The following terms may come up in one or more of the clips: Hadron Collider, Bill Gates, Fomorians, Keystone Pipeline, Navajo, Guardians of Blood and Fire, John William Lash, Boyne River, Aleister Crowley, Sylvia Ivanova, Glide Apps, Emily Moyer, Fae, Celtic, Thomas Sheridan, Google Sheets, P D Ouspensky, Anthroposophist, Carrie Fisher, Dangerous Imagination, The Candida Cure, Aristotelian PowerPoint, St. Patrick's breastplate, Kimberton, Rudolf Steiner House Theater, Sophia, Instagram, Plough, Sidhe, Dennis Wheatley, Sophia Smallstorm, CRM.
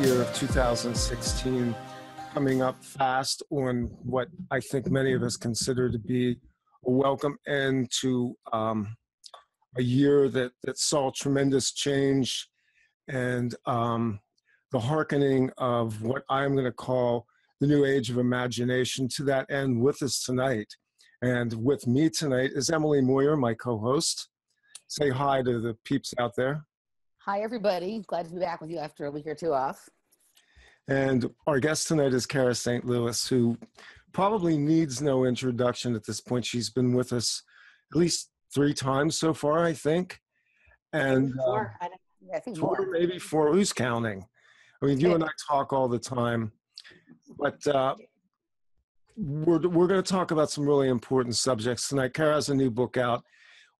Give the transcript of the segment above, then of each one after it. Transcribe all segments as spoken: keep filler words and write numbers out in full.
Year of two thousand sixteen coming up fast on what I think many of us consider to be a welcome end to um, a year that, that saw tremendous change and um, the hearkening of what I'm going to call the new age of imagination. To that end, with us tonight, and with me tonight, is Emily Moyer, my co-host. Say hi to the peeps out there. Hi, everybody. Glad to be back with you after a week or two off. And our guest tonight is Kara Saint Louis, who probably needs no introduction at this point. She's been with us at least three times so far, I think. And four, uh, I, yeah, I think four, more. Maybe four. Who's counting? I mean, you okay. and I talk all the time. But uh, we're, we're going to talk about some really important subjects tonight. Kara has a new book out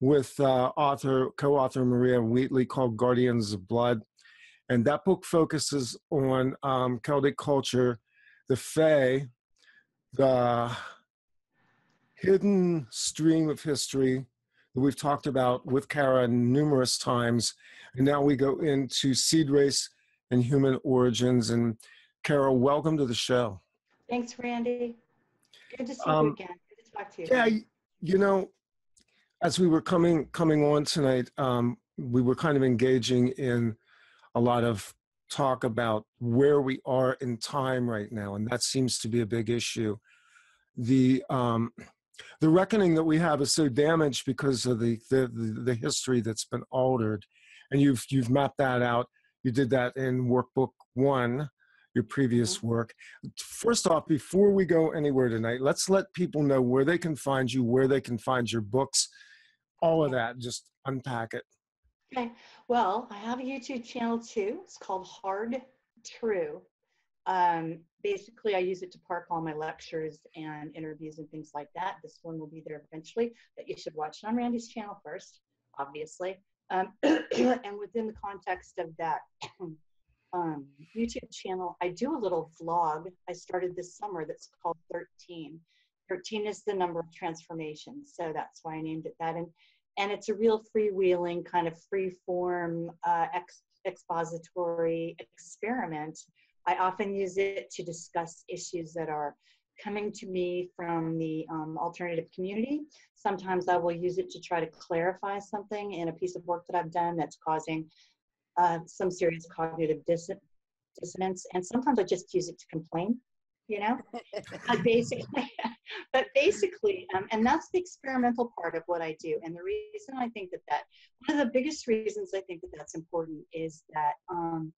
with uh, author, co-author Maria Wheatley, called Guardians of Blood. And that book focuses on um, Celtic culture, the Fae, the hidden stream of history that we've talked about with Kara numerous times. And now we go into seed race and human origins. And Kara, welcome to the show. Thanks, Randy. Good to see um, you again. Good to talk to you. Yeah, you know, as we were coming coming on tonight, um, we were kind of engaging in a lot of talk about where we are in time right now, and that seems to be a big issue. The um, the reckoning that we have is so damaged because of the the, the the history that's been altered, and you've you've mapped that out. You did that in Workbook One, your previous work. First off, before we go anywhere tonight, let's let people know where they can find you, where they can find your books. All of that, just unpack it. Okay. Well, I have a YouTube channel too. It's called Hard True. Um, basically, I use it to park all my lectures and interviews and things like that. This one will be there eventually, but you should watch it on Randy's channel first, obviously. Um, and within the context of that um, YouTube channel, I do a little vlog I started this summer that's called thirteen. thirteen is the number of transformations, so that's why I named it that. And And it's a real freewheeling kind of free-form uh, ex expository experiment. I often use it to discuss issues that are coming to me from the um, alternative community. Sometimes I will use it to try to clarify something in a piece of work that I've done that's causing uh, some serious cognitive dis dissonance. And sometimes I just use it to complain, you know, but basically, but basically, um, and that's the experimental part of what I do. And the reason I think that that, one of the biggest reasons I think that that's important is that um,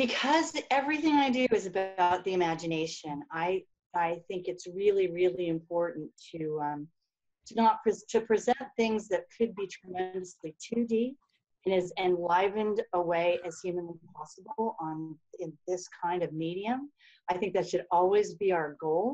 because everything I do is about the imagination, I, I think it's really, really important to, um, to not, pre to present things that could be tremendously two D and as enlivened a way as humanly possible on in this kind of medium. I think that should always be our goal.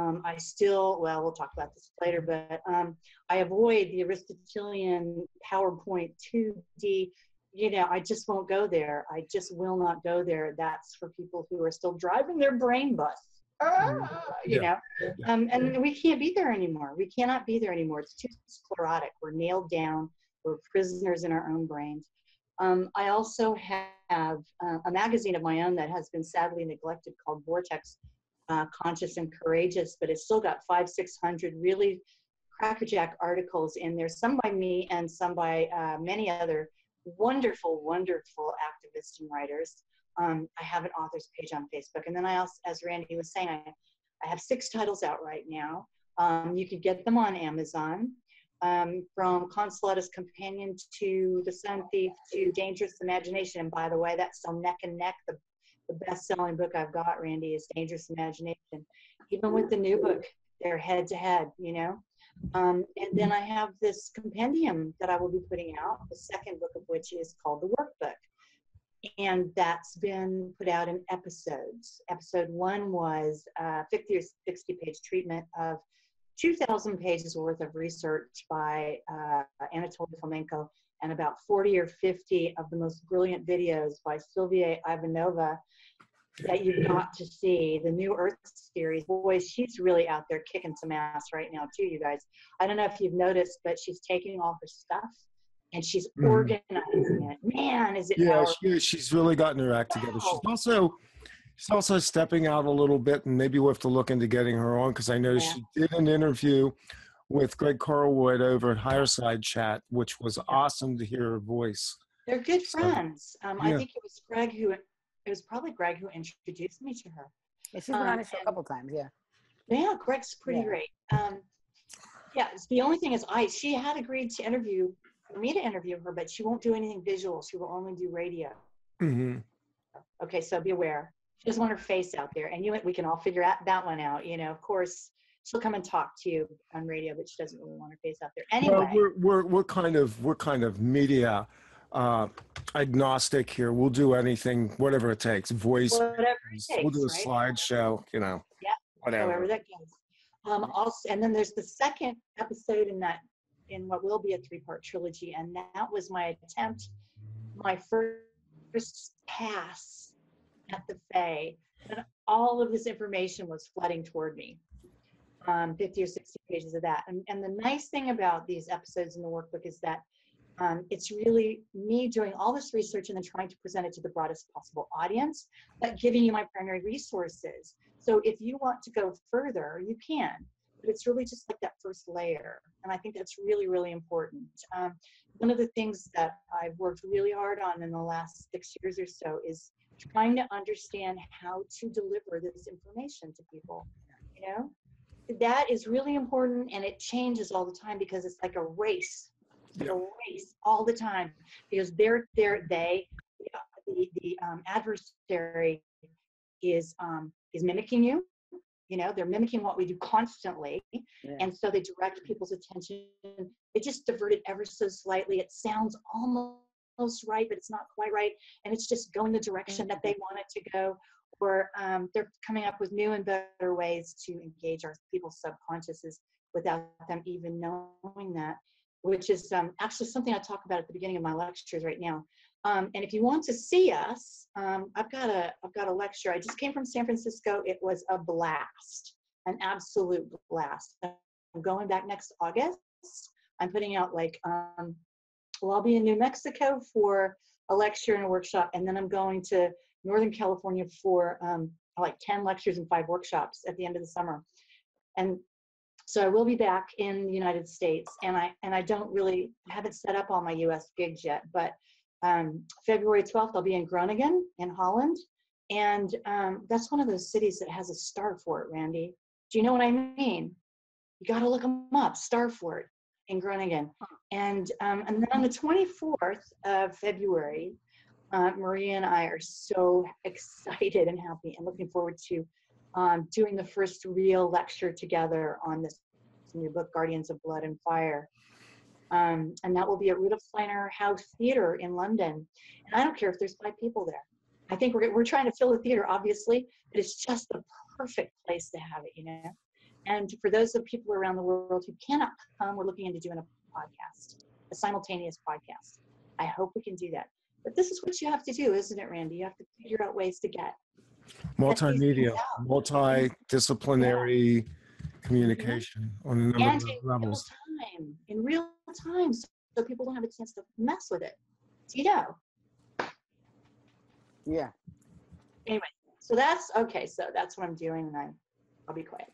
Um, I still, well, we'll talk about this later, but um, I avoid the Aristotelian PowerPoint two D. You know, I just won't go there. I just will not go there. That's for people who are still driving their brain bus. Ah, you yeah. know, yeah. Um, and we can't be there anymore. We cannot be there anymore. It's too sclerotic. We're nailed down. We're prisoners in our own brains. Um, I also have uh, a magazine of my own that has been sadly neglected called Vortex. uh, conscious and courageous, but it's still got five, six hundred really crackerjack articles in there, some by me and some by uh, many other wonderful, wonderful activists and writers. Um, I have an author's page on Facebook. And then I also, as Randy was saying, I, I have six titles out right now. Um, you can get them on Amazon, um, from Consolata's Companion to The Sun Thief to Dangerous Imagination. And by the way, that's so neck and neck. The, the best-selling book I've got, Randy, is Dangerous Imagination. Even with the new book, they're head-to-head, you know? Um, and then I have this compendium that I will be putting out, the second book of which is called The Workbook. And that's been put out in episodes. Episode one was a fifty or sixty page treatment of two thousand pages worth of research by uh, Anatoly Fomenko, and about forty or fifty of the most brilliant videos by Sylvia Ivanova that you've got to see. The New Earth series, boy, she's really out there kicking some ass right now too, you guys. I don't know if you've noticed, but she's taking all her stuff and she's organizing mm. it. Man, is it Yeah, she, she's really gotten her act together. Wow. She's also she's also stepping out a little bit, and maybe we'll have to look into getting her on, because I know yeah. she did an interview with Greg Carlwood over at Higher Side Chat, which was awesome to hear her voice. They're good friends. So, um, yeah. I think it was Greg who It was probably Greg who introduced me to her. Yeah, she's been um, on it a couple times, yeah. Yeah, Greg's pretty yeah. great. Um, yeah, the only thing is, I she had agreed to interview for me to interview her, but she won't do anything visual. She will only do radio. Mm-hmm. Okay, so be aware. She doesn't want her face out there, and you we can all figure out that one out. You know, of course, she'll come and talk to you on radio, but she doesn't really want her face out there. Anyway, well, we're we're we're kind of we're kind of media. Uh, agnostic here. We'll do anything, whatever it takes. Voice, whatever it takes, we'll do a right? slideshow, you know, yeah, whatever. However that goes. Um, also, and then there's the second episode in that, in what will be a three-part trilogy, and that was my attempt, my first pass at the Fae, and all of this information was flooding toward me. Um, fifty or sixty pages of that, and and the nice thing about these episodes in the workbook is that. Um, it's really me doing all this research and then trying to present it to the broadest possible audience, but giving you my primary resources. So if you want to go further, you can, but it's really just like that first layer. And I think that's really, really important. Um, one of the things that I've worked really hard on in the last six years or so is trying to understand how to deliver this information to people, you know? That is really important, and it changes all the time because it's like a race. The race all the time, because they're they're they the the um, adversary is um is mimicking you, you know, they're mimicking what we do constantly, yeah. and so they direct people's attention. They just divert it ever so slightly. It sounds almost right, but it's not quite right, and it's just going the direction that they want it to go. Or um, they're coming up with new and better ways to engage our people's subconsciouses without them even knowing that. Which is um, actually something I talk about at the beginning of my lectures right now. Um, and if you want to see us, um, I've got a I've got a lecture. I just came from San Francisco. It was a blast, an absolute blast. I'm going back next August. I'm putting out like, um, well, I'll be in New Mexico for a lecture and a workshop, and then I'm going to Northern California for um, like ten lectures and five workshops at the end of the summer, and. So I will be back in the United States, and I and I don't really haven't set up all my U S gigs yet. But um, February twelfth, I'll be in Groningen in Holland, and um, that's one of those cities that has a star fort. Randy, do you know what I mean? You got to look them up. Star fort in Groningen, and um, and then on the twenty-fourth of February, uh, Maria and I are so excited and happy, and looking forward to. Um, doing the first real lecture together on this new book, Guardians of Blood and Fire. Um, and that will be at Rudolf Steiner House Theater in London. And I don't care if there's five people there. I think we're, we're trying to fill the theater, obviously, but it's just the perfect place to have it, you know? And for those of people around the world who cannot come, we're looking into doing a podcast, a simultaneous podcast. I hope we can do that. But this is what you have to do, isn't it, Randy? You have to figure out ways to get multimedia, multidisciplinary yeah. communication yeah. on a number and of in levels. Real time, in real time, so people don't have a chance to mess with it. You know. Yeah. Anyway, So that's okay. So that's what I'm doing, and I, I'll be quiet.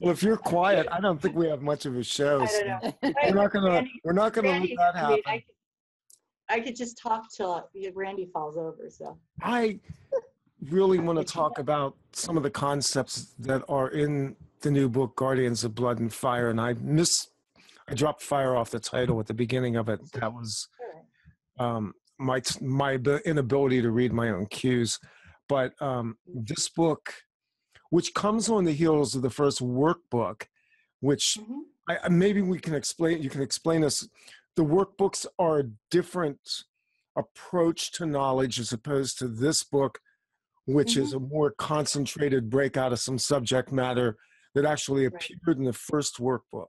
Well, if you're quiet, I don't think we have much of a show. I don't know. So we're not gonna. Randy, we're not gonna Randy, let that happen. I could, I could just talk till Randy falls over. So I really want to talk about some of the concepts that are in the new book, Guardians of Blood and Fire, and I miss. I dropped fire off the title at the beginning of it. That was um, my my inability to read my own cues. But um, this book, which comes on the heels of the first workbook, which mm-hmm. I, maybe we can explain, you can explain us. The workbooks are a different approach to knowledge as opposed to this book, which mm-hmm. is a more concentrated breakout of some subject matter that actually appeared right. in the first workbook.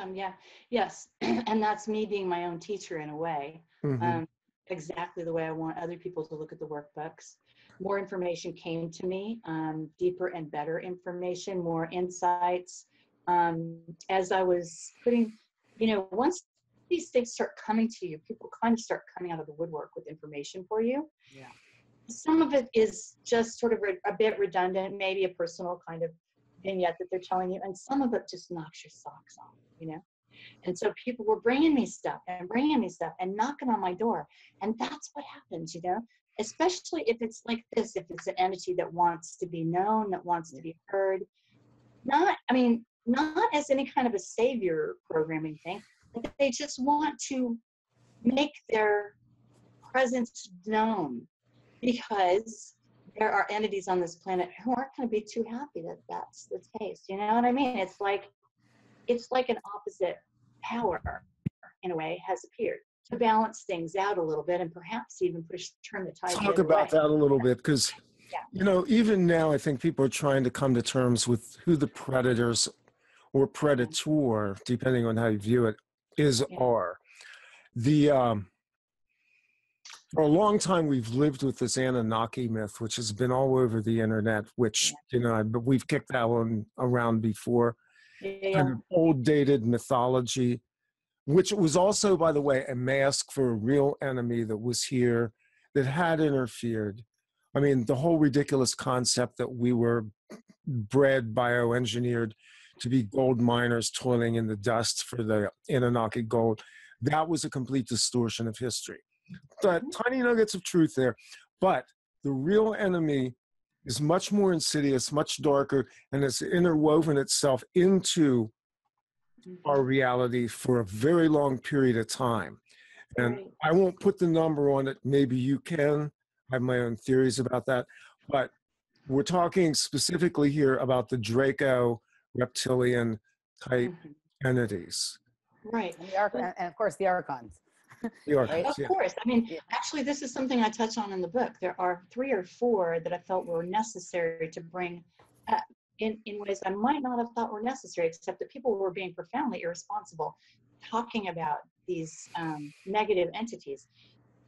Um, yeah, yes. And that's me being my own teacher in a way, mm-hmm. um, exactly the way I want other people to look at the workbooks. More information came to me, um, deeper and better information, more insights. Um, as I was putting, you know, once these things start coming to you, people kind of start coming out of the woodwork with information for you. Yeah. Some of it is just sort of a bit redundant, maybe a personal kind of vignette that they're telling you, and some of it just knocks your socks off, you know. And so people were bringing me stuff and bringing me stuff and knocking on my door, and that's what happens, you know, especially if it's like this, if it's an entity that wants to be known, that wants to be heard. Not, I mean, not as any kind of a savior programming thing, but they just want to make their presence known, because there are entities on this planet who aren't going to be too happy that that's the case. You know what I mean? It's like, it's like an opposite power in a way has appeared to balance things out a little bit, and perhaps even push, turn the tide. Talk about that a little bit, because yeah. you know, even now I think people are trying to come to terms with who the predators or predator, depending on how you view it, is yeah. are. The um, for a long time, we've lived with this Anunnaki myth, which has been all over the internet, which, yeah. you know, but we've kicked that one around before. Yeah. Kind of old dated mythology, which was also, by the way, a mask for a real enemy that was here, that had interfered. I mean, the whole ridiculous concept that we were bred, bioengineered to be gold miners toiling in the dust for the Anunnaki gold, that was a complete distortion of history. But tiny nuggets of truth there, but the real enemy is much more insidious, much darker, and it's interwoven itself into our reality for a very long period of time. And I won't put the number on it. Maybe you can. I have my own theories about that. But we're talking specifically here about the Draco reptilian type mm-hmm. entities. Right. And, the Archon, and of course, the Archons. Right? Of course. I mean, actually, this is something I touch on in the book. There are three or four that I felt were necessary to bring up in, in ways I might not have thought were necessary, except that people were being profoundly irresponsible talking about these um, negative entities.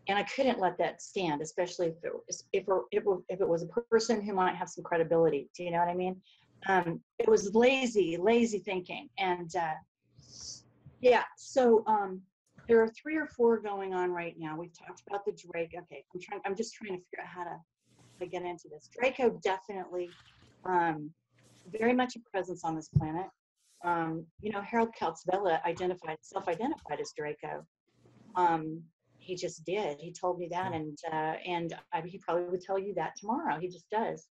And I couldn't let that stand, especially if it, was, if, it were, if it was a person who might have some credibility. Do you know what I mean? Um, it was lazy, lazy thinking. And uh, yeah, so... Um, there are three or four going on right now. We've talked about the Drake. Okay, I'm trying. I'm just trying to figure out how to, how to get into this. Draco definitely, um, very much a presence on this planet. Um, you know, Harold Kaltzbella identified, self-identified as Draco. Um, he just did. He told me that, and uh, and I, he probably would tell you that tomorrow. He just does,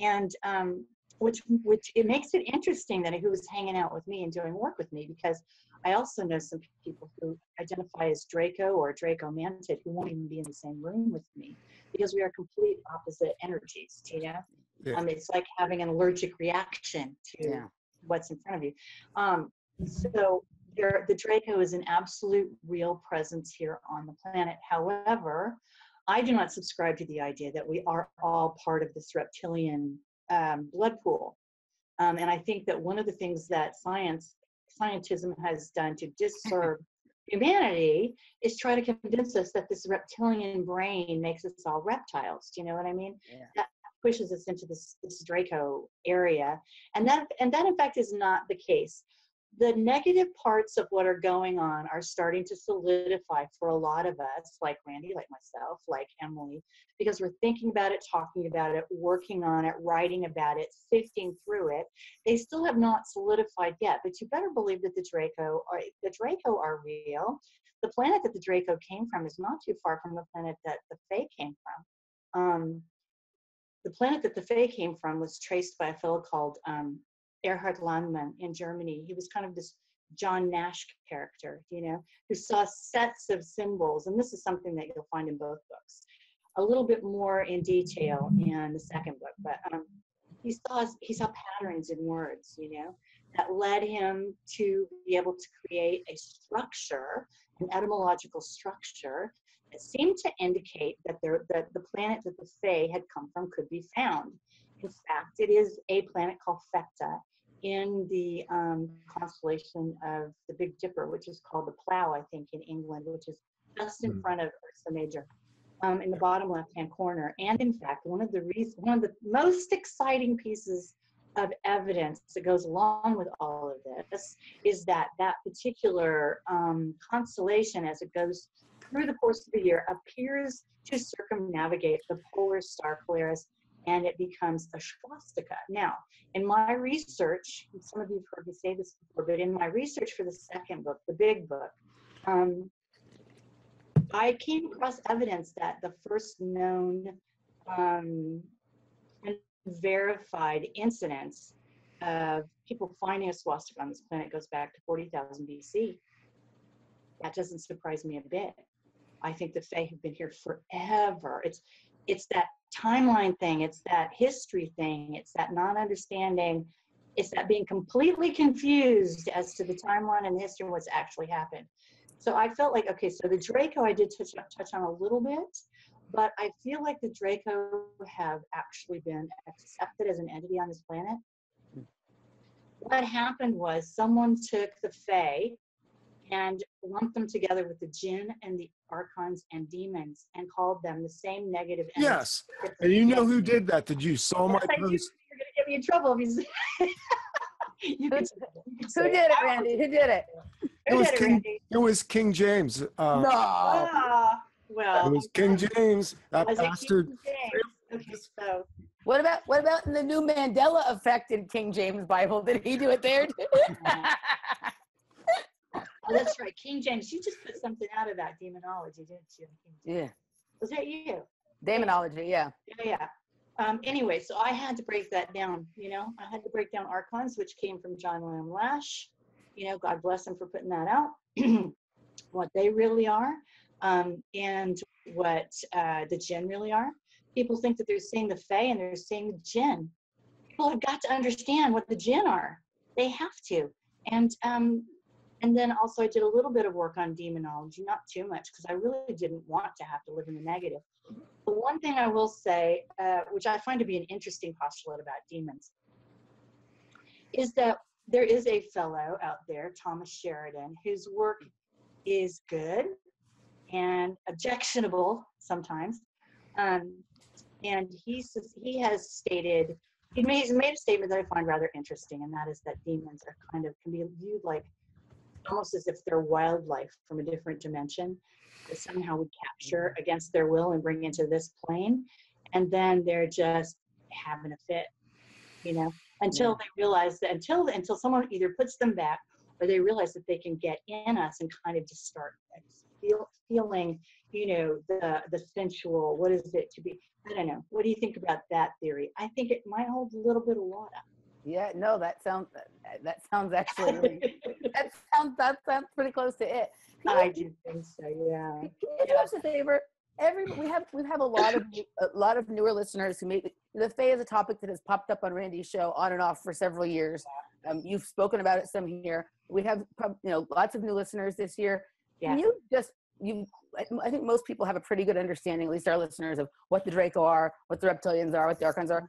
and um, which which it makes it interesting that he was hanging out with me and doing work with me, because I also know some people who identify as Draco or Draco Mantid who won't even be in the same room with me, because we are complete opposite energies, you know? Yeah. Um, it's like having an allergic reaction to yeah. what's in front of you. Um, so there, the Draco is an absolute real presence here on the planet. However, I do not subscribe to the idea that we are all part of this reptilian um, blood pool. Um, and I think that one of the things that science scientism has done to disserve humanity is try to convince us that this reptilian brain makes us all reptiles. Do you know what I mean? Yeah. That pushes us into this, this Draco area. And that, and that in fact is not the case. the negative parts of what are going on are starting to solidify for a lot of us, like Randy, like myself, like Emily, because we're thinking about it, talking about it, working on it, writing about it, sifting through it. They still have not solidified yet, but you better believe that the Draco are, the Draco are real. The planet that the Draco came from is not too far from the planet that the Fae came from. Um, the planet that the Fae came from was traced by a fellow called um, Erhard Landmann in Germany. He was kind of this John Nash character, you know, who saw sets of symbols. And this is something that you'll find in both books, a little bit more in detail in the second book. But um, he saw he saw patterns in words, you know, that led him to be able to create a structure, an etymological structure, that seemed to indicate that there that the planet that the Fae had come from could be found. In fact, it is a planet called Thecta in the um, constellation of the Big Dipper, which is called the Plough, I think, in England, which is just in mm-hmm. front of Ursa Major, um, in the bottom left-hand corner. And in fact, one of the reasons, one of the most exciting pieces of evidence that goes along with all of this is that that particular um, constellation, as it goes through the course of the year, appears to circumnavigate the polar star Polaris, and it becomes a swastika. Now, in my research, and some of you have heard me say this before, but in my research for the second book, the big book, um, I came across evidence that the first known um, and verified incidents of people finding a swastika on this planet goes back to forty thousand B C. That doesn't surprise me a bit. I think the Fae have been here forever. It's It's that timeline thing, it's that history thing, it's that not understanding, it's that being completely confused as to the timeline and the history and what's actually happened. So I felt like, okay, so the Draco I did touch, touch on a little bit, but I feel like the Draco have actually been accepted as an entity on this planet. What happened was someone took the Fae and lumped them together with the Jinn and the Archons and demons and called them the same negative energy. Yes, and you know who did that? Did you saw yes, my I post? Knew you were going to get me in trouble. you who, who did it, Randy? Who did it? It was, did King, it, Randy? it was King James. Uh, no. Ah, well, it was King James. That bastard. Okay, so. What about what about in the new Mandela effect in King James Bible? Did he do it there? Oh, that's right, King James. You just put something out about demonology, didn't you? Yeah. Was that you? Demonology, yeah. Yeah, yeah. Um, anyway, so I had to break that down, you know. I had to break down Archons, which came from John William Lash. You know, God bless him for putting that out. What they really are, um, and what uh, the Jinn really are. People think that they're seeing the Fae and they're seeing the Jinn. People have got to understand what the Jinn are. They have to. And... Um, And then also I did a little bit of work on demonology, not too much, because I really didn't want to have to live in the negative. The one thing I will say, uh, which I find to be an interesting postulate about demons, is that there is a fellow out there, Thomas Sheridan, whose work is good and objectionable sometimes. Um, and he, he has stated, he made, he's made a statement that I find rather interesting, and that is that demons are kind of, can be viewed like, almost as if they're wildlife from a different dimension that somehow we capture against their will and bring into this plane, and then they're just having a fit, you know, until yeah. they realize that until until someone either puts them back or they realize that they can get in us and kind of just start feel, feeling, you know, the the sensual. What is it to be? I don't know. What do you think about that theory? I think it might hold a little bit of water. Yeah, no, that sounds that sounds actually really, that sounds that sounds pretty close to it. I do think so. Yeah. Can you do us a favor? Every we have we have a lot of a lot of newer listeners who make the Fae is a topic that has popped up on Randy's show on and off for several years. Um, you've spoken about it some here. We have you know lots of new listeners this year. Yeah. Can you just you? I think most people have a pretty good understanding, at least our listeners, of what the Draco are, what the reptilians are, what the Archons are.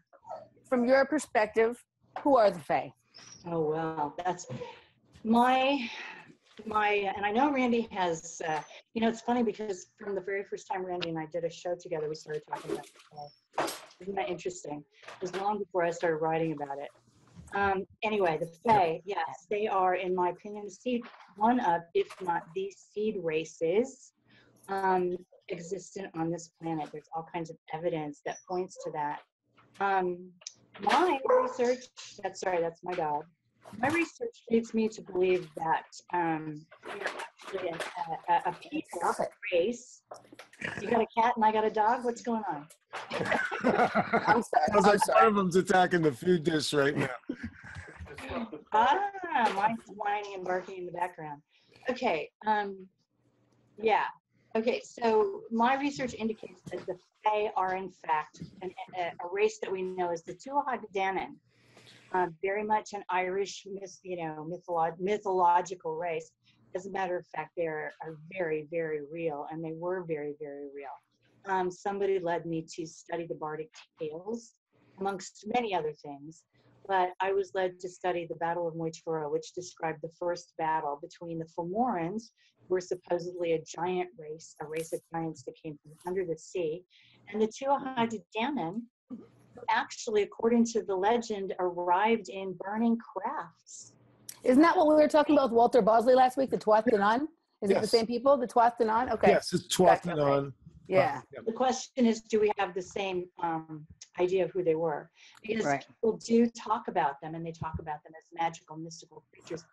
From your perspective, who are the Fae? Oh, well, that's my, my, and I know Randy has, uh, you know, it's funny because from the very first time Randy and I did a show together, we started talking about the Fae. Isn't that interesting? It was long before I started writing about it. Um, anyway, the Fae, yes, they are, in my opinion, seed, one of, if not the seed races um, existent on this planet. There's all kinds of evidence that points to that. Um, my research, that's sorry, that's my dog. My research leads me to believe that um, we're actually a, a, a people race. You got a cat and I got a dog? What's going on? I'm sorry. I'm sorry. One of them's attacking the food dish right now. Ah, mine's whining and barking in the background. Okay, um, yeah. Okay, so my research indicates that the Fae are, in fact, an, a, a race that we know as the Tuatha Dé Danann. Uh, very much an Irish, myth, you know, mytholo- mythological race. As a matter of fact, they are very, very real, and they were very, very real. Um, somebody led me to study the Bardic Tales, amongst many other things, but I was led to study the Battle of Moytura, which described the first battle between the Fomorians, who were supposedly a giant race, a race of giants that came from under the sea, and the Tuatha Dé Danann, actually, according to the legend, arrived in burning crafts. Isn't that what we were talking about with Walter Bosley last week, the Tuatha Dé Danann? Is yes. it the same people, the Tuatha Dé Danann? Okay. Yes, it's Tuatha Dé Danann. Yeah. The question is, do we have the same um, idea of who they were? Because right. people do talk about them, and they talk about them as magical, mystical creatures.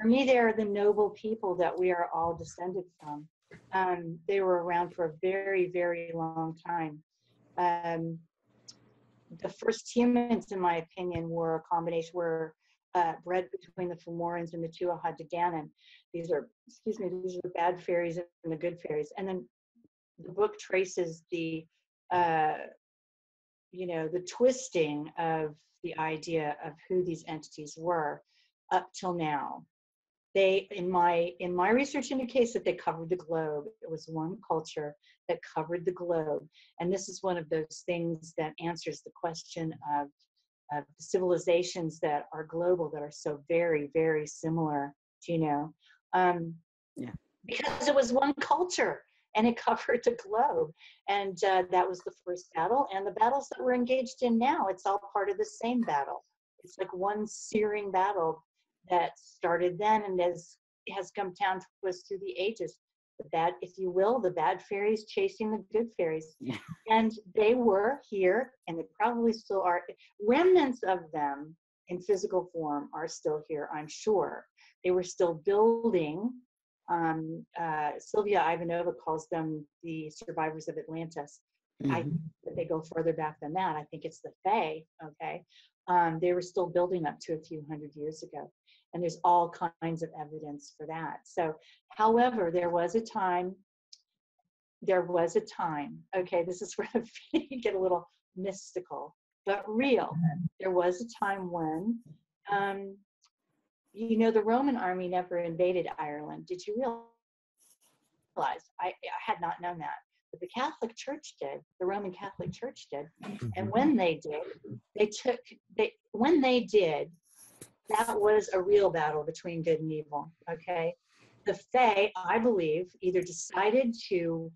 For me, they are the noble people that we are all descended from. Um, they were around for a very, very long time. Um, The first humans, in my opinion, were a combination, were uh, bred between the Fomorians and the Tuatha Dé Danann. These are, excuse me, these are the bad fairies and the good fairies. And then the book traces the, uh, you know, the twisting of the idea of who these entities were up till now. They, in my in my research, indicates that they covered the globe. It was one culture that covered the globe, and this is one of those things that answers the question of, of civilizations that are global, that are so very, very similar. Do you know? Um, yeah. Because it was one culture, and it covered the globe, and uh, that was the first battle. And the battles that we're engaged in now, it's all part of the same battle. It's like one searing battle that started then and has, has come down to us through the ages. The bad, if you will, the bad fairies chasing the good fairies. Yeah. And they were here, and they probably still are. Remnants of them in physical form are still here, I'm sure. They were still building. Um, uh, Sylvia Ivanova calls them the survivors of Atlantis. Mm-hmm. I think that they go further back than that. I think it's the Fae, okay? Um, they were still building up to a few hundred years ago. And there's all kinds of evidence for that. So, however, there was a time, there was a time, okay, this is where you get a little mystical, but real. There was a time when, um, you know, the Roman army never invaded Ireland. Did you realize? I, I had not known that. But the Catholic Church did, the Roman Catholic Church did. And when they did, they took, they when they did, that was a real battle between good and evil, okay? The Fae, I believe, either decided to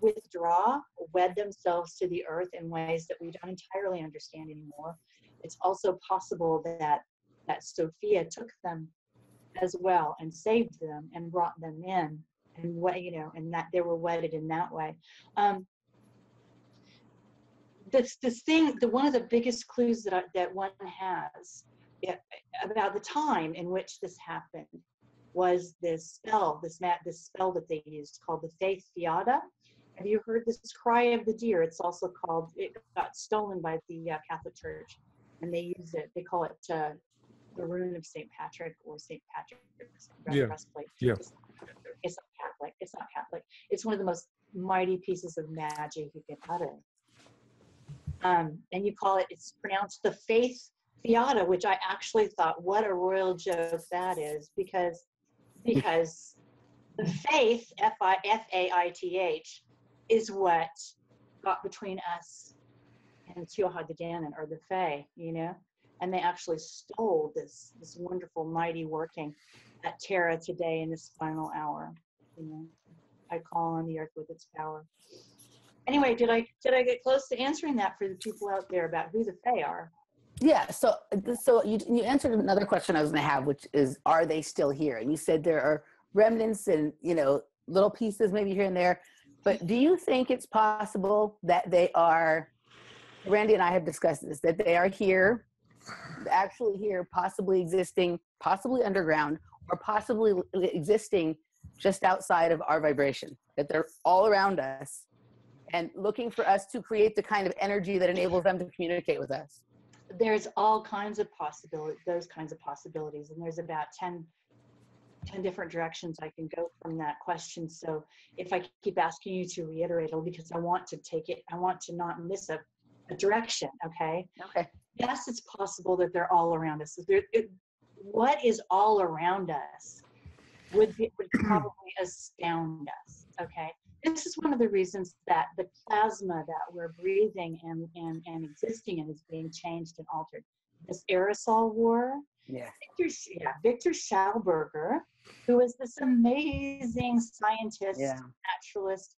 withdraw, wed themselves to the earth in ways that we don't entirely understand anymore. It's also possible that, that Sophia took them as well and saved them and brought them in, and what, you know, and that they were wedded in that way. Um, this, this thing, the, one of the biggest clues that, I, that one has Yeah, about the time in which this happened was this spell, this mat, this spell that they used called the Faith Fiada. Have you heard this cry of the deer? It's also called, it got stolen by the uh, Catholic Church, and they use it, they call it uh, the rune of Saint Patrick or Saint Patrick's yeah. breastplate. Yeah. It's, it's not Catholic, it's not Catholic. It's one of the most mighty pieces of magic you can utter. Um, and you call it, it's pronounced the Faith Fiada, which I actually thought, what a royal joke that is, because because the faith, F A I T H, is what got between us and Tuatha Dé Danann, or the Fae, you know? And they actually stole this this wonderful, mighty working at Terra today in this final hour. You know, I call on the earth with its power. Anyway, did I did I get close to answering that for the people out there about who the Fae are? Yeah, so so you, you answered another question I was going to have, which is, are they still here? And you said there are remnants and, you know, little pieces maybe here and there. But do you think it's possible that they are, Randy and I have discussed this, that they are here, actually here, possibly existing, possibly underground, or possibly existing just outside of our vibration, that they're all around us and looking for us to create the kind of energy that enables them to communicate with us? There's all kinds of possibilities, those kinds of possibilities. And there's about ten, ten different directions I can go from that question. So if I keep asking you to reiterate it, because I want to take it, I want to not miss a, a direction, okay? Okay. Yes, it's possible that they're all around us. There, it, what is all around us would, be, would probably astound us, okay? This is one of the reasons that the plasma that we're breathing and, and, and existing in is being changed and altered. This aerosol war. Yeah. Victor, yeah, Victor Schauberger, who is this amazing scientist, yeah. naturalist,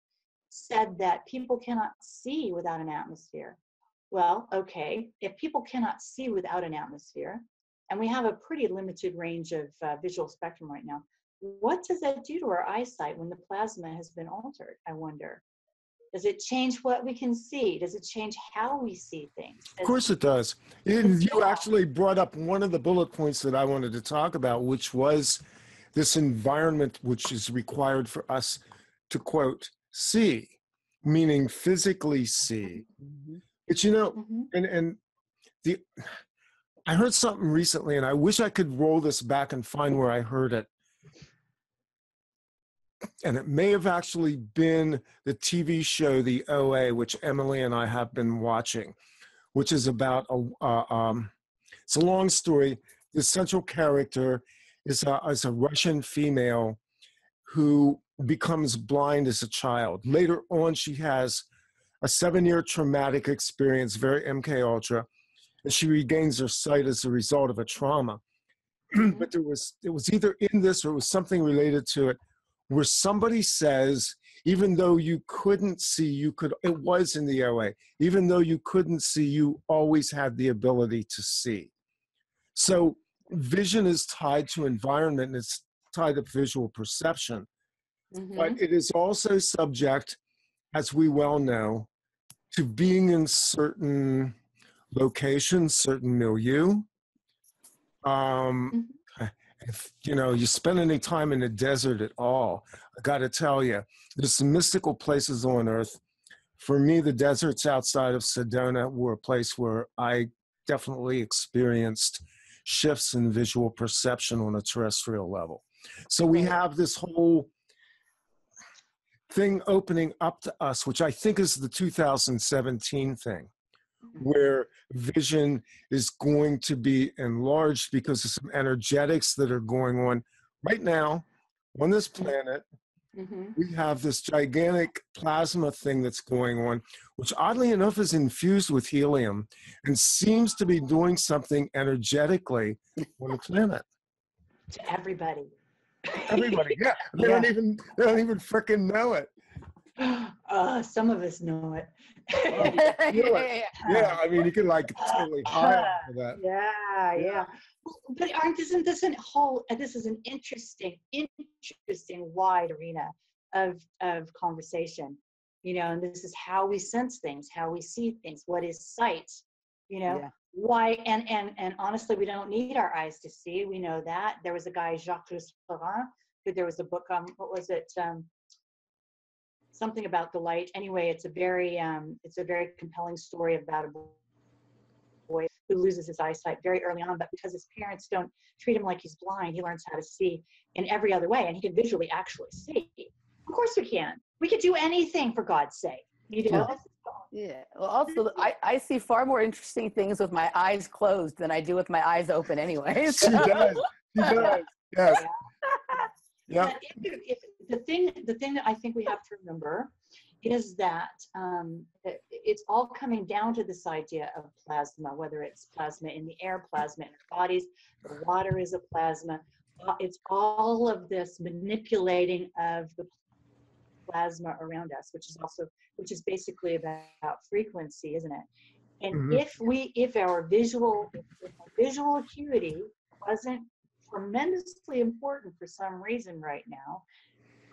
said that people cannot see without an atmosphere. Well, okay, if people cannot see without an atmosphere, and we have a pretty limited range of uh, visual spectrum right now, what does that do to our eyesight when the plasma has been altered, I wonder? Does it change what we can see? Does it change how we see things? Does of course it does. And you actually brought up one of the bullet points that I wanted to talk about, which was this environment which is required for us to, quote, see, meaning physically see. Mm-hmm. But, you know, mm-hmm. and, and the I heard something recently, and I wish I could roll this back and find where I heard it. And it may have actually been the T V show, The O A, which Emily and I have been watching, which is about, a, uh, um, it's a long story. The central character is a, is a Russian female who becomes blind as a child. Later on, she has a seven-year traumatic experience, very M K Ultra, and she regains her sight as a result of a trauma. But there was, it was either in this or it was something related to it, where somebody says, even though you couldn't see, you could, it was in the O A, even though you couldn't see, you always had the ability to see. So vision is tied to environment, and it's tied to visual perception. Mm-hmm. But it is also subject, as we well know, to being in certain locations, certain milieu. Um, mm-hmm. If, you know, you spend any time in the desert at all, I got to tell you, there's some mystical places on earth. For me, the deserts outside of Sedona were a place where I definitely experienced shifts in visual perception on a terrestrial level. So we have this whole thing opening up to us, which I think is the two thousand seventeen thing, where vision is going to be enlarged because of some energetics that are going on right now on this planet. Mm-hmm. We have this gigantic plasma thing that's going on, which oddly enough is infused with helium and seems to be doing something energetically on the planet. To everybody. Everybody, yeah. They yeah. don't even they don't even frickin' know it. Uh, some of us know it. oh, you know it. Yeah, I mean, you can like totally hire for that. Yeah, yeah. yeah. Well, but aren't isn't this an whole? This is an interesting, interesting wide arena of of conversation. You know, and this is how we sense things, how we see things. What is sight? You know, yeah. why? And and and honestly, we don't need our eyes to see. We know that. There was a guy, Jacques Ferrand, who there was a book on. What was it? Um, Something about the light. Anyway, it's a very, um, it's a very compelling story about a boy who loses his eyesight very early on, but because his parents don't treat him like he's blind, he learns how to see in every other way, and he can visually actually see. Of course, we can. We could do anything, for God's sake. You know. Yeah. Well, also, I I see far more interesting things with my eyes closed than I do with my eyes open, anyway. So. She does. She does. Yes. Yeah. Yeah. If, if the thing, the thing that I think we have to remember is that um, it's all coming down to this idea of plasma, whether it's plasma in the air, plasma in our bodies, the water is a plasma. It's all of this manipulating of the plasma around us, which is also, which is basically about frequency, isn't it? And mm-hmm. if we, if our visual, if our visual acuity wasn't tremendously important for some reason right now,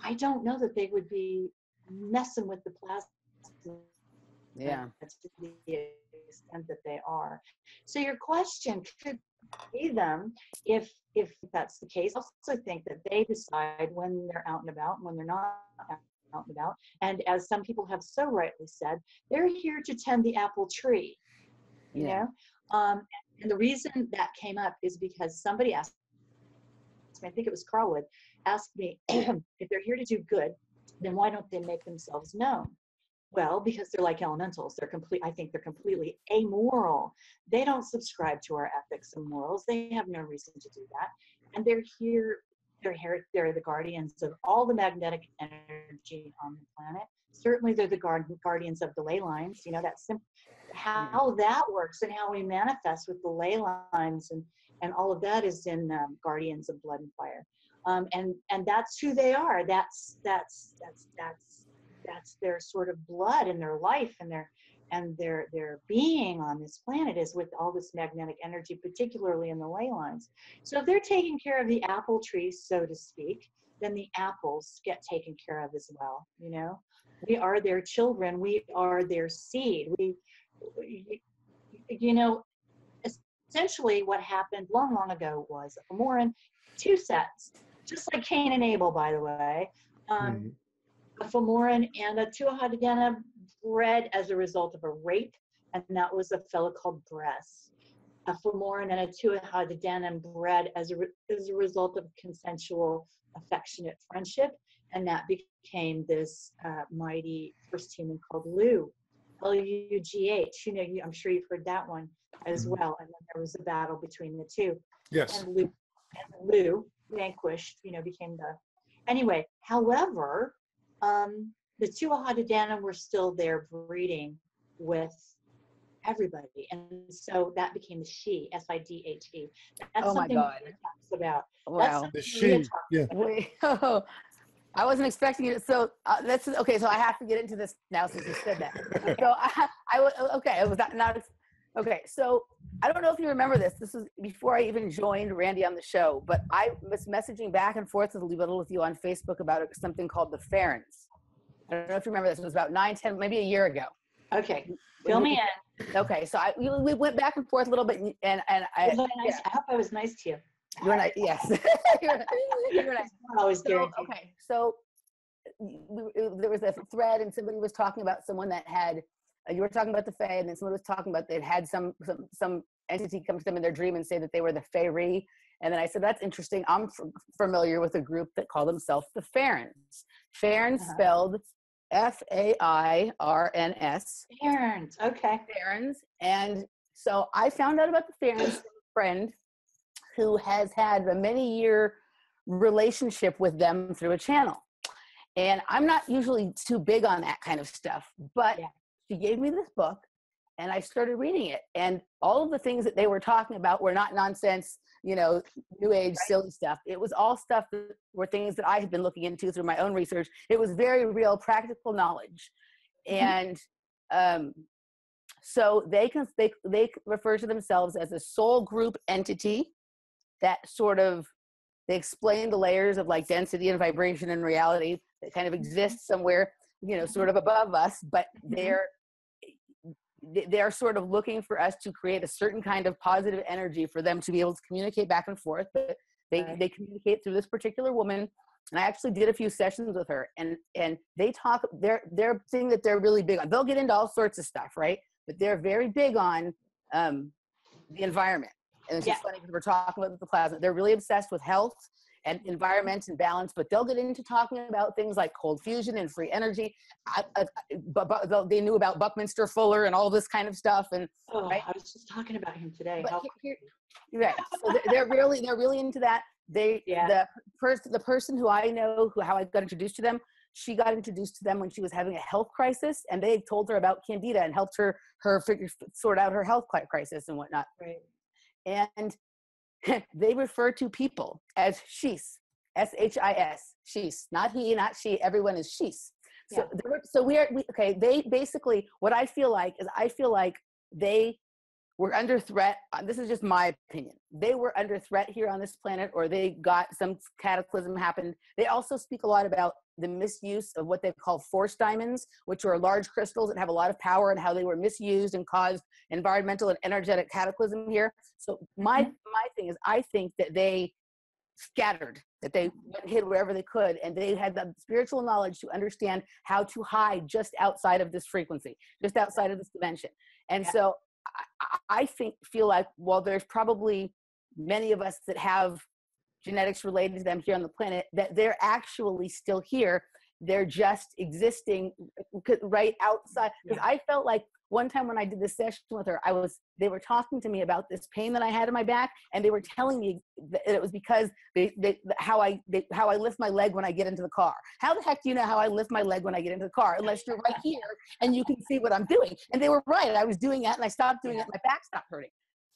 I don't know that they would be messing with the plastic. Yeah. To the extent that they are. So your question could be them, if if that's the case. I also think that they decide when they're out and about and when they're not out and about. And as some people have so rightly said, they're here to tend the apple tree. You yeah. know? Um, and the reason that came up is because somebody asked me, I think it was Carlwood, asked me, if they're here to do good, then why don't they make themselves known? Well, because they're like elementals. They're complete. I think they're completely amoral. They don't subscribe to our ethics and morals. They have no reason to do that. And they're here. They're here. They're the guardians of all the magnetic energy on the planet. Certainly, they're the guard, guardians of the ley lines. You know, that's simple. How, how that works and how we manifest with the ley lines and and all of that is in um, Guardians of Blood and Fire. Um, and and that's who they are. That's that's that's that's. That's their sort of blood and their life and their and their their being on this planet is with all this magnetic energy, particularly in the ley lines. So if they're taking care of the apple tree, so to speak, then the apples get taken care of as well. You know, we are their children. We are their seed. We, we you know, essentially what happened long, long ago was a Moran, two sets, just like Cain and Abel, by the way. Um, mm-hmm. A Fomoran and a Tuatha Dé Danann bred as a result of a rape, and that was a fellow called Bress. A Fomoran and a Tuatha Dé Danann bred as a, re- as a result of consensual, affectionate friendship, and that became this uh, mighty first human called Lu, L U G H. You know, you, I'm sure you've heard that one as mm-hmm. well. And then there was a battle between the two. Yes. And Lu, and Lu vanquished, you know, became the. Anyway, however, Um, the Tuatha Dé Danann were still there breeding with everybody. And so that became the she, S I D H E. That's oh my God. That's something Leah talks about. Wow. The she. Yeah. Wait, oh, I wasn't expecting it. So uh, this is, okay, so I have to get into this now since you said that. So I, I okay, it was not, not, okay. So I don't know if you remember this. This was before I even joined Randy on the show, but I was messaging back and forth with Little with you on Facebook about something called the Farns. I don't know if you remember this. It was about nine, ten, maybe a year ago. Okay, fill me in. Okay, so I we, we went back and forth a little bit, and and I. Nice, yeah. I hope I was nice to you. You're nice. Yes. You're nice. Always so, okay, so there was a thread, and somebody was talking about someone that had. You were talking about the Fae, and then someone was talking about they'd had some, some some entity come to them in their dream and say that they were the Faerie. And then I said, that's interesting. I'm f- familiar with a group that call themselves the Farns. Farns uh-huh. spelled F A I R N S. Farns, okay. Farns. And so I found out about the Farns from a friend who has had a many-year relationship with them through a channel. And I'm not usually too big on that kind of stuff, but... Yeah. She gave me this book, and I started reading it. And all of the things that they were talking about were not nonsense, you know, new age, right. silly stuff. It was all stuff that were things that I had been looking into through my own research. It was very real, practical knowledge. And um, so they can they, they refer to themselves as a soul group entity that sort of, they explain the layers of like density and vibration and reality that kind of exists somewhere, you know, sort of above us, but they're they're sort of looking for us to create a certain kind of positive energy for them to be able to communicate back and forth. But they, right. they communicate through this particular woman, and I actually did a few sessions with her, and and they talk, they're they're thing that they're really big on. They'll get into all sorts of stuff, right? But they're very big on um, the environment. And it's yeah. just funny because we're talking about the plasma. They're really obsessed with health and environment and balance, but they'll get into talking about things like cold fusion and free energy. I, I, but, but they knew about Buckminster Fuller and all this kind of stuff. And oh, right? I was just talking about him today. How here, here, right. So they're really they're really into that. They yeah. the person the person who I know who how I got introduced to them. She got introduced to them when she was having a health crisis, and they told her about Candida and helped her her figure sort out her health crisis and whatnot. Right. And they refer to people as she's, S H I S, she's, not he, not she, everyone is she's. So, yeah. so we are, we, okay, they basically, what I feel like is I feel like they were under threat. This is just my opinion. They were under threat here on this planet, or they got some cataclysm happened. They also speak a lot about the misuse of what they call force diamonds, which are large crystals that have a lot of power, and how they were misused and caused environmental and energetic cataclysm here. So my, mm-hmm. my thing is, I think that they scattered, that they hid wherever they could, and they had the spiritual knowledge to understand how to hide just outside of this frequency, just outside of this dimension. And yeah. so I, I think feel like, while there's probably many of us that have genetics related to them here on the planet, that they're actually still here. They're just existing right outside. Because yeah. I felt like one time when I did this session with her, I was, they were talking to me about this pain that I had in my back, and they were telling me that it was because they, they, how I, they, how I lift my leg when I get into the car. How the heck do you know how I lift my leg when I get into the car, unless you're right here and you can see what I'm doing? And they were right. I was doing that, and I stopped doing yeah. it. My back stopped hurting.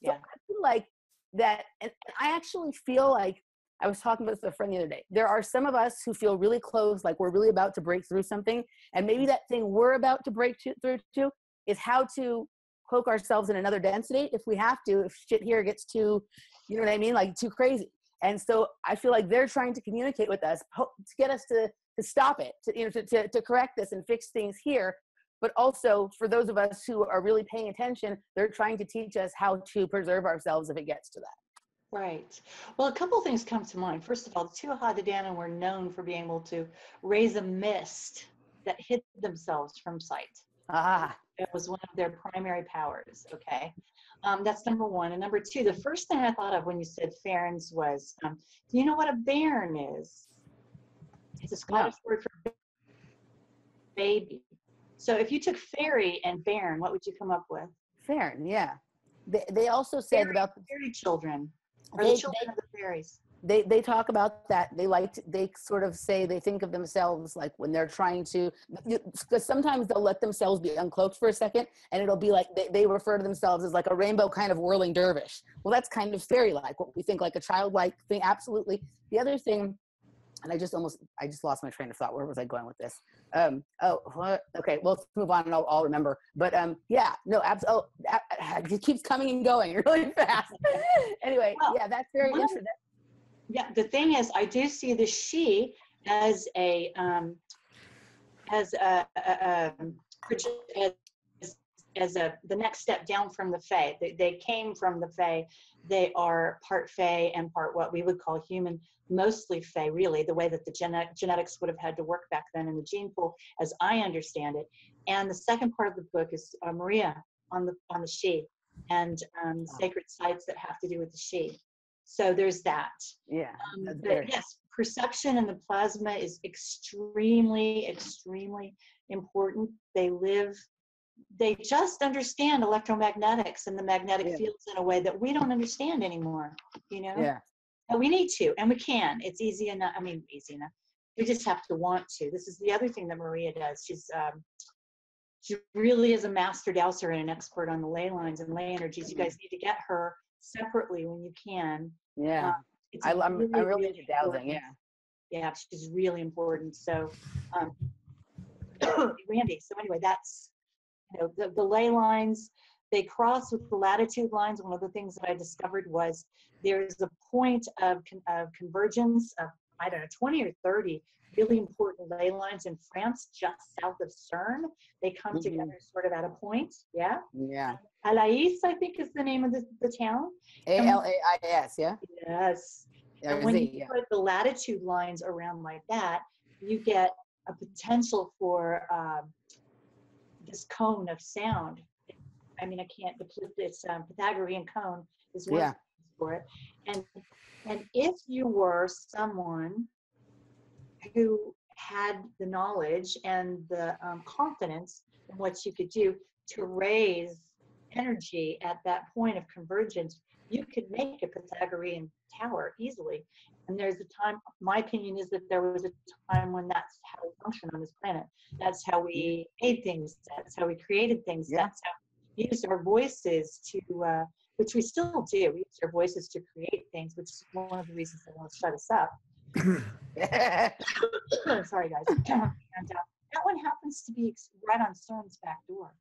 So yeah. I feel like that, and I actually feel like, I was talking about this with a friend the other day. There are some of us who feel really close, like we're really about to break through something. And maybe that thing we're about to break to, through to is how to cloak ourselves in another density if we have to, if shit here gets too, you know what I mean, like too crazy. And so I feel like they're trying to communicate with us to get us to, to stop it, to, you know, to, to, to correct this and fix things here. But also for those of us who are really paying attention, they're trying to teach us how to preserve ourselves if it gets to that. Right. Well, a couple of things come to mind. First of all, the Tuatha Dé Danann were known for being able to raise a mist that hid themselves from sight. Ah. It was one of their primary powers, okay? Um, that's number one. And number two, the first thing I thought of when you said Farns was, um, do you know what a bairn is? It's a Scottish no. word for baby. So if you took fairy and bairn, what would you come up with? Bairn, yeah. They, they also said fairy, about the fairy children. Or they, the children they, of the fairies. They, they talk about that. They like to, they sort of say they think of themselves like when they're trying to, because sometimes they'll let themselves be uncloaked for a second, and it'll be like they, they refer to themselves as like a rainbow kind of whirling dervish. Well, that's kind of fairy-like, what we think like a childlike thing. Absolutely. The other thing, and I just almost, I just lost my train of thought. Where was I going with this? Um, oh, what? Okay. Well, let's move on and I'll, I'll remember. But um, yeah, no, abs- oh, ab- it keeps coming and going really fast. Anyway, well, yeah, that's very well, interesting. Yeah, the thing is, I do see the she as a, um, as a, a, a as, as a, the next step down from the fae. They, they came from the fae. They are part fae and part what we would call human, mostly fae, really, the way that the gen- genetics would have had to work back then in the gene pool, as I understand it. And the second part of the book is uh, Maria on the on the she, and um, wow. sacred sites that have to do with the she. So there's that. Yeah. Um, but very- yes, perception in the plasma is extremely, extremely important. They live. They just understand electromagnetics and the magnetic yeah. fields in a way that we don't understand anymore, you know? Yeah. But we need to, and we can. It's easy enough. I mean, easy enough. We just have to want to. This is the other thing that Maria does. She's um, she really is a master dowser and an expert on the ley lines and ley energies. You guys need to get her separately when you can. Yeah. Um, it's I, I'm, really, I'm really into dowsing, yeah. Yeah, she's really important. So, um, Randy, so anyway, that's, you know, the, the ley lines, they cross with the latitude lines. One of the things that I discovered was there's a point of, of convergence of, I don't know, twenty or thirty really important ley lines in France, just south of CERN. They come mm-hmm. together sort of at a point, yeah? Yeah. Alais, I think, is the name of the, the town. A L A I S, yeah? Yes. Yeah, and when it, you yeah. put the latitude lines around like that, you get a potential for... Um, this cone of sound. I mean, I can't deplete this um, Pythagorean cone is one yeah. for it. And and if you were someone who had the knowledge and the um, confidence in what you could do to raise energy at that point of convergence, you could make a Pythagorean tower easily. And there's a time, my opinion is that there was a time when that's how we function on this planet. That's how we made things. That's how we created things. Yeah. That's how we used our voices to, uh, which we still do. We use our voices to create things, which is one of the reasons they want to shut us up. Sorry, guys. That one happens to be right on CERN's back door.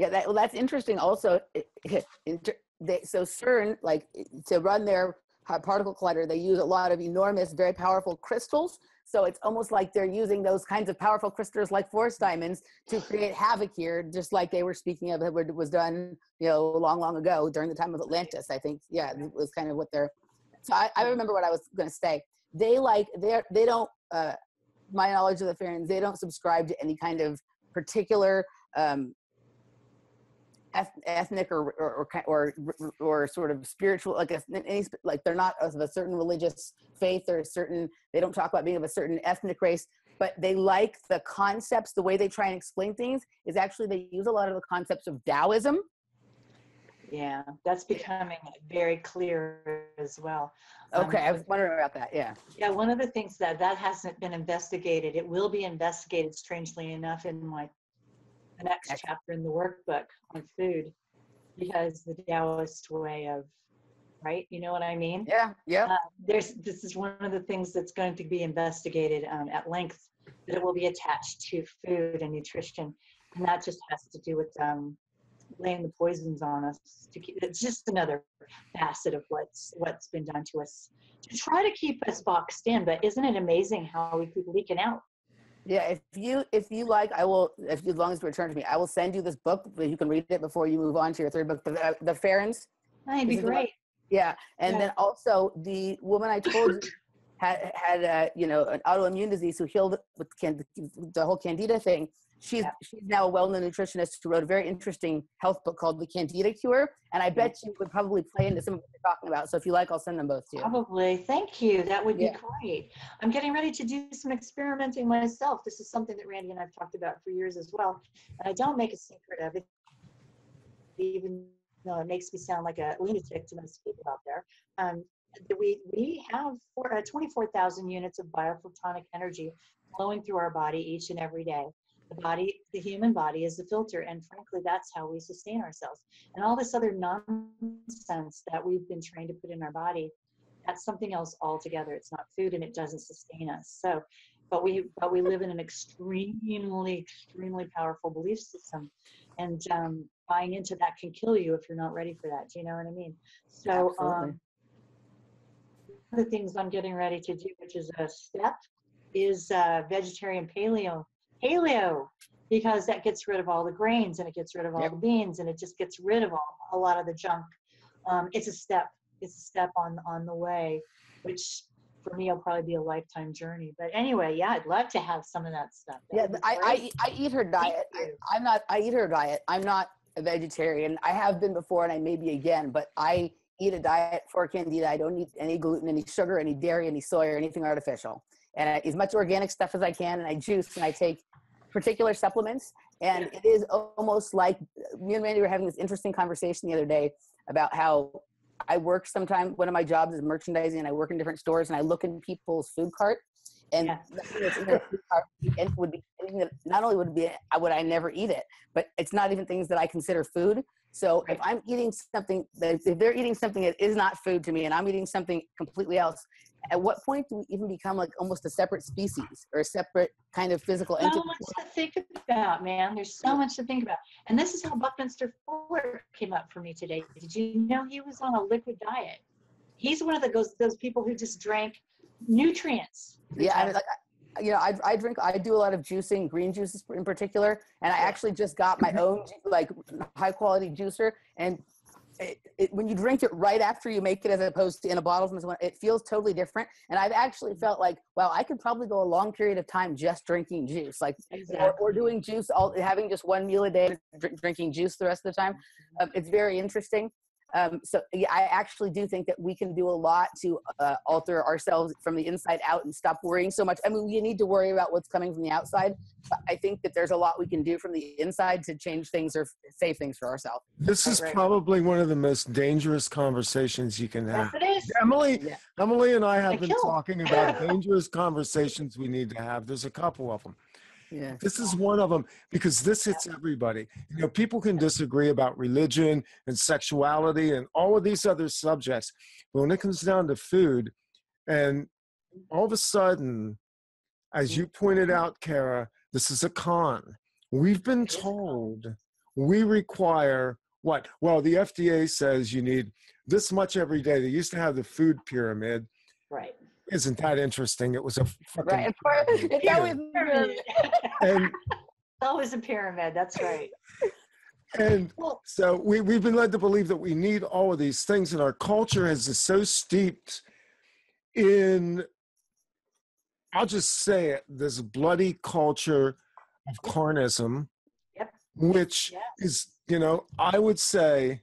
Yeah, that, well, that's interesting also. They, so CERN, like to run their particle collider, they use a lot of enormous, very powerful crystals. So it's almost like they're using those kinds of powerful crystals like force diamonds to create havoc here, just like they were speaking of, it was done, you know, long, long ago during the time of Atlantis, I think. Yeah, it was kind of what they're, so I, I remember what I was going to say. They like, they're, they don't, uh, my knowledge of the Farns, they don't subscribe to any kind of particular um, ethnic or, or or or sort of spiritual, like a, any, like they're not of a certain religious faith or a certain, they don't talk about being of a certain ethnic race, but they like the concepts. The way they try and explain things is actually they use a lot of the concepts of Taoism. Yeah, that's becoming very clear as well. Okay, um, I was wondering about that. Yeah, yeah. One of the things that that hasn't been investigated, it will be investigated, strangely enough, in my the next chapter in the workbook on food, because the Taoist way of, right? You know what I mean? Yeah, yeah. Uh, there's, this is one of the things that's going to be investigated um, at length, that it will be attached to food and nutrition. And that just has to do with um, laying the poisons on us. To keep, it's just another facet of what's what's been done to us to try to keep us boxed in. But isn't it amazing how we keep leaking out? Yeah, if you if you like, I will. If you, as long as you return to me, I will send you this book. You can read it before you move on to your third book, the, the Farns. That'd be great. Yeah, and yeah. Then also the woman I told you had had uh, you know, an autoimmune disease who healed with can, the whole Candida thing. She's yeah. she's now a well-known nutritionist who wrote a very interesting health book called The Candida Cure, and I bet you would probably play into some of what you're talking about. So if you like, I'll send them both to you. Probably. Thank you. That would yeah. be great. I'm getting ready to do some experimenting myself. This is something that Randy and I've talked about for years as well, and I don't make a secret of it, even though it makes me sound like a lunatic to most people out there. Um, we we have uh, twenty-four thousand units of biophotonic energy flowing through our body each and every day. The body, the human body, is the filter, and frankly, that's how we sustain ourselves. And all this other nonsense that we've been trained to put in our body, that's something else altogether. It's not food, and it doesn't sustain us. So, but we, but we live in an extremely, extremely powerful belief system, and um, buying into that can kill you if you're not ready for that. Do you know what I mean? So, um, one of the things I'm getting ready to do, which is a step, is uh, vegetarian paleo. Paleo, because that gets rid of all the grains, and it gets rid of all yep. the beans, and it just gets rid of all, a lot of the junk. Um, it's a step. It's a step on, on the way, which for me will probably be a lifetime journey. But anyway, yeah, I'd love to have some of that stuff. That yeah, I, I I eat her diet. I, I'm not. I eat her diet. I'm not a vegetarian. I have been before, and I may be again. But I eat a diet for Candida. I don't eat any gluten, any sugar, any dairy, any soy, or anything artificial. And I, as much organic stuff as I can, and I juice, and I take particular supplements, and it is almost like me and Randy were having this interesting conversation the other day about how I work sometimes. One of my jobs is merchandising, and I work in different stores, and I look in people's food cart, and yeah. nothing that's in their food cart and would be anything that not only would it be would I never eat it, but it's not even things that I consider food. So if I'm eating something that if they're eating something that is not food to me, and I'm eating something completely else, at what point do we even become like almost a separate species or a separate kind of physical entity? So much to think about, man. There's so much to think about. And this is how Buckminster Fuller came up for me today. Did you know he was on a liquid diet? He's one of the, those, those people who just drank nutrients. Yeah, I mean, like, you know, I, I drink, I do a lot of juicing, green juices in particular. And I actually just got my own like high quality juicer, and It, it, when you drink it right after you make it, as opposed to in a bottle from someone, it feels totally different. And I've actually felt like, wow, I could probably go a long period of time just drinking juice, like exactly. or, or doing juice, all having just one meal a day, drink, drinking juice the rest of the time. Um, it's very interesting. Um, so yeah, I actually do think that we can do a lot to uh, alter ourselves from the inside out and stop worrying so much. I mean, you need to worry about what's coming from the outside, but I think that there's a lot we can do from the inside to change things or save things for ourselves. This is right. probably one of the most dangerous conversations you can have. Yes, it is. Emily, yeah. Emily and I have I been kill. talking about dangerous conversations we need to have. There's a couple of them. Yeah. This is one of them, because this hits everybody. You know, people can disagree about religion and sexuality and all of these other subjects, but when it comes down to food, and all of a sudden, as you pointed out, Kara, this is a con. We've been told we require what? Well, the F D A says you need this much every day. They used to have the food pyramid. Right. Isn't that interesting? It was a fucking right. pyramid. It's always a pyramid. And, it's always a pyramid. That's right. And well, so we, we've been led to believe that we need all of these things, and our culture is so steeped in, I'll just say it, this bloody culture of carnism, yep. which yes. is, you know, I would say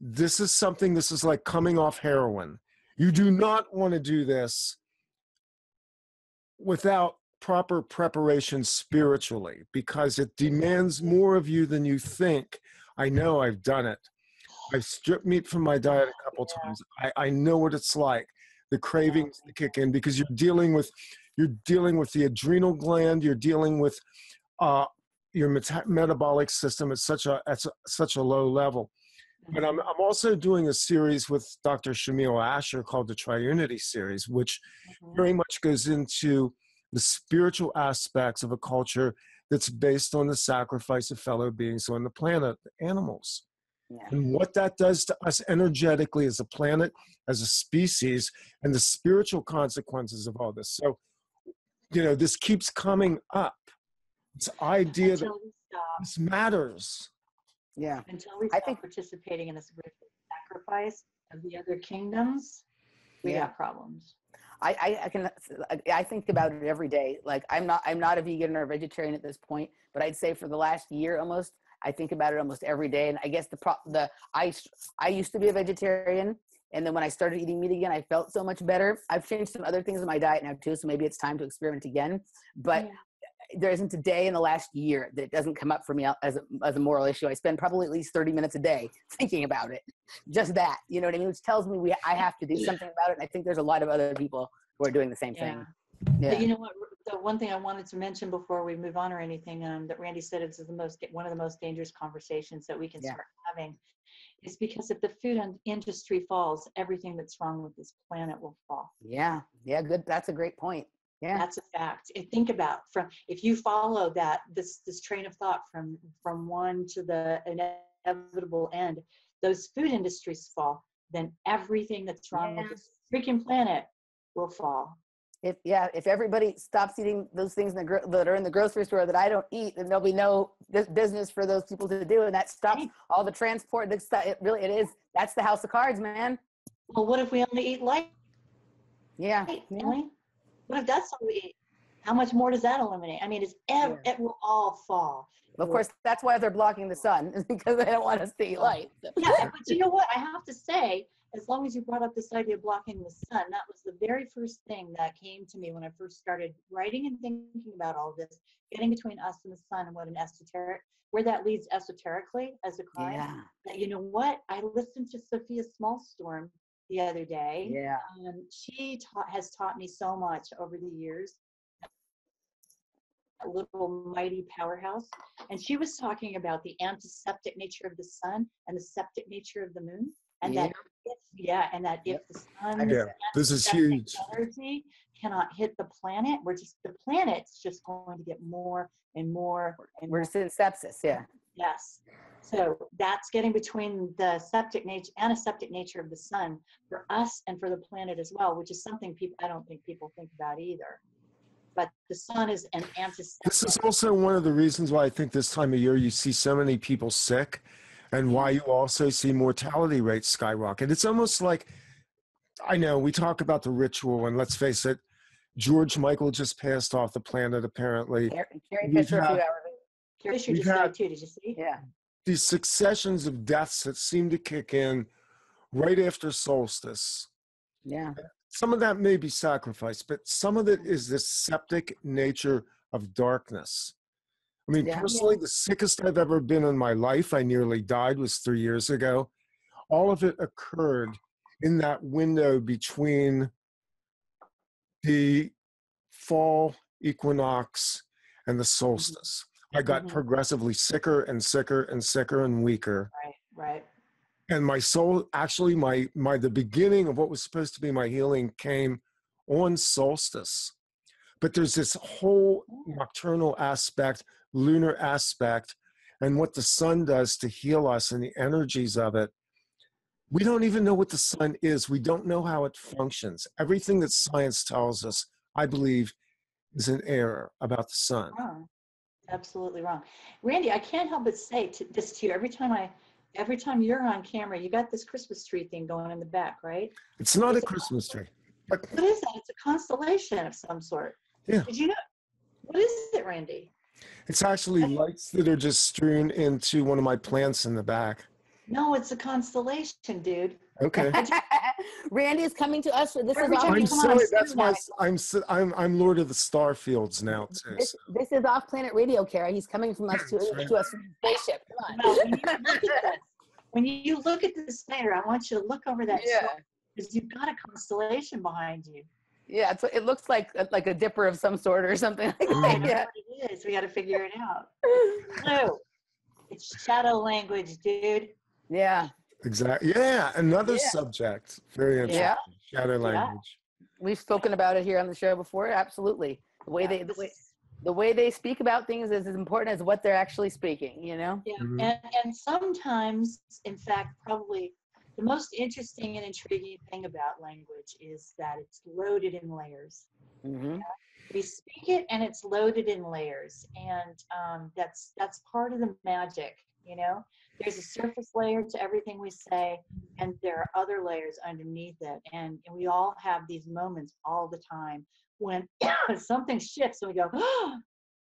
this is something, this is like coming off heroin. You do not want to do this without proper preparation spiritually, because it demands more of you than you think. I know I've done it. I've stripped meat from my diet a couple yeah. times. I, I know what it's like. The cravings yeah. kick in because you're dealing with, you're dealing with the adrenal gland. You're dealing with uh, your meta metabolic system at such a at such a low level. But I'm, I'm also doing a series with Doctor Shamil Asher called the Triunity series, which mm-hmm. very much goes into the spiritual aspects of a culture that's based on the sacrifice of fellow beings on the planet, animals. Yeah. And what that does to us energetically as a planet, as a species, and the spiritual consequences of all this. So, you know, this keeps coming up. This idea that this matters. Yeah. Until we stop I think participating in this sacrifice of the other kingdoms, we yeah. have problems. I, I, I can I think about it every day. Like I'm not I'm not a vegan or a vegetarian at this point, but I'd say for the last year almost, I think about it almost every day. And I guess the pro the I I used to be a vegetarian, and then when I started eating meat again, I felt so much better. I've changed some other things in my diet now too, so maybe it's time to experiment again. But yeah. there isn't a day in the last year that it doesn't come up for me as a, as a moral issue. I spend probably at least thirty minutes a day thinking about it. Just that, you know what I mean? Which tells me we, I have to do something about it. And I think there's a lot of other people who are doing the same yeah. thing. Yeah. But you know what? The one thing I wanted to mention before we move on or anything um, that Randy said is the most, one of the most dangerous conversations that we can yeah. start having is because if the food industry falls, everything that's wrong with this planet will fall. Yeah. Yeah. Good. That's a great point. Yeah. That's a fact. And think about from if you follow that this this train of thought from from one to the inevitable end, those food industries fall, then everything that's wrong yes. with this freaking planet will fall. If yeah, if everybody stops eating those things in the gro that are in the grocery store that I don't eat, then there'll be no business for those people to do, and that stops all the transport. That it really it is. That's the house of cards, man. Well, what if we only eat light? Yeah. Right, yeah. What if that's all we eat? How much more does that eliminate? I mean, it's ever, yeah. it will all fall. Of course, that's why they're blocking the sun, is because they don't want us to see light. Yeah, but you know what? I have to say, as long as you brought up this idea of blocking the sun, that was the very first thing that came to me when I first started writing and thinking about all this, getting between us and the sun and what an esoteric, where that leads esoterically as a client. Yeah. That, you know what? I listened to Sophia Smallstorm the other day. Yeah. Um, she ta has taught me so much over the years. A little mighty powerhouse. And she was talking about the antiseptic nature of the sun and the septic nature of the moon. And yeah. that if, yeah, and that if the sun yeah. this is huge energy cannot hit the planet, we're just the planet's just going to get more and more and we're more. Just in sepsis, yeah. Yes. So that's getting between the septic nature, antiseptic nature of the sun for us and for the planet as well, which is something people, I don't think people think about either. But the sun is an antiseptic. This is also one of the reasons why I think this time of year you see so many people sick and why you also see mortality rates skyrocket. It's almost like, I know we talk about the ritual, and let's face it, George Michael just passed off the planet apparently. Carrie Fisher a few hours ago. Carrie Fisher just died too, did you see? Yeah. These successions of deaths that seem to kick in right after solstice. Yeah. Some of that may be sacrifice, but some of it is this septic nature of darkness. I mean, yeah. personally, the sickest I've ever been in my life, I nearly died, was three years ago. All of it occurred in that window between the fall equinox and the solstice. I got mm-hmm. progressively sicker and sicker and sicker and weaker. Right, right. And my soul, actually, my, my the beginning of what was supposed to be my healing came on solstice. But there's this whole nocturnal aspect, lunar aspect, and what the sun does to heal us and the energies of it. We don't even know what the sun is. We don't know how it functions. Everything that science tells us, I believe, is an error about the sun. Wrong. Absolutely wrong. Randy, I can't help but say to, this to you. Every time I, every time you're on camera, you got this Christmas tree thing going in the back, right? It's not it's a, a Christmas tree. What is that? It's a constellation of some sort. Yeah. Did you know? What is it, Randy? It's actually lights that are just strewn into one of my plants in the back. No, it's a constellation, dude. Okay. Randy is coming to us. For, this Every is I'm sorry, that's my, I'm, I'm, I'm Lord of the Starfields now, too. This, so. This is Off-Planet Radio, Kara. He's coming from us to, right. to us from the spaceship. Come on. No, when, you look at this, when you look at this layer, I want you to look over that yeah. star, because you've got a constellation behind you. Yeah, it's, it looks like like a dipper of some sort or something like that. Yeah. It is. We got to figure it out. So, it's shadow language, dude. Yeah. Exactly. Yeah, another yeah. subject. Very interesting. Yeah. Shadow language. Yeah. We've spoken about it here on the show before. Absolutely. The way yeah. they the way, the way they speak about things is as important as what they're actually speaking. You know. Yeah, mm-hmm. and and sometimes, in fact, probably. The most interesting and intriguing thing about language is that it's loaded in layers. Mm-hmm. We speak it and it's loaded in layers. And um, that's, that's part of the magic, you know? There's a surface layer to everything we say, and there are other layers underneath it. And, and we all have these moments all the time when something shifts and we go, oh,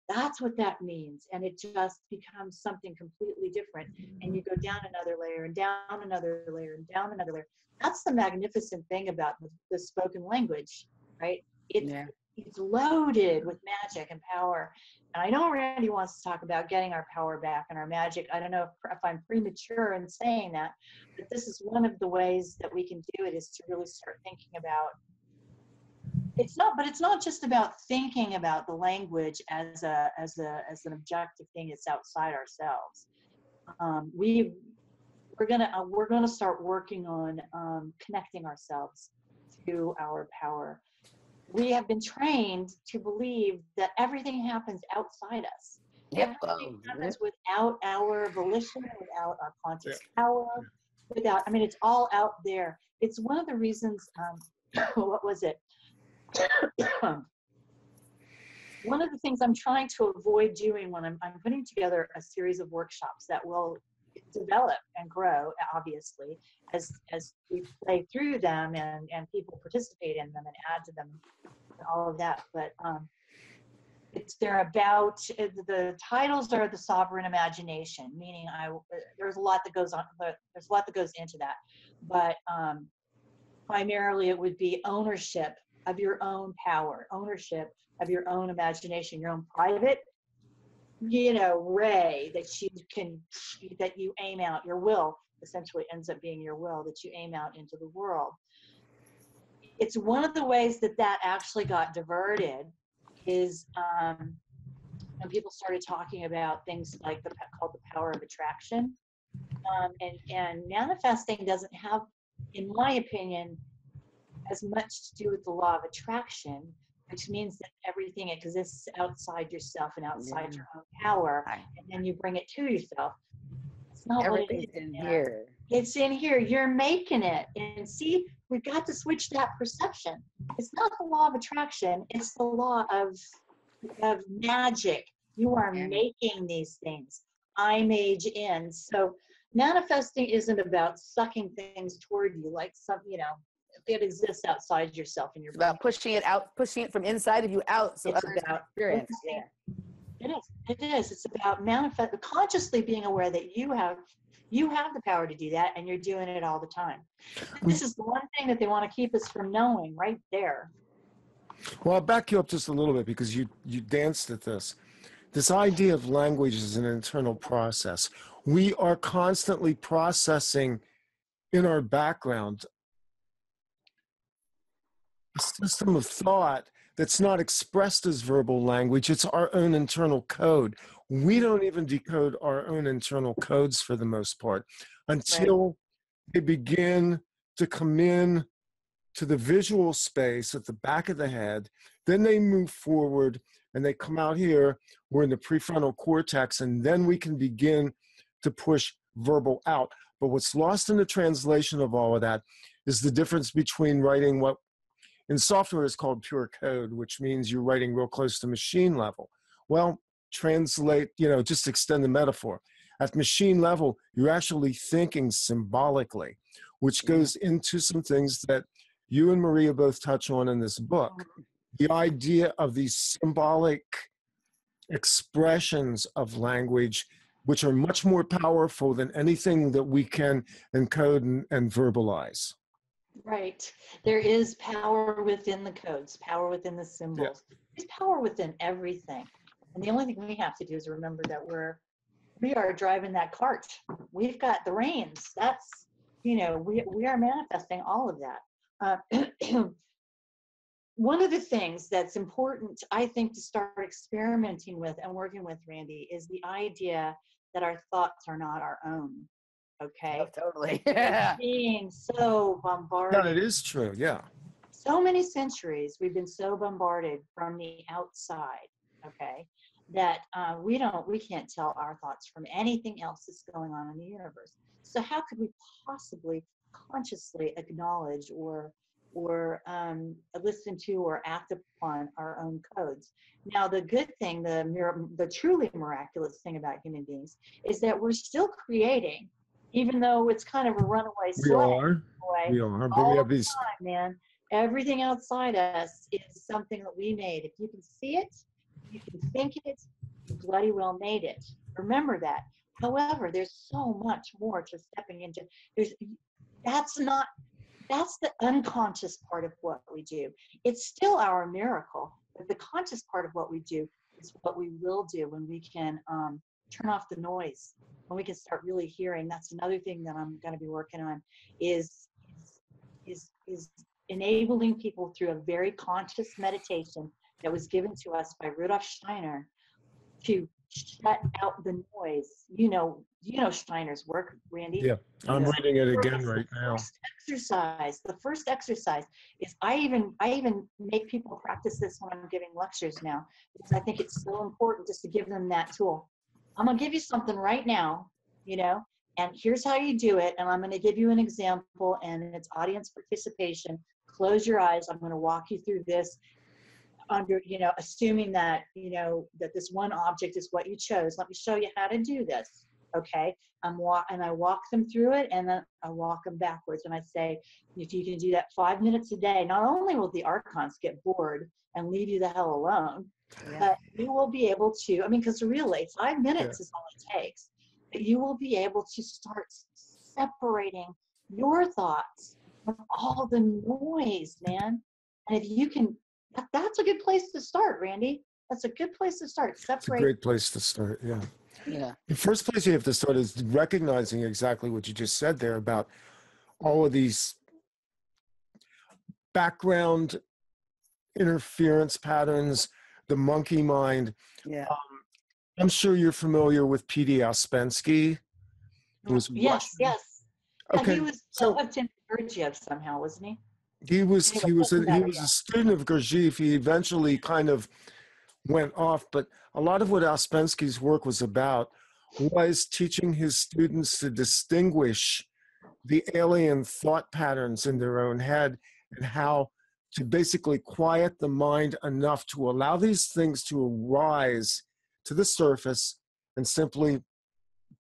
that's what that means. And it just becomes something completely different. And you go down another layer and down another layer and down another layer. That's the magnificent thing about the, the spoken language, right? It's, yeah. it's loaded with magic and power. And I know Randy wants to talk about getting our power back and our magic. I don't know if, if I'm premature in saying that, but this is one of the ways that we can do it, is to really start thinking about It's not, but it's not just about thinking about the language as a as a as an objective thing. It's outside ourselves. Um, we we're gonna uh, we're gonna start working on um, connecting ourselves to our power. We have been trained to believe that everything happens outside us. Yep. Everything oh, happens yep. without our volition, without our conscious yep. power, without. I mean, it's all out there. It's one of the reasons. Um, what was it? One of the things I'm trying to avoid doing when I'm, I'm putting together a series of workshops that will develop and grow, obviously, as, as we play through them and, and people participate in them and add to them and all of that. But um, it's, they're about, the titles are The Sovereign Imagination, meaning I, there's a lot that goes on, there's a lot that goes into that. But um, primarily it would be ownership of your own power, ownership of your own imagination, your own private, you know, ray that you can, that you aim out, your will essentially ends up being your will that you aim out into the world. It's one of the ways that that actually got diverted is um, when people started talking about things like the called the power of attraction, um, and, and manifesting doesn't have, in my opinion, as much to do with the law of attraction, which means that everything exists outside yourself and outside yeah. your own power, and then you bring it to yourself. It's not everything's what it is in now. Here. It's in here. You're making it. And see, we've got to switch that perception. It's not the law of attraction. It's the law of, of magic. You are yeah. making these things. I mage in. So manifesting isn't about sucking things toward you like some, you know, it exists outside yourself and your it's about pushing it out, pushing it from inside of you out, so others can experience. Yeah. It is. It is. It's about manifest, consciously being aware that you have, you have the power to do that, and you're doing it all the time. And this is the one thing that they want to keep us from knowing, right there. Well, I'll back you up just a little bit because you you danced at this. This idea of language is an internal process. We are constantly processing in our background a system of thought that's not expressed as verbal language. It's our own internal code. We don't even decode our own internal codes for the most part until right. they begin to come in to the visual space at the back of the head. Then they move forward and they come out here, we're in the prefrontal cortex, and then we can begin to push verbal out. But what's lost in the translation of all of that is the difference between writing what in software is called pure code, which means you're writing real close to machine level. Well, translate, you know, just extend the metaphor. At machine level, you're actually thinking symbolically, which goes into some things that you and Maria both touch on in this book. The idea of these symbolic expressions of language, which are much more powerful than anything that we can encode and, and verbalize. Right. There is power within the codes, power within the symbols. Yeah. There's power within everything. And the only thing we have to do is remember that we're, we are driving that cart. We've got the reins. That's, you know, we, we are manifesting all of that. Uh, one of the things that's important, I think, to start experimenting with and working with, Randy, is the idea that our thoughts are not our own. Okay. Oh, totally. Yeah. We're being so bombarded. No, it is true. Yeah. So many centuries we've been so bombarded from the outside. Okay. That uh, we don't, we can't tell our thoughts from anything else that's going on in the universe. So how could we possibly consciously acknowledge or or um, listen to or act upon our own codes? Now, the good thing, the the truly miraculous thing about human beings is that we're still creating, even though it's kind of a runaway slave. We are. We are. But we have these. Time, man, everything outside us is something that we made. If you can see it, you can think it, you bloody well made it. Remember that. However, there's so much more to stepping into. There's, that's not, that's the unconscious part of what we do. It's still our miracle, but the conscious part of what we do is what we will do when we can um, turn off the noise, when we can start really hearing. That's another thing that I'm going to be working on is, is, is enabling people through a very conscious meditation that was given to us by Rudolf Steiner to shut out the noise. You know, you know Steiner's work, Randy. Yeah, I'm you know, reading it again first, right now. First exercise. The first exercise is I even I even make people practice this when I'm giving lectures now, because I think it's so important just to give them that tool. I'm gonna give you something right now, you know, and here's how you do it, and I'm gonna give you an example, and it's audience participation. Close your eyes. I'm gonna walk you through this. Under, you know, assuming that, you know, that this one object is what you chose. Let me show you how to do this. Okay. I'm walk and I walk them through it, and then I walk them backwards. And I say, if you can do that five minutes a day, not only will the archons get bored and leave you the hell alone, yeah. but you will be able to, I mean, because really five minutes yeah. is all it takes, but you will be able to start separating your thoughts from all the noise, man. And if you can, that's a good place to start, Randy. That's a good place to start. That's a great place to start, yeah. Yeah. The first place you have to start is recognizing exactly what you just said there about all of these background interference patterns, the monkey mind. Yeah. Um, I'm sure you're familiar with P D Ouspensky. Yes, Russian. Yes. Okay. He was so, Gurdjieff somehow, wasn't he? He was he was a, he was a student of Gurdjieff. He eventually kind of went off, but a lot of what Ouspensky's work was about was teaching his students to distinguish the alien thought patterns in their own head and how to basically quiet the mind enough to allow these things to arise to the surface and simply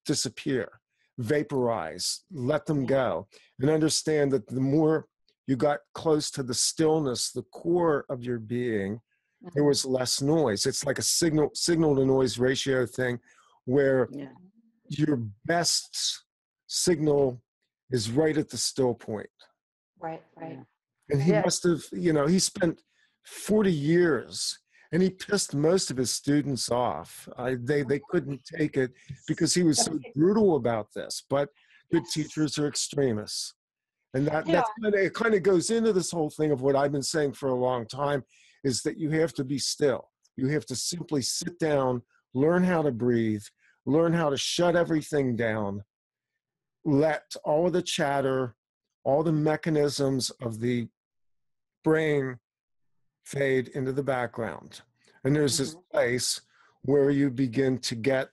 disappear, vaporize, let them go, and understand that the more you got close to the stillness, the core of your being, there was less noise. It's like a signal signal to noise ratio thing where yeah. your best signal is right at the still point. Right, right. And he yeah. must have, you know, he spent forty years and he pissed most of his students off. I, they, they couldn't take it because he was so brutal about this, but good teachers are extremists. And that, yeah. that's kind of, it kind of goes into this whole thing of what I've been saying for a long time is that you have to be still. You have to simply sit down, learn how to breathe, learn how to shut everything down, let all the chatter, all the mechanisms of the brain fade into the background. And there's this place where you begin to get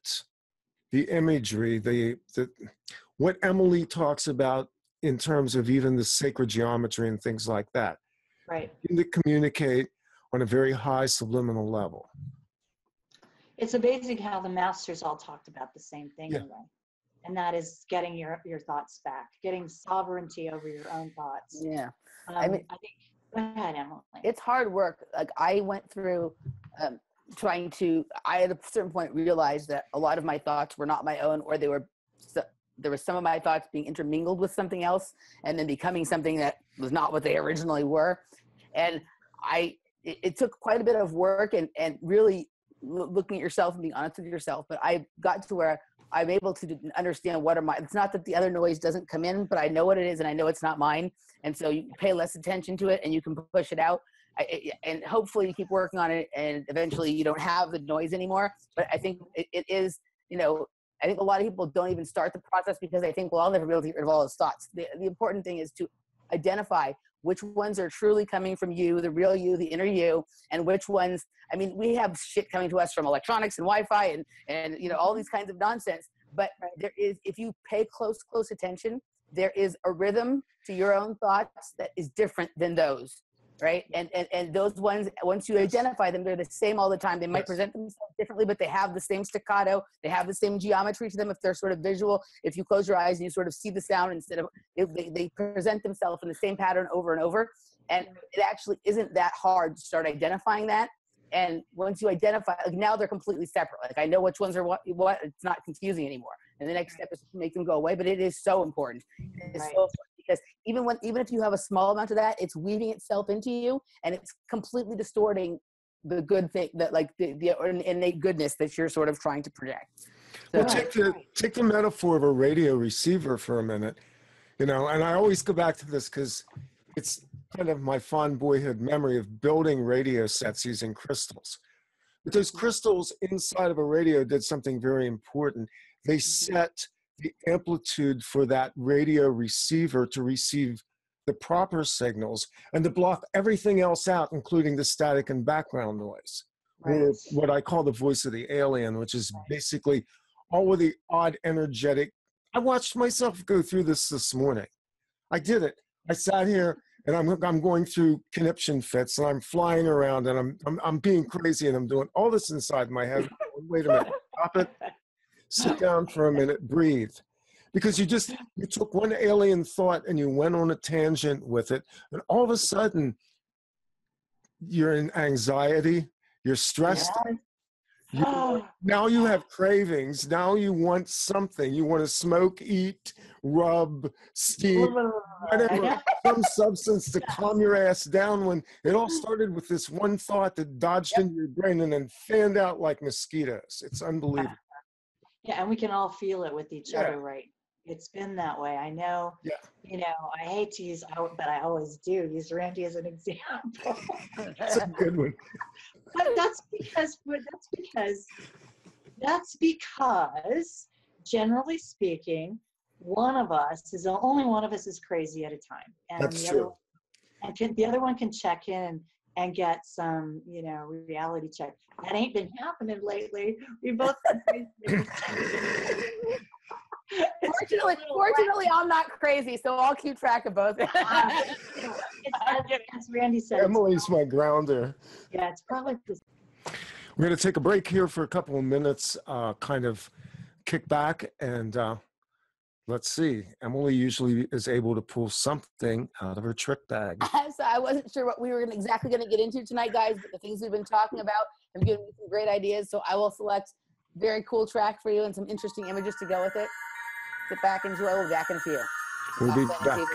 the imagery, the, the what Emily talks about in terms of even the sacred geometry and things like that. Right. You can communicate on a very high subliminal level. It's amazing how the masters all talked about the same thing, yeah. anyway. And that is getting your, your thoughts back, getting sovereignty over your own thoughts. Yeah. Um, I mean, I think, go ahead, Emily. It's hard work. Like I went through um, trying to, I at a certain point realized that a lot of my thoughts were not my own, or they were, so, there was some of my thoughts being intermingled with something else and then becoming something that was not what they originally were. And I, it, it took quite a bit of work and, and really looking at yourself and being honest with yourself. But I got to where I'm able to understand what are my, it's not that the other noise doesn't come in, but I know what it is and I know it's not mine. And so you pay less attention to it and you can push it out. I, and hopefully you keep working on it and eventually you don't have the noise anymore. But I think it, it is, you know, I think a lot of people don't even start the process because they think, well, I'll never be able to get rid of all those thoughts. The, the important thing is to identify which ones are truly coming from you, the real you, the inner you, and which ones, I mean, we have shit coming to us from electronics and Wi-Fi and, and you know, all these kinds of nonsense. But there is, if you pay close, close attention, there is a rhythm to your own thoughts that is different than those, right? And, and, and those ones, once you identify them, they're the same all the time. They might present themselves differently, but they have the same staccato. They have the same geometry to them if they're sort of visual. If you close your eyes and you sort of see the sound instead of, they, they present themselves in the same pattern over and over. And it actually isn't that hard to start identifying that. And once you identify, like now they're completely separate. Like I know which ones are what, what it's not confusing anymore. And the next step is to make them go away, but it is so important. It is right. so important. Because even when, even if you have a small amount of that, it's weaving itself into you and it's completely distorting the good thing that like the, the innate goodness that you're sort of trying to project. So, well, take the, take the metaphor of a radio receiver for a minute, you know, and I always go back to this because it's kind of my fond boyhood memory of building radio sets using crystals. But those crystals inside of a radio did something very important. They set the amplitude for that radio receiver to receive the proper signals and to block everything else out, including the static and background noise, right. or what I call the voice of the alien, which is basically all of the odd energetic. I watched myself go through this this morning. I did it. I sat here and I'm, I'm going through conniption fits and I'm flying around and I'm, I'm, I'm being crazy and I'm doing all this inside my head. Wait a minute, stop it. Sit down for a minute, breathe. Because you just, you took one alien thought and you went on a tangent with it. And all of a sudden, you're in anxiety, you're stressed. Yeah. You, oh. Now you have cravings. Now you want something. You want to smoke, eat, rub, steam, whatever, some substance to calm your ass down when it all started with this one thought that dodged yep. into your brain and then fanned out like mosquitoes. It's unbelievable. Yeah, and we can all feel it with each yeah. other, right? It's been that way. I know, yeah. you know, I hate to use, but I always do, use Randy as an example. That's a good one. But that's because, but that's because, that's because, generally speaking, one of us is, only one of us is crazy at a time. And that's the true. Other, and can, the other one can check in and, and get some, you know, reality check. That ain't been happening lately. We both been Fortunately, fortunately I'm not crazy, so I'll keep track of both. uh, it's, as Randy said, Emily's my grounder. Yeah, it's probably this. We're going to take a break here for a couple of minutes, uh, kind of kick back, and uh, let's see. Emily usually is able to pull something out of her trick bag. So I wasn't sure what we were gonna, exactly going to get into tonight, guys, but the things we've been talking about have given me some great ideas. So I will select a very cool track for you and some interesting images to go with it. Sit back, enjoy. We'll be back in a few. We'll be back. T V.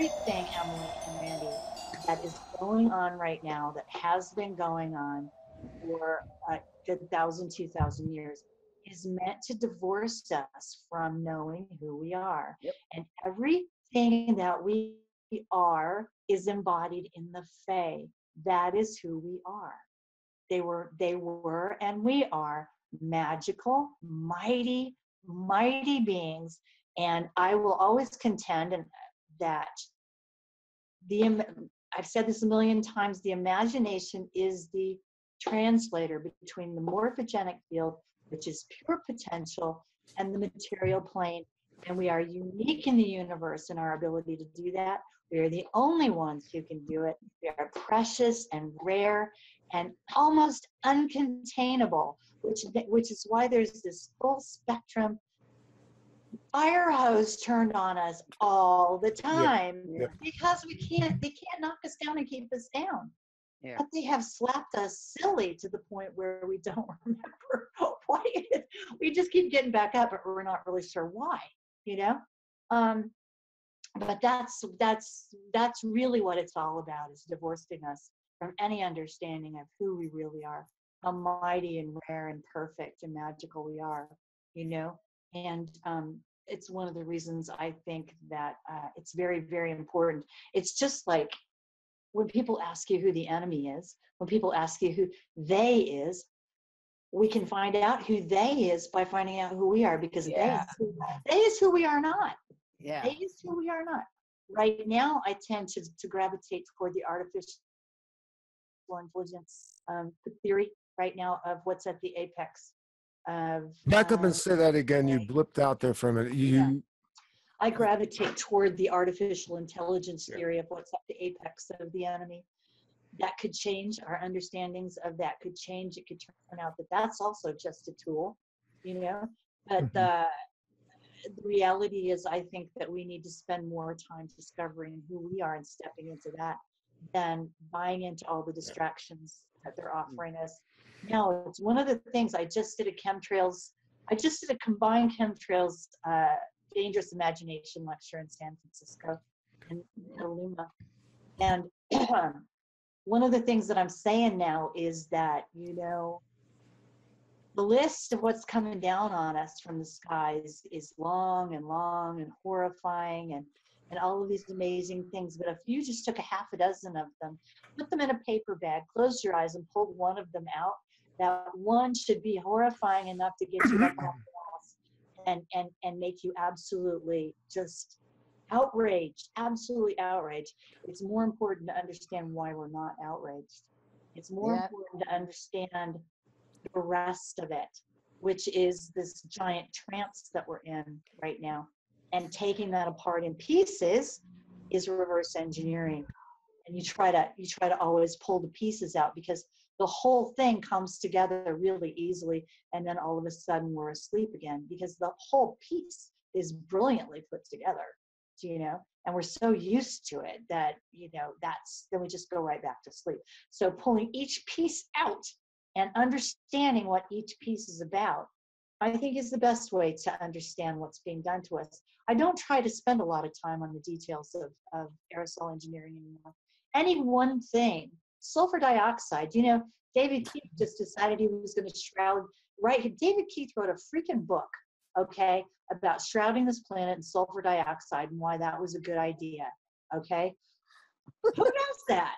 Everything, Emily and Randy, that is going on right now, that has been going on for a good thousand, two thousand years, is meant to divorce us from knowing who we are. Yep. And everything that we are is embodied in the Fae. That is who we are. They were, they were, and we are magical, mighty, mighty beings. And I will always contend, and that the, I've said this a million times, the imagination is the translator between the morphogenic field, which is pure potential, and the material plane. And we are unique in the universe in our ability to do that. We are the only ones who can do it. We are precious and rare and almost uncontainable, which, which is why there's this full spectrum fire hose turned on us all the time. Yeah, yeah. Because we can't, they can't knock us down and keep us down. Yeah. But they have slapped us silly to the point where we don't remember why it is. We just keep getting back up, but we're not really sure why, you know? Um, but that's, that's, that's really what it's all about, is divorcing us from any understanding of who we really are, how mighty and rare and perfect and magical we are, you know? And um, it's one of the reasons I think that uh, it's very, very important. It's just like when people ask you who the enemy is, when people ask you who they is, we can find out who they is by finding out who we are, because yeah. they, is who, they is who we are not. Yeah. They is who we are not. Right now, I tend to, to gravitate toward the artificial intelligence um, theory right now of what's at the apex. Of, Back up um, and say that again. You blipped out there for a minute. You, yeah. I gravitate toward the artificial intelligence theory yeah. of what's at the apex of the enemy. That could change. Our understandings of that could change. It could turn out that that's also just a tool, you know. But the uh, reality is, I think that we need to spend more time discovering who we are and stepping into that than buying into all the distractions that they're offering us. No, it's one of the things I just did a chemtrails, I just did a combined chemtrails uh, Dangerous Imagination lecture in San Francisco in Luma. And one of the things that I'm saying now is that, you know, the list of what's coming down on us from the skies is long and long and horrifying and, and all of these amazing things. But if you just took a half a dozen of them, put them in a paper bag, close your eyes and pulled one of them out, that one should be horrifying enough to get you up off and, and, and make you absolutely just outraged, absolutely outraged. It's more important to understand why we're not outraged. It's more yeah. important to understand the rest of it, which is this giant trance that we're in right now. And taking that apart in pieces is reverse engineering. And you try to you try to always pull the pieces out, because the whole thing comes together really easily, and then all of a sudden we're asleep again, because the whole piece is brilliantly put together, you know, and we're so used to it that, you know, that's, then we just go right back to sleep. So pulling each piece out and understanding what each piece is about, I think, is the best way to understand what's being done to us. I don't try to spend a lot of time on the details of, of aerosol engineering anymore. Any one thing, sulfur dioxide, you know, David Keith just decided he was going to shroud, right? David Keith wrote a freaking book, okay, about shrouding this planet in sulfur dioxide and why that was a good idea, okay? Who knows that?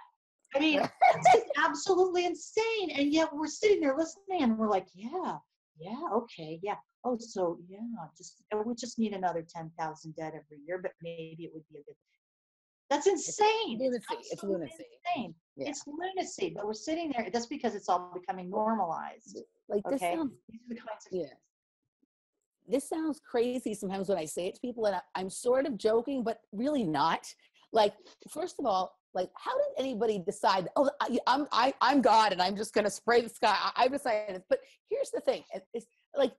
I mean, it's just absolutely insane. And yet we're sitting there listening and we're like, yeah, yeah, okay, yeah. Oh, so yeah, just we just need another ten thousand dead every year, but maybe it would be a good. That's insane. It's lunacy. It's, it's lunacy. Insane. Yeah. It's lunacy, but we're sitting there. That's because it's all becoming normalized. Like, okay? This sounds, these are the kinds of yeah. This sounds crazy sometimes when I say it to people, and I, I'm sort of joking, but really not. Like, first of all, like, how did anybody decide, oh, I, I'm, I, I'm God and I'm just going to spray the sky. I, I've decided. But here's the thing. It's like,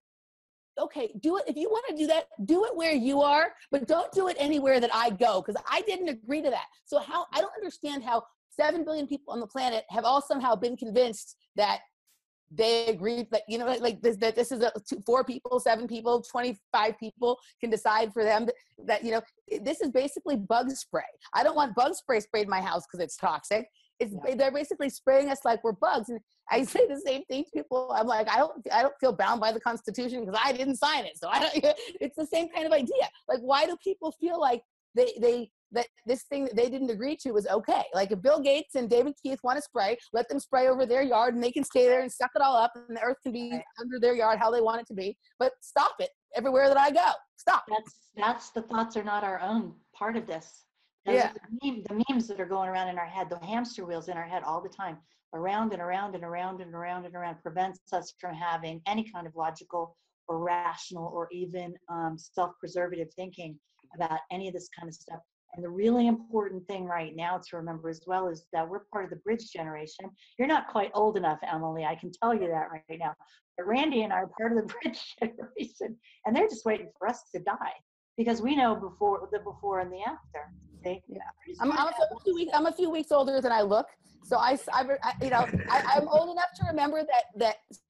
okay, do it. If you want to do that, do it where you are, but don't do it anywhere that I go, because I didn't agree to that. So how, I don't understand how seven billion people on the planet have all somehow been convinced that they agreed that, you know, like, like this, that this is a two, four people, seven people, twenty-five people can decide for them that, that, you know, this is basically bug spray. I don't want bug spray sprayed in my house because it's toxic. It's, yeah. They're basically spraying us like we're bugs. And I say the same thing to people. I'm like, I don't, I don't feel bound by the Constitution because I didn't sign it. So I don't, it's the same kind of idea. Like, why do people feel like they, they, that this thing that they didn't agree to was okay? Like, if Bill Gates and David Keith want to spray, let them spray over their yard and they can stay there and suck it all up, and the earth can be right under their yard how they want it to be. But stop it everywhere that I go. Stop. That's, that's the thoughts are not our own part of this. Those yeah. are the, meme, the memes that are going around in our head, the hamster wheels in our head all the time, around and around and around and around and around, prevents us from having any kind of logical or rational or even um, self-preservative thinking about any of this kind of stuff. And the really important thing right now to remember as well is that we're part of the bridge generation. You're not quite old enough, Emily, I can tell you that right now. But Randy and I are part of the bridge generation, and they're just waiting for us to die, because we know before the before and the after. See? Yeah. I'm, I'm, a few weeks, I'm a few weeks older than I look. So I, I you know, I, I'm old enough to remember that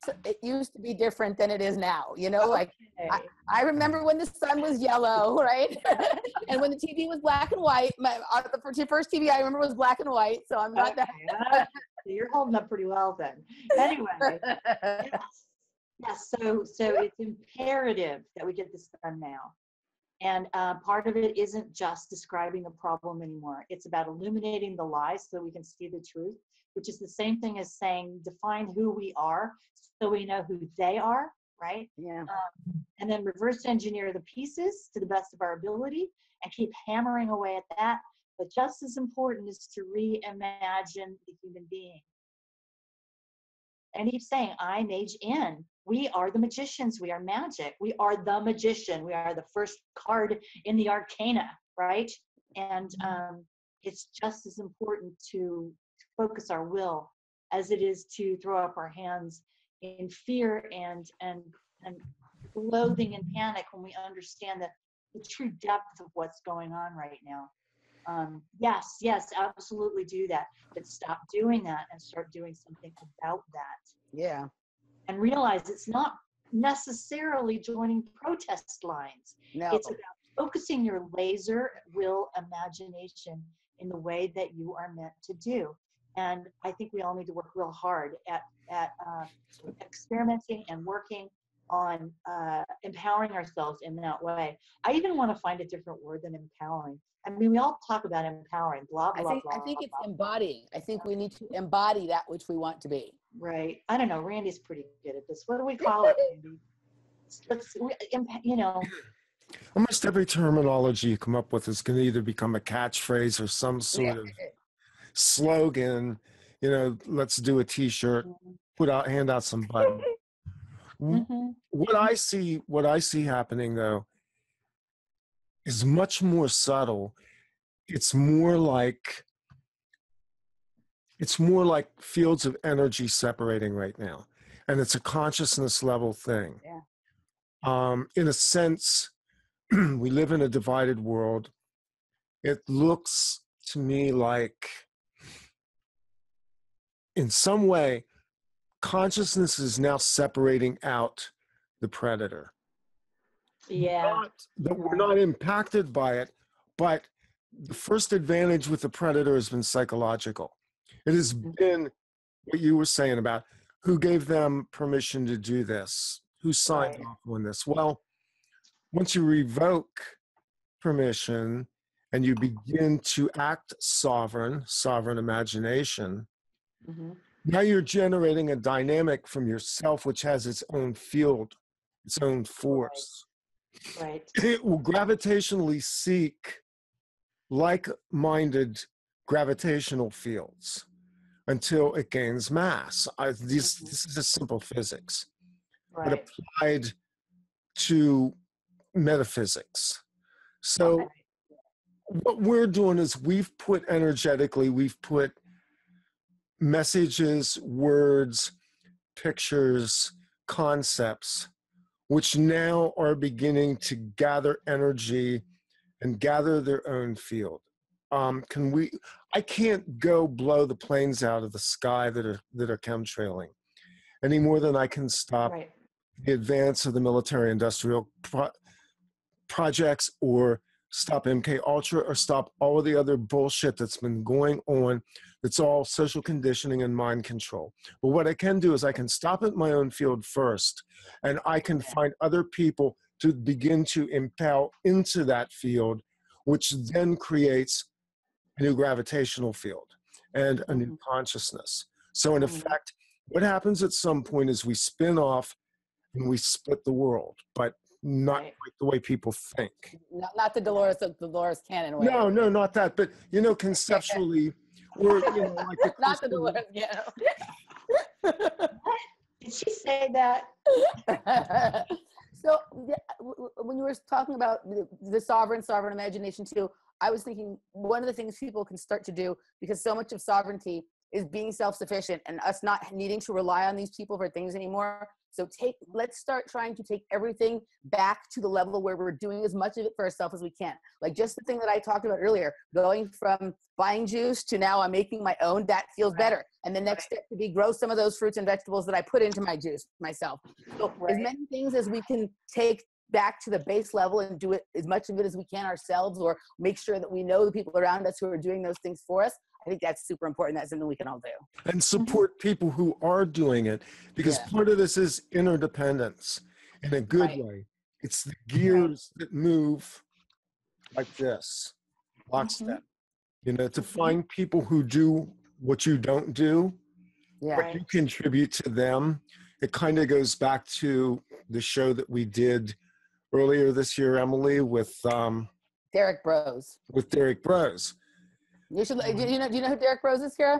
that it used to be different than it is now. You know, like okay. I, I remember when the sun was yellow, right? And when the T V was black and white. My uh, the first T V I remember was black and white. So I'm not okay. that. So you're holding up pretty well then. Anyway, yes, yes. So so it's imperative that we get this done now. And uh, part of it isn't just describing the problem anymore. It's about illuminating the lies so that we can see the truth, which is the same thing as saying, define who we are so we know who they are, right? Yeah. Um, and then reverse engineer the pieces to the best of our ability and keep hammering away at that. But just as important is to reimagine the human being. And he's saying, I mage in. We are the magicians. We are magic. We are the magician. We are the first card in the arcana, right? And um, it's just as important to focus our will as it is to throw up our hands in fear and and and loathing and panic when we understand that the true depth of what's going on right now. Um, yes, yes, absolutely do that. But stop doing that and start doing something about that. Yeah. And realize it's not necessarily joining protest lines. No. It's about focusing your laser will imagination in the way that you are meant to do. And I think we all need to work real hard at, at uh, experimenting and working on uh, empowering ourselves in that way. I even want to find a different word than empowering. I mean, we all talk about empowering, blah, blah, I think, blah. I think blah, it's blah, embodying. I think we need to embody that which we want to be. Right. I don't know. Randy's pretty good at this. What do we call it, Randy? let's, let's, you know. Almost every terminology you come up with is going to either become a catchphrase or some sort yeah. of slogan. You know, let's do a T-shirt, put out, hand out some buttons. Mm-hmm. What I see, what I see happening though, is much more subtle. It's more like, it's more like fields of energy separating right now, and it's a consciousness level thing. Yeah. Um, in a sense, we live in a divided world. It looks to me like, in some way, consciousness is now separating out the predator. Yeah. Not that we're not impacted by it, but the first advantage with the predator has been psychological. It has been what you were saying about who gave them permission to do this, who signed right. off on this. Well, once you revoke permission and you begin to act sovereign, sovereign imagination, mm-hmm. now you're generating a dynamic from yourself which has its own field, its own force. Right. Right. It will gravitationally seek like-minded gravitational fields until it gains mass. I, this, this is just simple physics, right. but applied to metaphysics. So right. what we're doing is we've put energetically, we've put messages, words, pictures, concepts, which now are beginning to gather energy and gather their own field. Um, can we, I can't go blow the planes out of the sky that are, that are chemtrailing any more than I can stop right. the advance of the military industrial pro projects or stop M K Ultra or stop all of the other bullshit that's been going on. It's all social conditioning and mind control. But what I can do is I can stop at my own field first, and I can yeah. find other people to begin to impel into that field, which then creates a new gravitational field and a new mm-hmm. consciousness. So in mm-hmm. effect, what happens at some point is we spin off and we split the world, but not right. like the way people think. Not, not the Dolores the Dolores Cannon way. No, no, not that. But, you know, conceptually, we're, you know, like the not the Dolores Cannon. What? Did she say that? So when you were talking about the sovereign, sovereign imagination too, I was thinking one of the things people can start to do, because so much of sovereignty is being self-sufficient and us not needing to rely on these people for things anymore. So take, let's start trying to take everything back to the level where we're doing as much of it for ourselves as we can. Like just the thing that I talked about earlier, going from buying juice to now I'm making my own, that feels right. better. And the next right. step to be grow some of those fruits and vegetables that I put into my juice myself. So right. as many things as we can take back to the base level and do it as much of it as we can ourselves, or make sure that we know the people around us who are doing those things for us. I think that's super important. That's something we can all do. And support people who are doing it, because yeah. part of this is interdependence in a good right. way. It's the gears right. that move like this, lockstep. Mm-hmm. You know, to find people who do what you don't do, yeah. but you contribute to them. It kind of goes back to the show that we did earlier this year, Emily, with um, Derek Brose. With Derek Brose. You should. Do you know? Do you know who Derek Brose is, Kara?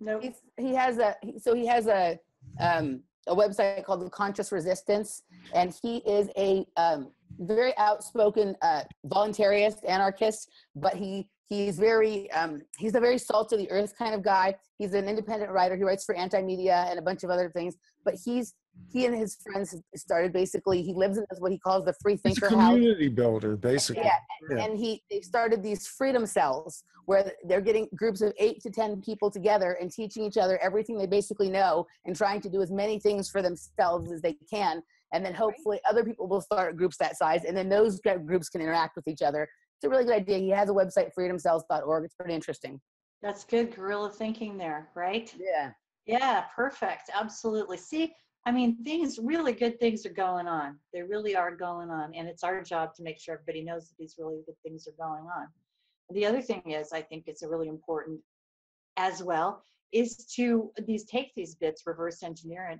No. He's, he has a. So he has a um, a website called The Conscious Resistance, and he is a um, very outspoken uh, voluntarist, anarchist. But he he's very um, he's a very salt of the earth kind of guy. He's an independent writer. He writes for Anti-Media and a bunch of other things. But he's he and his friends started basically. He lives in what he calls the free thinker house. He's a community builder, basically. Yeah. Yeah. And he they started these freedom cells where they're getting groups of eight to ten people together and teaching each other everything they basically know and trying to do as many things for themselves as they can. And then hopefully other people will start groups that size, and then those groups can interact with each other. It's a really good idea. He has a website, freedom cells dot org. It's pretty interesting. That's good guerrilla thinking there, right? Yeah. Yeah, perfect. Absolutely. See, I mean, things, really good things are going on. They really are going on. And it's our job to make sure everybody knows that these really good things are going on. The other thing is, I think it's really important as well, is to these take these bits, reverse engineer it,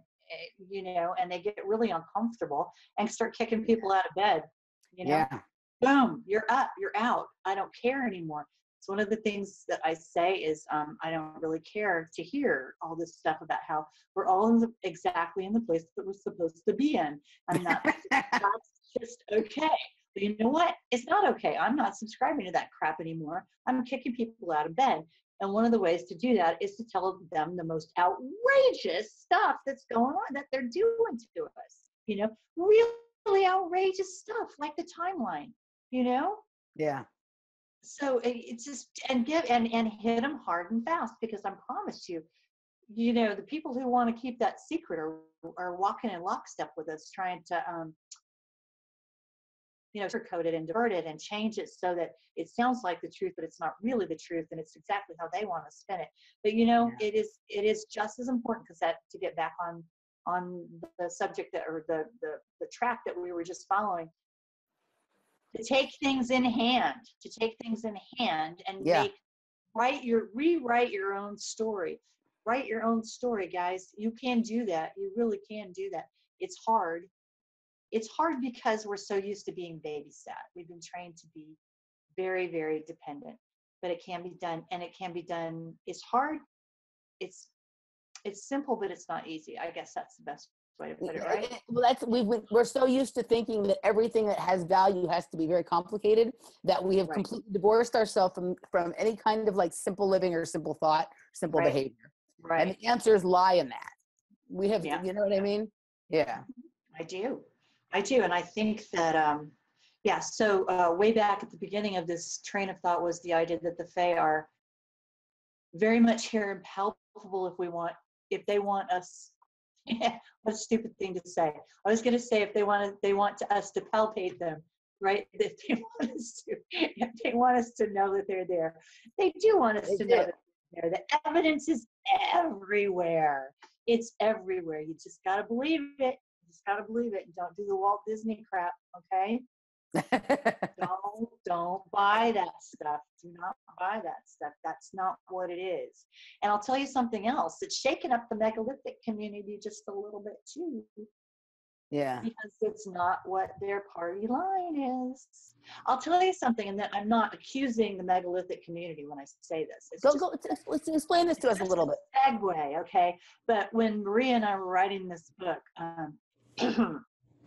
you know, and they get really uncomfortable and start kicking people out of bed, you know, yeah. Boom, you're up, you're out. I don't care anymore. It's one of the things that I say is um, I don't really care to hear all this stuff about how we're all in the, exactly in the place that we're supposed to be in. I'm not, that's just okay. But you know what? It's not okay. I'm not subscribing to that crap anymore. I'm kicking people out of bed. And one of the ways to do that is to tell them the most outrageous stuff that's going on, that they're doing to us, you know, really outrageous stuff like the timeline, you know? Yeah. So it's just, and give, and, and hit them hard and fast, because I promise you, you know, the people who want to keep that secret are, are walking in lockstep with us, trying to, um, you know, sugarcoat it and divert it and change it so that it sounds like the truth, but it's not really the truth, and it's exactly how they want to spin it. But you know, yeah. it is it is just as important, because that, to get back on on the subject that, or the, the the track that we were just following, to take things in hand, to take things in hand, and yeah. make, write your rewrite your own story, write your own story, guys. You can do that. You really can do that. It's hard. It's hard because we're so used to being babysat. We've been trained to be very, very dependent, but it can be done, and it can be done. It's hard. It's it's simple, but it's not easy. I guess that's the best way to put it, right? Well, that's, we've, we're so used to thinking that everything that has value has to be very complicated, that we have right. completely divorced ourselves from, from any kind of like simple living or simple thought, simple right. behavior. Right. And the answers lie in that. We have, yeah. you know what I mean? Yeah. I do. I do, and I think that, um, yeah, so uh, way back at the beginning of this train of thought was the idea that the Fae are very much here and palpable if we want, if they want us, what a stupid thing to say. I was going to say if they want, they want to us to palpate them, right? If they want us to, if they want us to know that they're there. They do want us they to do. know that they're there. The evidence is everywhere. It's everywhere. You just got to believe it. Just gotta believe it. Don't do the Walt Disney crap, okay? don't don't buy that stuff. Do not buy that stuff. That's not what it is. And I'll tell you something else. It's shaken up the megalithic community just a little bit too. Yeah. Because it's not what their party line is. I'll tell you something, and that I'm not accusing the megalithic community when I say this. It's go, just, go, let's, let's explain this to us a little bit. Segue, okay? But when Maria and I were writing this book, um,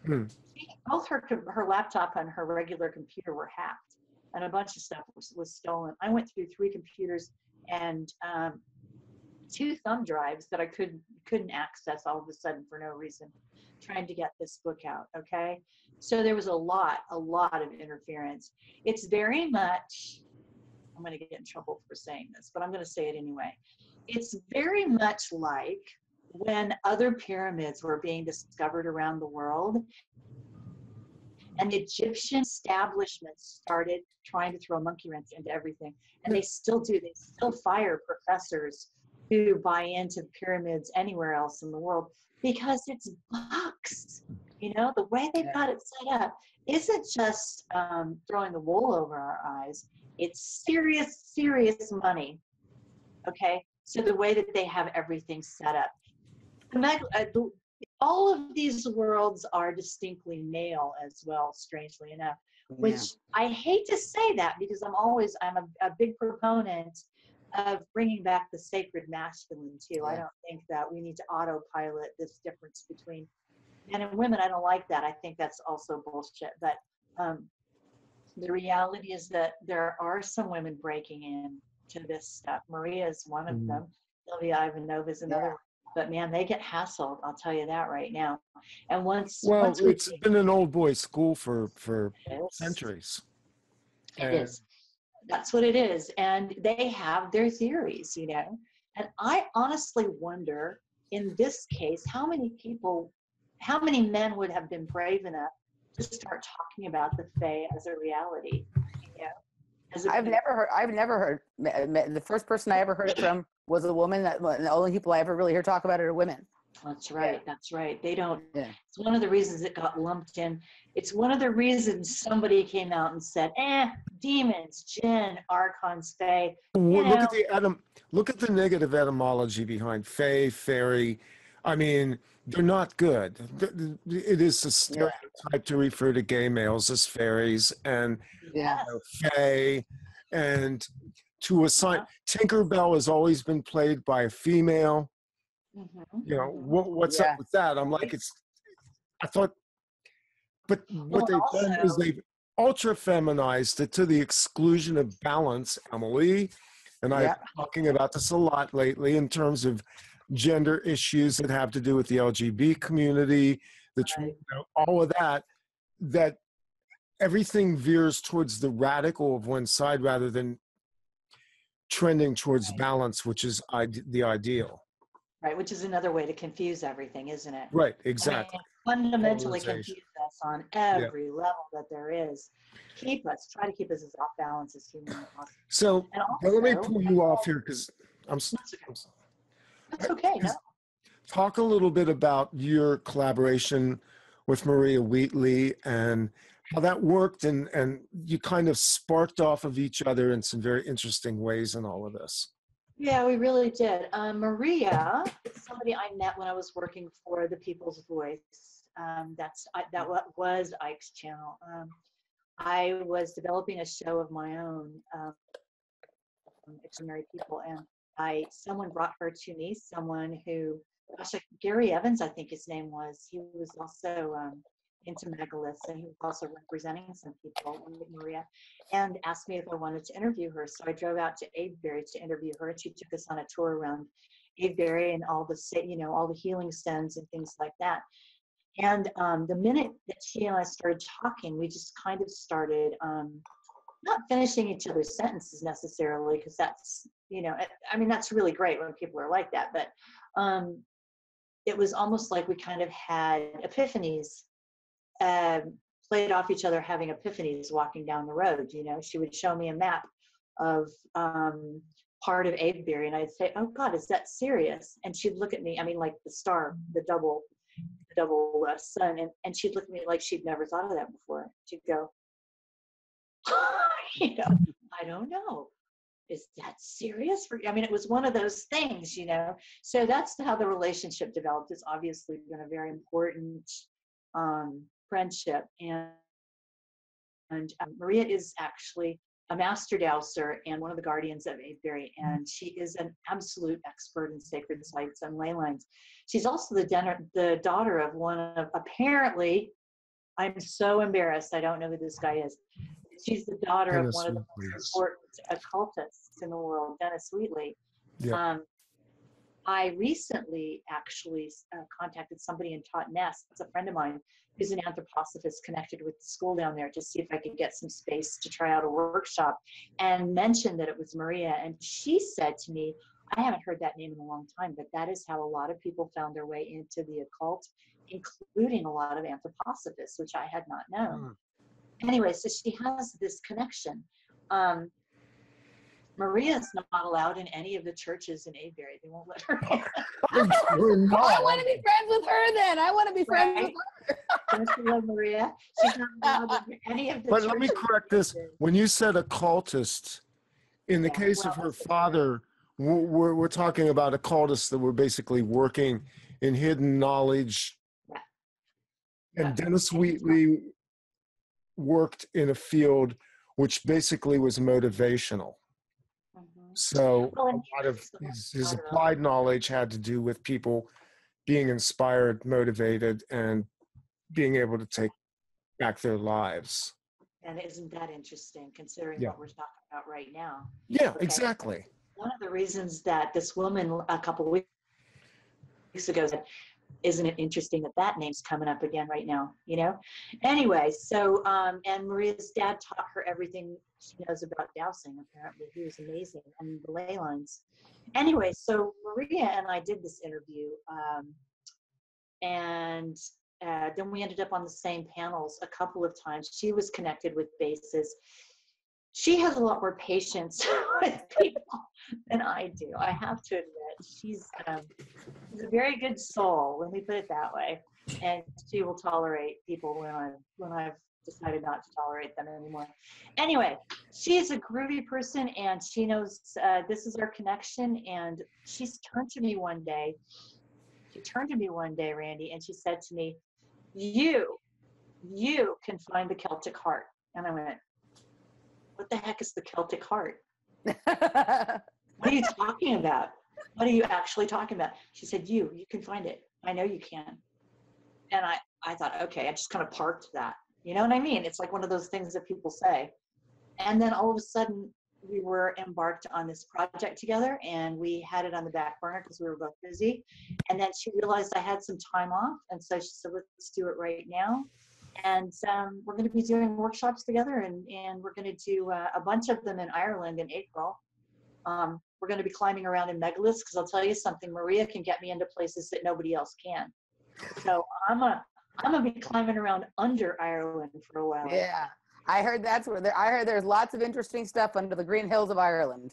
hmm. both her her laptop and her regular computer were hacked, and a bunch of stuff was, was stolen. I went through three computers and um, two thumb drives that I couldn't couldn't access all of a sudden for no reason, trying to get this book out. Okay, so there was a lot a lot of interference. It's very much, I'm going to get in trouble for saying this, but I'm going to say it anyway. It's very much like when other pyramids were being discovered around the world, and the Egyptian establishment started trying to throw a monkey wrench into everything. And they still do. They still fire professors who buy into the pyramids anywhere else in the world, because it's bucks. You know, the way they've got it set up isn't just um, throwing the wool over our eyes. It's serious, serious money. Okay? So the way that they have everything set up. All of these worlds are distinctly male as well, strangely enough, which yeah. I hate to say that, because I'm always, I'm a, a big proponent of bringing back the sacred masculine too. Yeah. I don't think that we need to autopilot this difference between men and women. I don't like that. I think that's also bullshit. But um, the reality is that there are some women breaking in to this stuff. Maria is one of mm. them. Sylvia Ivanova is another yeah. one. But man, they get hassled. I'll tell you that right now. And once well, once we it's get, been an old boys' school for for centuries. It and is. That's what it is. And they have their theories, you know. And I honestly wonder, in this case, how many people, how many men would have been brave enough to start talking about the Fae as a reality? You know, as a I've thing. never heard. I've never heard. The first person I ever heard it from was a woman. That the only people I ever really hear talk about it are women. That's right. Yeah. That's right. They don't. Yeah. It's one of the reasons it got lumped in. It's one of the reasons somebody came out and said, "Eh, demons, jinn, archons, fae." Well, look at the etym- Look at the negative etymology behind fae, fairy, I mean, they're not good. It is a stereotype yeah. to refer to gay males as fairies and yeah. you know, fae, and to assign Tinkerbell has always been played by a female. Mm-hmm. You know, what, what's yeah. up with that? I'm like, it's, I thought, but what well, they've also, done is they've ultra feminized it to the exclusion of balance, Emily. And yeah. I've been talking about this a lot lately in terms of gender issues that have to do with the L G B community, the right. you know, all of that, that everything veers towards the radical of one side rather than trending towards right. balance, which is ide- the ideal. Right, which is another way to confuse everything, isn't it? Right, exactly. I mean, fundamentally confuse us on every yeah. level that there is. Keep us, try to keep us as off balance as humanly possible. So, also, let me pull you off here because I'm, I'm That's okay. No. Talk a little bit about your collaboration with Maria Wheatley and how that worked, and, and you kind of sparked off of each other in some very interesting ways in all of this. Yeah, we really did. Um, Maria is somebody I met when I was working for the People's Voice. Um, that's I, that was Ike's channel. Um, I was developing a show of my own, um, Extraordinary People, and I someone brought her to me. Someone who, gosh, Gary Evans, I think his name was. He was also um, into megaliths, and he was also representing some people, Maria, and asked me if I wanted to interview her. So I drove out to Avebury to interview her, and she took us on a tour around Avebury and all the, you know, all the healing stones and things like that. And um, the minute that she and I started talking, we just kind of started um, not finishing each other's sentences necessarily, because that's, you know, I mean, that's really great when people are like that. But um, it was almost like we kind of had epiphanies. Uh, played off each other, having epiphanies walking down the road. You know, she would show me a map of um, part of Avebury, and I'd say, "Oh God, is that Sirius?" And she'd look at me. I mean, like the star, the double, the double uh, sun, and and she'd look at me like she'd never thought of that before. She'd go, "You know, I don't know. Is that serious?" I mean, it was one of those things, you know. So that's how the relationship developed. It's obviously been a very important Um, friendship, and and um, Maria is actually a master dowser and one of the guardians of Avebury, and she is an absolute expert in sacred sites and ley lines. She's also the, den- the daughter of one of, apparently, I'm so embarrassed, I don't know who this guy is. She's the daughter Dennis of one of the most important occultists in the world, Dennis Wheatley. Yeah. Um, I recently actually uh, contacted somebody in Tuatha Dé Danann, that's a friend of mine, who's an anthroposophist connected with the school down there, to see if I could get some space to try out a workshop, and mentioned that it was Maria. And she said to me, "I haven't heard that name in a long time, but that is how a lot of people found their way into the occult, including a lot of anthroposophists, which I had not known." Mm. Anyway, so she has this connection. Um, Maria's not allowed in any of the churches in Avebury. They won't let her in. I want to be friends with her then. I want to be friends right? with her. Don't you love Maria? She's not allowed in any of the but churches. But let me correct this. When you said occultist, in the yeah, case well, of her father, we're, we're talking about occultists that were basically working in hidden knowledge. Yeah. And yeah. Dennis Wheatley worked in a field which basically was motivational. So well, a lot of his, his applied knowledge had to do with people being inspired, motivated, and being able to take back their lives. And isn't that interesting, considering yeah. what we're talking about right now? Yeah, okay. Exactly. One of the reasons that this woman a couple of weeks ago said, "Isn't it interesting that that name's coming up again right now?" You know. Anyway, so um, and Maria's dad taught her everything she knows about dowsing. Apparently, he was amazing, and the ley lines. Anyway, so Maria and I did this interview, um, and uh, then we ended up on the same panels a couple of times. She was connected with bases. She has a lot more patience with people than I do. I have to admit, she's, um, she's a very good soul, let me put it that way. And she will tolerate people when I when I've decided not to tolerate them anymore. Anyway, she's a groovy person, and she knows uh, this is our connection. And she's turned to me one day She turned to me one day, Randy, and she said to me, you, you can find the Celtic heart. And I went, what the heck is the Celtic heart? What are you talking about? What are you actually talking about? She said, you, you can find it. I know you can. And I, I thought, okay, I just kind of parked that. You know what I mean? It's like one of those things that people say. And then all of a sudden, we were embarked on this project together, and we had it on the back burner because we were both busy. And then she realized I had some time off, and so she said, let's do it right now. And um, we're going to be doing workshops together, and, and we're going to do uh, a bunch of them in Ireland in April. Um, we're going to be climbing around in megaliths, because I'll tell you something, Maria can get me into places that nobody else can. So I'm a, I'm going to be climbing around under Ireland for a while. Yeah. I heard that's where there, I heard there's lots of interesting stuff under the green hills of Ireland.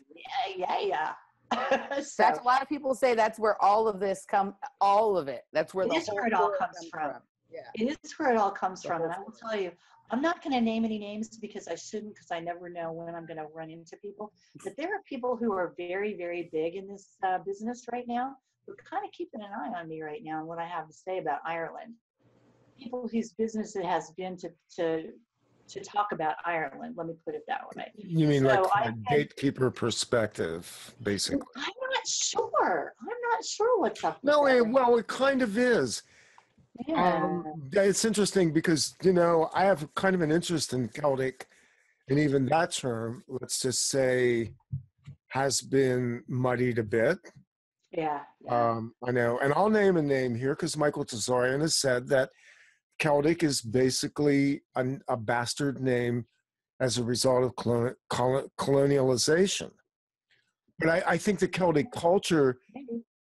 Yeah, yeah, yeah. So, that's a lot of people say that's where all of this comes, all of it. That's where it the is whole where it all comes, comes from. from. Yeah. It is where it all comes yeah. from. And I will tell you, I'm not going to name any names because I shouldn't, because I never know when I'm going to run into people. But there are people who are very, very big in this uh, business right now. Who are kind of keeping an eye on me right now and what I have to say about Ireland. People whose business it has been to, to, to talk about Ireland, let me put it that way. You mean so like from a gatekeeper perspective, basically? I'm not sure. I'm not sure what's up. No, it, well, it kind of is. Yeah. Um, it's interesting because, you know, I have kind of an interest in Celtic, and even that term, let's just say, has been muddied a bit. Yeah. yeah. Um, I know. And I'll name a name here because Michael Tessarian has said that Celtic is basically an, a bastard name as a result of colon, colon, colonialization. But I, I think the Celtic culture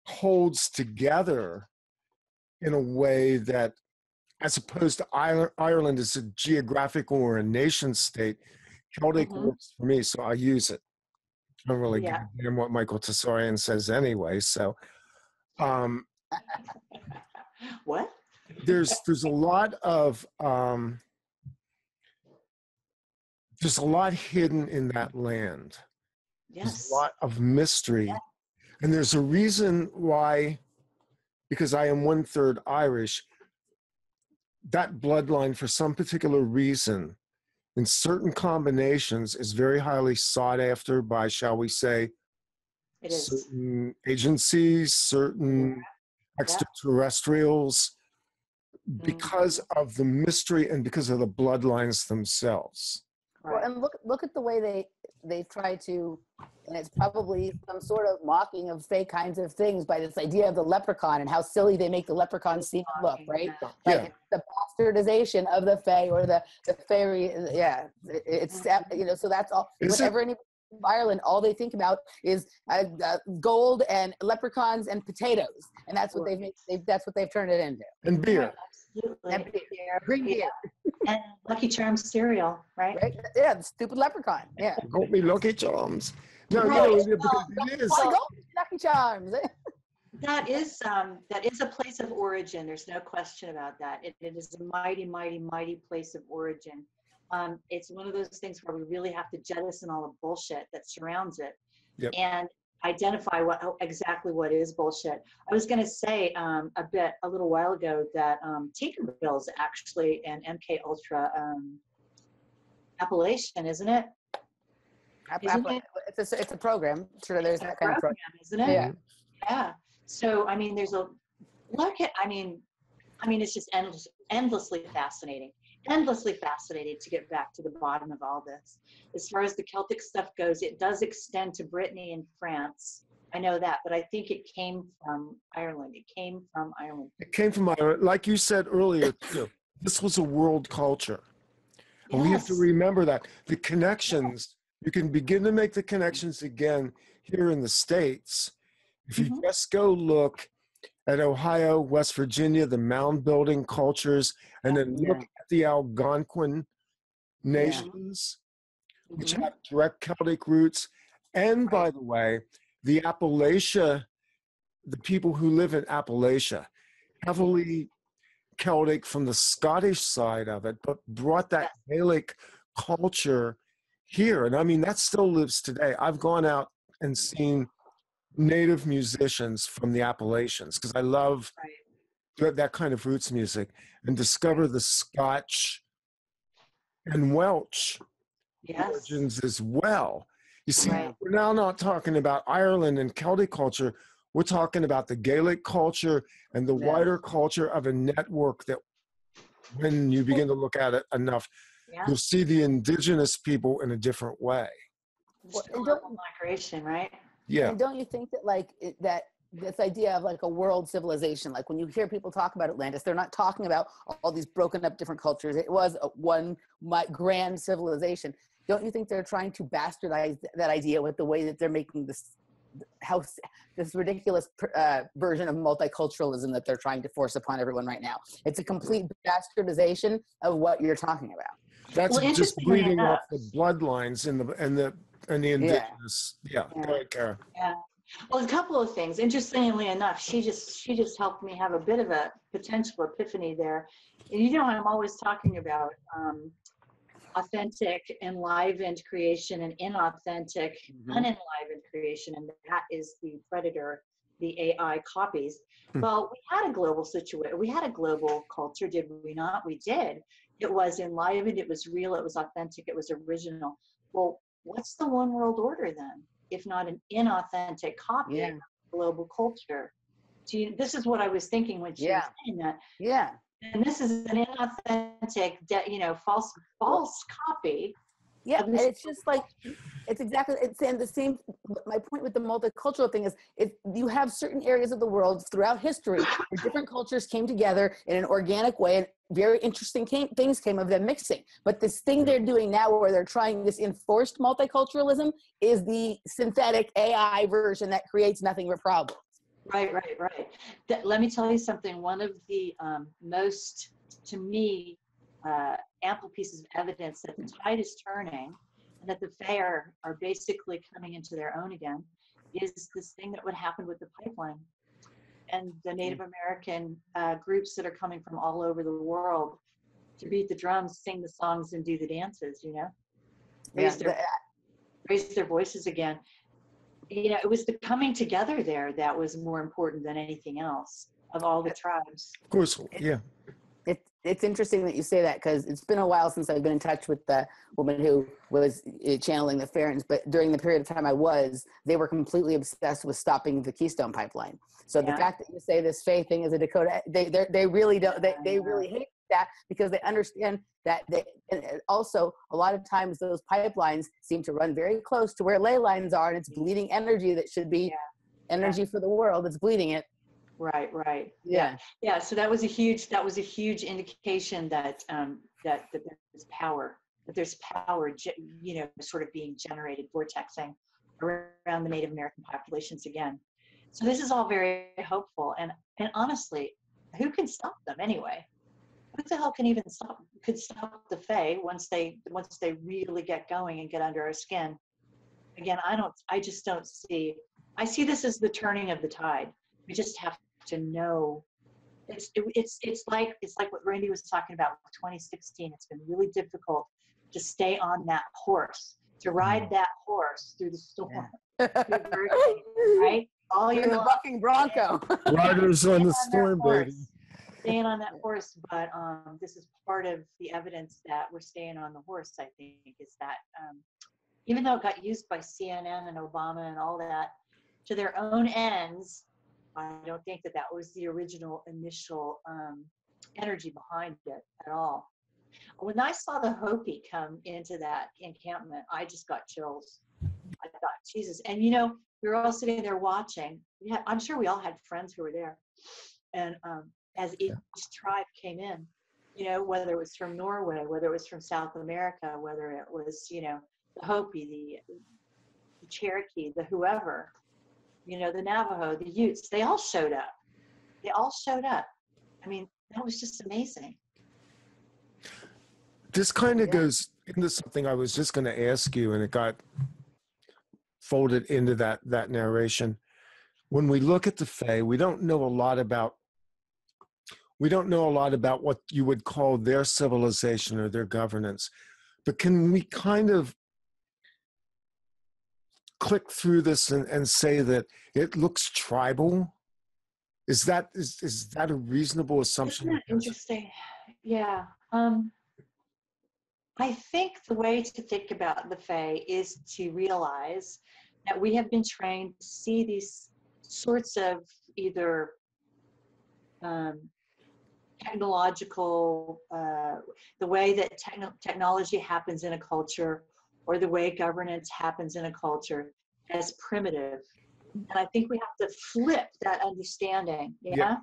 holds together in a way that, as opposed to Ireland as a geographical or a nation state, Celtic mm-hmm. works for me, so I use it. I don't really yeah. give a damn what Michael Tessarian says anyway, so. Um, what? There's there's a lot of um, there's a lot hidden in that land. Yes. There's a lot of mystery, yeah. and there's a reason why, because I am one third Irish. That bloodline, for some particular reason, in certain combinations, is very highly sought after by, shall we say, it is. certain agencies, certain yeah. extraterrestrials. Because of the mystery and because of the bloodlines themselves. Well, and look look at the way they they try to, and it's probably some sort of mocking of fake kinds of things by this idea of the leprechaun and how silly they make the leprechaun seem and look, right? Yeah. Like the bastardization of the fae or the, the fairy, yeah. It's, you know, so that's all. Is whatever anybody in Ireland, all they think about is uh, uh, gold and leprechauns and potatoes. And that's what they've, they've, that's what they've turned it into. And beer. Absolutely. Green beer. And Lucky Charms cereal, right? right? Yeah, the stupid leprechaun. Yeah. Don't be Lucky Charms. No, right. no, well, it is. Well, don't be Lucky Charms. That is, um, that is a place of origin. There's no question about that. It, it is a mighty, mighty, mighty place of origin. Um, it's one of those things where we really have to jettison all the bullshit that surrounds it. Yep. And identify what exactly what is bullshit. I was going to say um, a bit a little while ago that um, Tinkerbell's actually an M K Ultra um, appellation, isn't it? Isn't it? It's, a, it's a program. Sure, there's it's that kind program, of program, isn't it? Yeah. yeah. So I mean, there's a look at. I mean, I mean, it's just endless, endlessly fascinating. Endlessly fascinated to get back to the bottom of all this. As far as the Celtic stuff goes, it does extend to Brittany and France. I know that, but I think it came from Ireland. It came from Ireland. It came from Ireland. Like you said earlier, too, this was a world culture. And yes. we have to remember that. The connections, you can begin to make the connections again here in the States. If you mm-hmm. just go look at Ohio, West Virginia, the mound building cultures, and then look at the Algonquin nations, yeah. mm-hmm. which have direct Celtic roots. And by the way, the Appalachia, the people who live in Appalachia, heavily Celtic from the Scottish side of it, but brought that Gaelic culture here. And I mean, that still lives today. I've gone out and seen Native musicians from the Appalachians, because I love right. that, that kind of roots music, and discover the Scotch and Welsh yes. origins as well. You see, right. we're now not talking about Ireland and Celtic culture. We're talking about the Gaelic culture and the yeah. wider culture of a network that when you begin to look at it enough, yeah. you'll see the indigenous people in a different way. It's global migration, right? Yeah. And don't you think that like it, that this idea of like a world civilization, like when you hear people talk about Atlantis, they're not talking about all these broken up different cultures. It was a one my, grand civilization. Don't you think they're trying to bastardize that idea with the way that they're making this house, this ridiculous uh, version of multiculturalism that they're trying to force upon everyone right now? It's a complete bastardization of what you're talking about. That's well, just bleeding off the bloodlines in the and the and the indigenous. Yeah. Yeah. Go ahead, Kara. Yeah. Well, a couple of things. Interestingly enough, she just she just helped me have a bit of a potential epiphany there. And you know, I'm always talking about um, authentic, enlivened creation and inauthentic, mm-hmm. unenlivened creation, and that is the predator the A I copies. Mm-hmm. Well, we had a global situation, we had a global culture, did we not? We did. It was enlivened, it was real, it was authentic, it was original. Well, what's the one world order then, if not an inauthentic copy yeah. of global culture? Do you, this is what I was thinking when she yeah. was saying that. Yeah. And this is an inauthentic, you know, false, false copy. Yeah, and it's just like, it's exactly, it's and the same, my point with the multicultural thing is, if you have certain areas of the world throughout history where different cultures came together in an organic way, and very interesting came, things came of them mixing. But this thing they're doing now where they're trying this enforced multiculturalism is the synthetic A I version that creates nothing but problems. Right, right, right. That, let me tell you something. One of the um, most, to me, uh, ample pieces of evidence that the tide is turning and that the fair are basically coming into their own again is this thing that would happen with the pipeline and the Native American uh, groups that are coming from all over the world to beat the drums, sing the songs, and do the dances, you know? Raise, yeah, their, raise their voices again. You know, it was the coming together there that was more important than anything else of all the tribes. Of course, yeah. It, it's interesting that you say that, because it's been a while since I've been in touch with the woman who was channeling the Farns, but during the period of time I was, they were completely obsessed with stopping the Keystone Pipeline. So yeah. the fact that you say this faith thing is a Dakota, they they really don't, they, they really hate that, because they understand that they, and also a lot of times those pipelines seem to run very close to where ley lines are, and it's bleeding energy that should be yeah. energy yeah. for the world. It's bleeding it. Right, right. Yeah. yeah. Yeah. So that was a huge, that was a huge indication that, um, that, that there's power, that there's power, you know, sort of being generated, vortexing around the Native American populations again. So this is all very hopeful. And, and honestly, who can stop them anyway? Who the hell can even stop, could stop the Fae once they, once they really get going and get under our skin? Again, I don't, I just don't see, I see this as the turning of the tide. We just have to know. It's, it, it's, it's like, it's like what Randy was talking about with twenty sixteen. It's been really difficult to stay on that horse, to ride that horse through the storm, yeah. through the hurricane, right? All you're in the bucking bronco. Riders on the storm, baby. Staying on that horse, but um, this is part of the evidence that we're staying on the horse, I think, is that um, even though it got used by C N N and Obama and all that to their own ends, I don't think that that was the original initial um, energy behind it at all. When I saw the Hopi come into that encampment, I just got chills. I thought, Jesus. And, you know, we were all sitting there watching. We had, I'm sure we all had friends who were there. And um, as each yeah. tribe came in, you know, whether it was from Norway, whether it was from South America, whether it was, you know, the Hopi, the, the Cherokee, the whoever, you know, the Navajo, the Utes, they all showed up. They all showed up. I mean, that was just amazing. This kind of yeah. goes into something I was just going to ask you, and it got folded into that, that narration. When we look at the Fae, we don't know a lot about, we don't know a lot about what you would call their civilization or their governance, but can we kind of click through this and, and say that it looks tribal? Is that is, is that a reasonable assumption? Isn't that interesting? Yeah. Um, I think the way to think about the Fae is to realize that we have been trained to see these sorts of either um, technological, uh, the way that techno technology happens in a culture, or the way governance happens in a culture, as primitive. And I think we have to flip that understanding, yeah? yeah.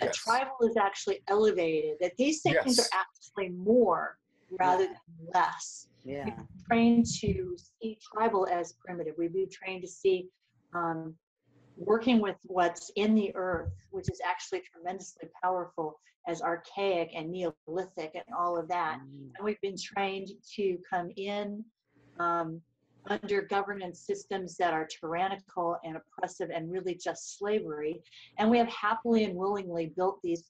That yes. tribal is actually elevated, that these things yes. are actually more rather yeah. than less. Yeah. We've been trained to see tribal as primitive. We've been trained to see um, working with what's in the earth, which is actually tremendously powerful, as archaic and Neolithic and all of that. Mm. And we've been trained to come in um, under governance systems that are tyrannical and oppressive and really just slavery. And we have happily and willingly built these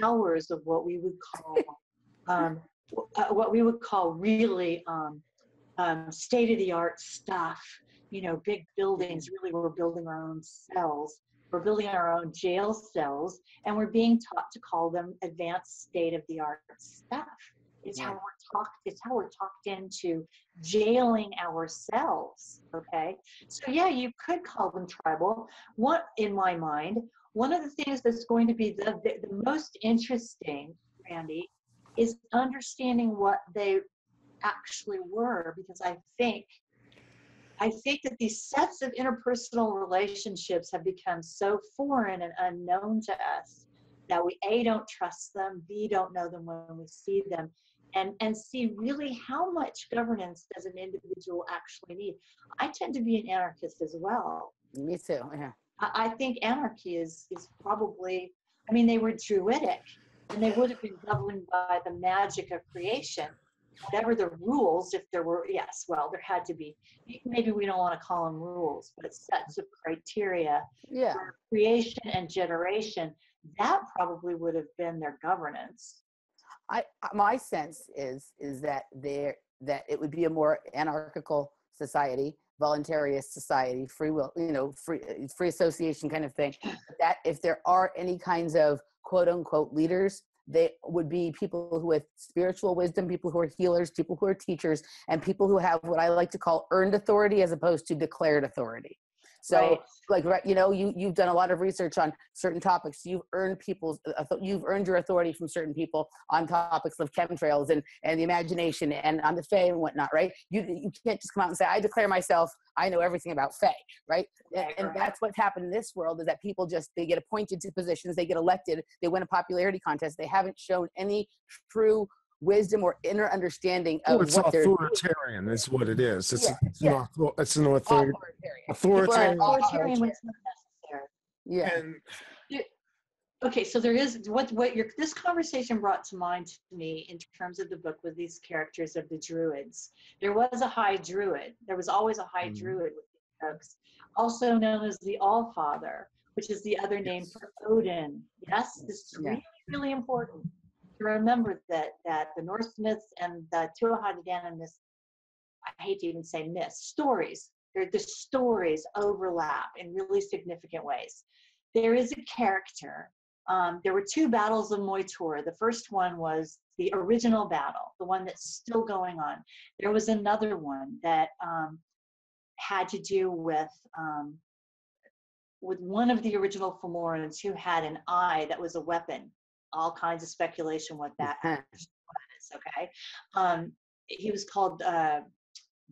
towers of what we would call, um, uh, what we would call really um, um, state-of-the-art stuff, you know, big buildings. Really, we're building our own cells. We're building our own jail cells, and we're being taught to call them advanced state-of-the-art stuff. It's how we're talked. It's how we're talked into jailing ourselves. Okay, so yeah, you could call them tribal. What, in my mind, one of the things that's going to be the the, the most interesting, Randy, is understanding what they actually were, because I think, I think that these sets of interpersonal relationships have become so foreign and unknown to us that we A, don't trust them, B, don't know them when we see them, and, and see really how much governance does an individual actually need. I tend to be an anarchist as well. Me too, yeah. I, I think anarchy is, is probably, I mean, they were Druidic, and they would have been governed by the magic of creation. Whatever the rules, if there were, yes, well, there had to be, maybe we don't want to call them rules, but sets of criteria yeah. for creation and generation. That probably would have been their governance. I my sense is is that there that it would be a more anarchical society, voluntarist society, free will, you know, free free association kind of thing. That if there are any kinds of quote unquote leaders, they would be people with spiritual wisdom, people who are healers, people who are teachers, and people who have what I like to call earned authority as opposed to declared authority. So, right. like, right, you know, you, you've done a lot of research on certain topics. You've earned people's, you've earned your authority from certain people on topics of chemtrails and, and the imagination and on the Fae and whatnot, right? You, you can't just come out and say, I declare myself, I know everything about Fae, right? And, right? and that's what's happened in this world, is that people just, they get appointed to positions, they get elected, they win a popularity contest. They haven't shown any true wisdom or inner understanding of oh, it's what they're doing. It's authoritarian is what it is. It's, yeah, a, it's, yeah. an, it's an author authoritarian. Authoritarian. Authoritarian when it's not necessary. Yeah. And, it, okay, so there is, what, what your, this conversation brought to mind to me in terms of the book with these characters of the Druids. There was a high Druid. There was always a high mm. Druid with these folks, also known as the Allfather, which is the other yes. name for Odin. Yes, this is yeah. really, really important. Remember that that the Norse myths and the Tuatha Dé Danann myths, I hate to even say myths, stories, they're, the stories overlap in really significant ways. There is a character, um, there were two battles of Moytura. The first one was the original battle, the one that's still going on. There was another one that um, had to do with um, with one of the original Fomorians who had an eye that was a weapon. All kinds of speculation what that actually was, okay? Um, he was called uh,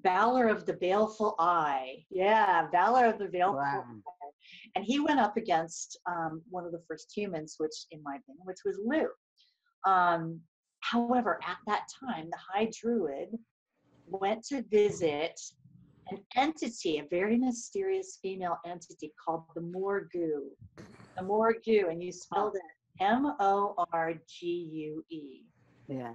Valor of the Baleful Eye. Yeah, Valor of the Baleful wow. Eye. And he went up against um, one of the first humans, which, in my opinion, which was Lu. Um, however, at that time, the High Druid went to visit an entity, a very mysterious female entity called the Morgu. The Morgu, and you spelled it M O R G U E. Yeah.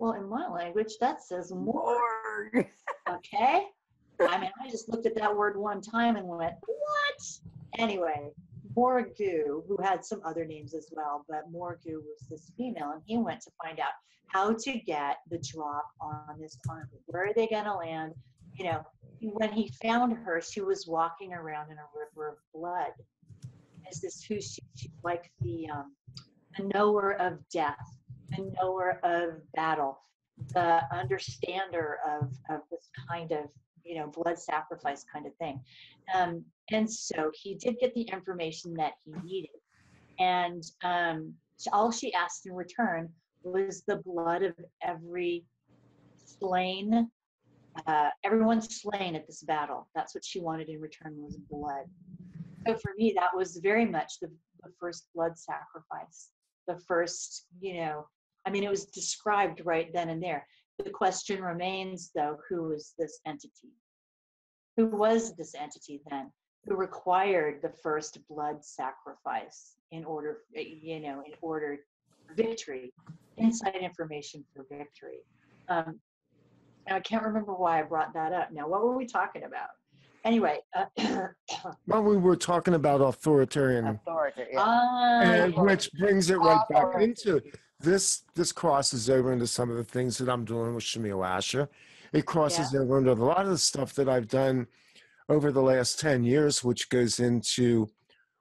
Well, in my language, that says morgue. Okay? I mean, I just looked at that word one time and went, what? Anyway, Morgu, who had some other names as well, but Morgu was this female, and he went to find out how to get the drop on this army. Where are they going to land? you know, when he found her, she was walking around in a river of blood. Is this who she, she's like the um, a knower of death, a knower of battle, the understander of, of this kind of, you know, blood sacrifice kind of thing. Um, and so he did get the information that he needed. And um, all she asked in return was the blood of every slain, uh, everyone slain at this battle. That's what she wanted in return, was blood. So for me, that was very much the, the first blood sacrifice, the first, you know, I mean, it was described right then and there. The question remains, though, who was this entity? Who was this entity then? Who required the first blood sacrifice in order, you know, in order victory, inside information for victory. Um, I can't remember why I brought that up. Now, what were we talking about? Anyway. Uh, well, we were talking about authoritarian. Authority, yeah. uh, and which brings it right back into this. This crosses over into some of the things that I'm doing with Shamil Asher. It crosses yeah. over into a lot of the stuff that I've done over the last ten years, which goes into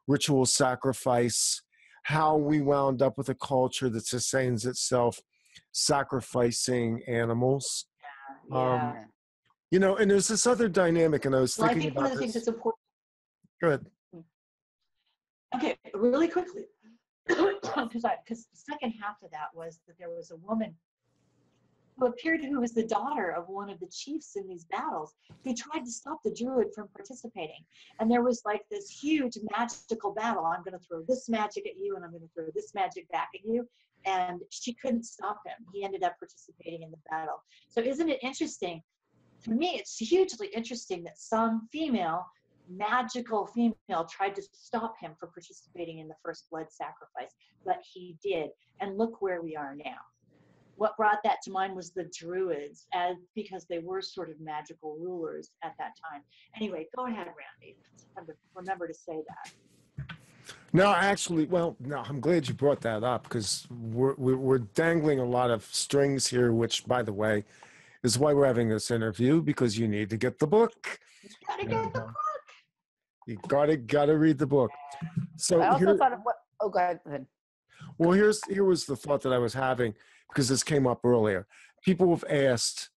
ritual sacrifice, how we wound up with a culture that sustains itself sacrificing animals. Yeah. Um, yeah. You know, and there's this other dynamic, and I was well, thinking I think about one of the this. Things that's important. Go ahead. Okay, really quickly, because the second half of that was that there was a woman who appeared who was the daughter of one of the chiefs in these battles, who tried to stop the druid from participating. And there was like this huge magical battle. I'm going to throw this magic at you, and I'm going to throw this magic back at you. And she couldn't stop him. He ended up participating in the battle. So isn't it interesting? For me, it's hugely interesting that some female, magical female, tried to stop him from participating in the first blood sacrifice, but he did. And look where we are now. What brought that to mind was the Druids, as because they were sort of magical rulers at that time. Anyway, go ahead, Randy. Remember to say that. No, actually, well, no, I'm glad you brought that up, because we're, we're dangling a lot of strings here, which, by the way, is why we're having this interview, because you need to get the book. You gotta get and, the book. You gotta gotta read the book. So I also here, thought of what. Oh, go ahead. Go ahead. Well, here's here was the thought that I was having, because this came up earlier. People have asked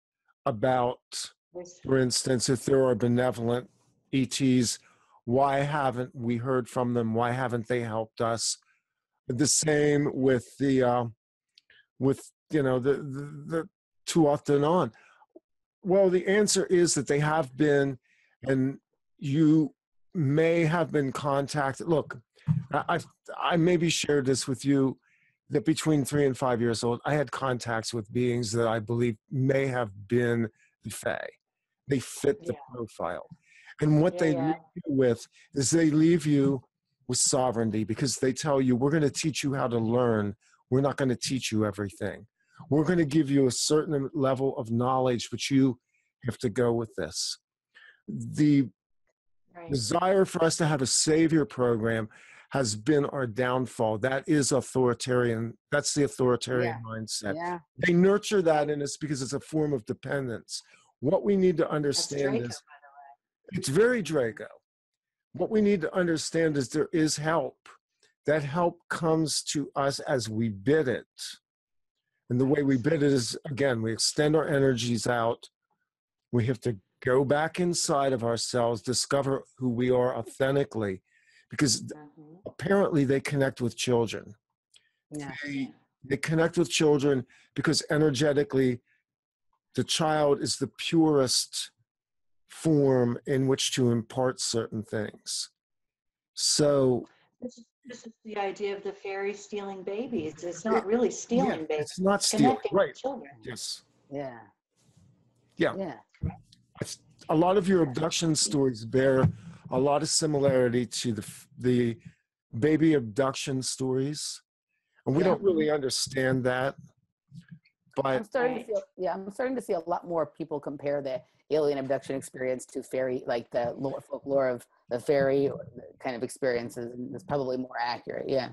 about, for instance, if there are benevolent E Ts, why haven't we heard from them? Why haven't they helped us? The same with the, uh, with you know the the. the Tuatha Dé Danann. Well, the answer is that they have been, and you may have been contacted. Look, I've, I maybe shared this with you, that between three and five years old, I had contacts with beings that I believe may have been the Fae. They fit the yeah. profile. And what yeah, they yeah. leave you with is they leave you with sovereignty, because they tell you, we're going to teach you how to learn. We're not going to teach you everything. We're going to give you a certain level of knowledge, but you have to go with this. The right. desire for us to have a savior program has been our downfall. That is authoritarian. That's the authoritarian yeah. mindset. Yeah. They nurture that in us because it's a form of dependence. What we need to understand Draco, is, it's very Draco. What we need to understand is there is help. That help comes to us as we bid it. And the way we bid it is, again, we extend our energies out. We have to go back inside of ourselves, discover who we are authentically, because mm-hmm. apparently they connect with children. Yeah. They, they connect with children because energetically, the child is the purest form in which to impart certain things. So... This is the idea of the fairy stealing babies. It's not really stealing yeah, babies. It's not stealing. Connecting right. children. Yes. Yeah. Yeah. Yeah. It's, a lot of your abduction stories bear a lot of similarity to the the baby abduction stories, and we yeah. don't really understand that. But I'm starting to feel, yeah, I'm starting to see a lot more people compare the alien abduction experience to fairy, like the lore, folklore of the fairy kind of experiences, and it's probably more accurate. Yeah.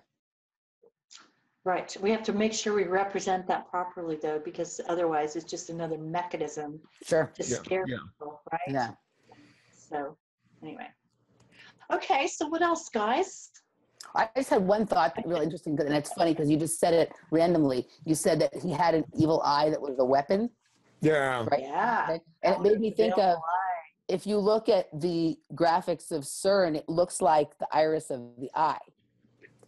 Right. We have to make sure we represent that properly, though, because otherwise it's just another mechanism sure. to yeah. scare yeah. people, right? Yeah. So, anyway. Okay, so what else, guys? I just had one thought that really interesting, and it's funny because you just said it randomly. You said that he had an evil eye that was a weapon. Yeah. Right? Yeah. And it made me think of, if you look at the graphics of CERN, it looks like the iris of the eye.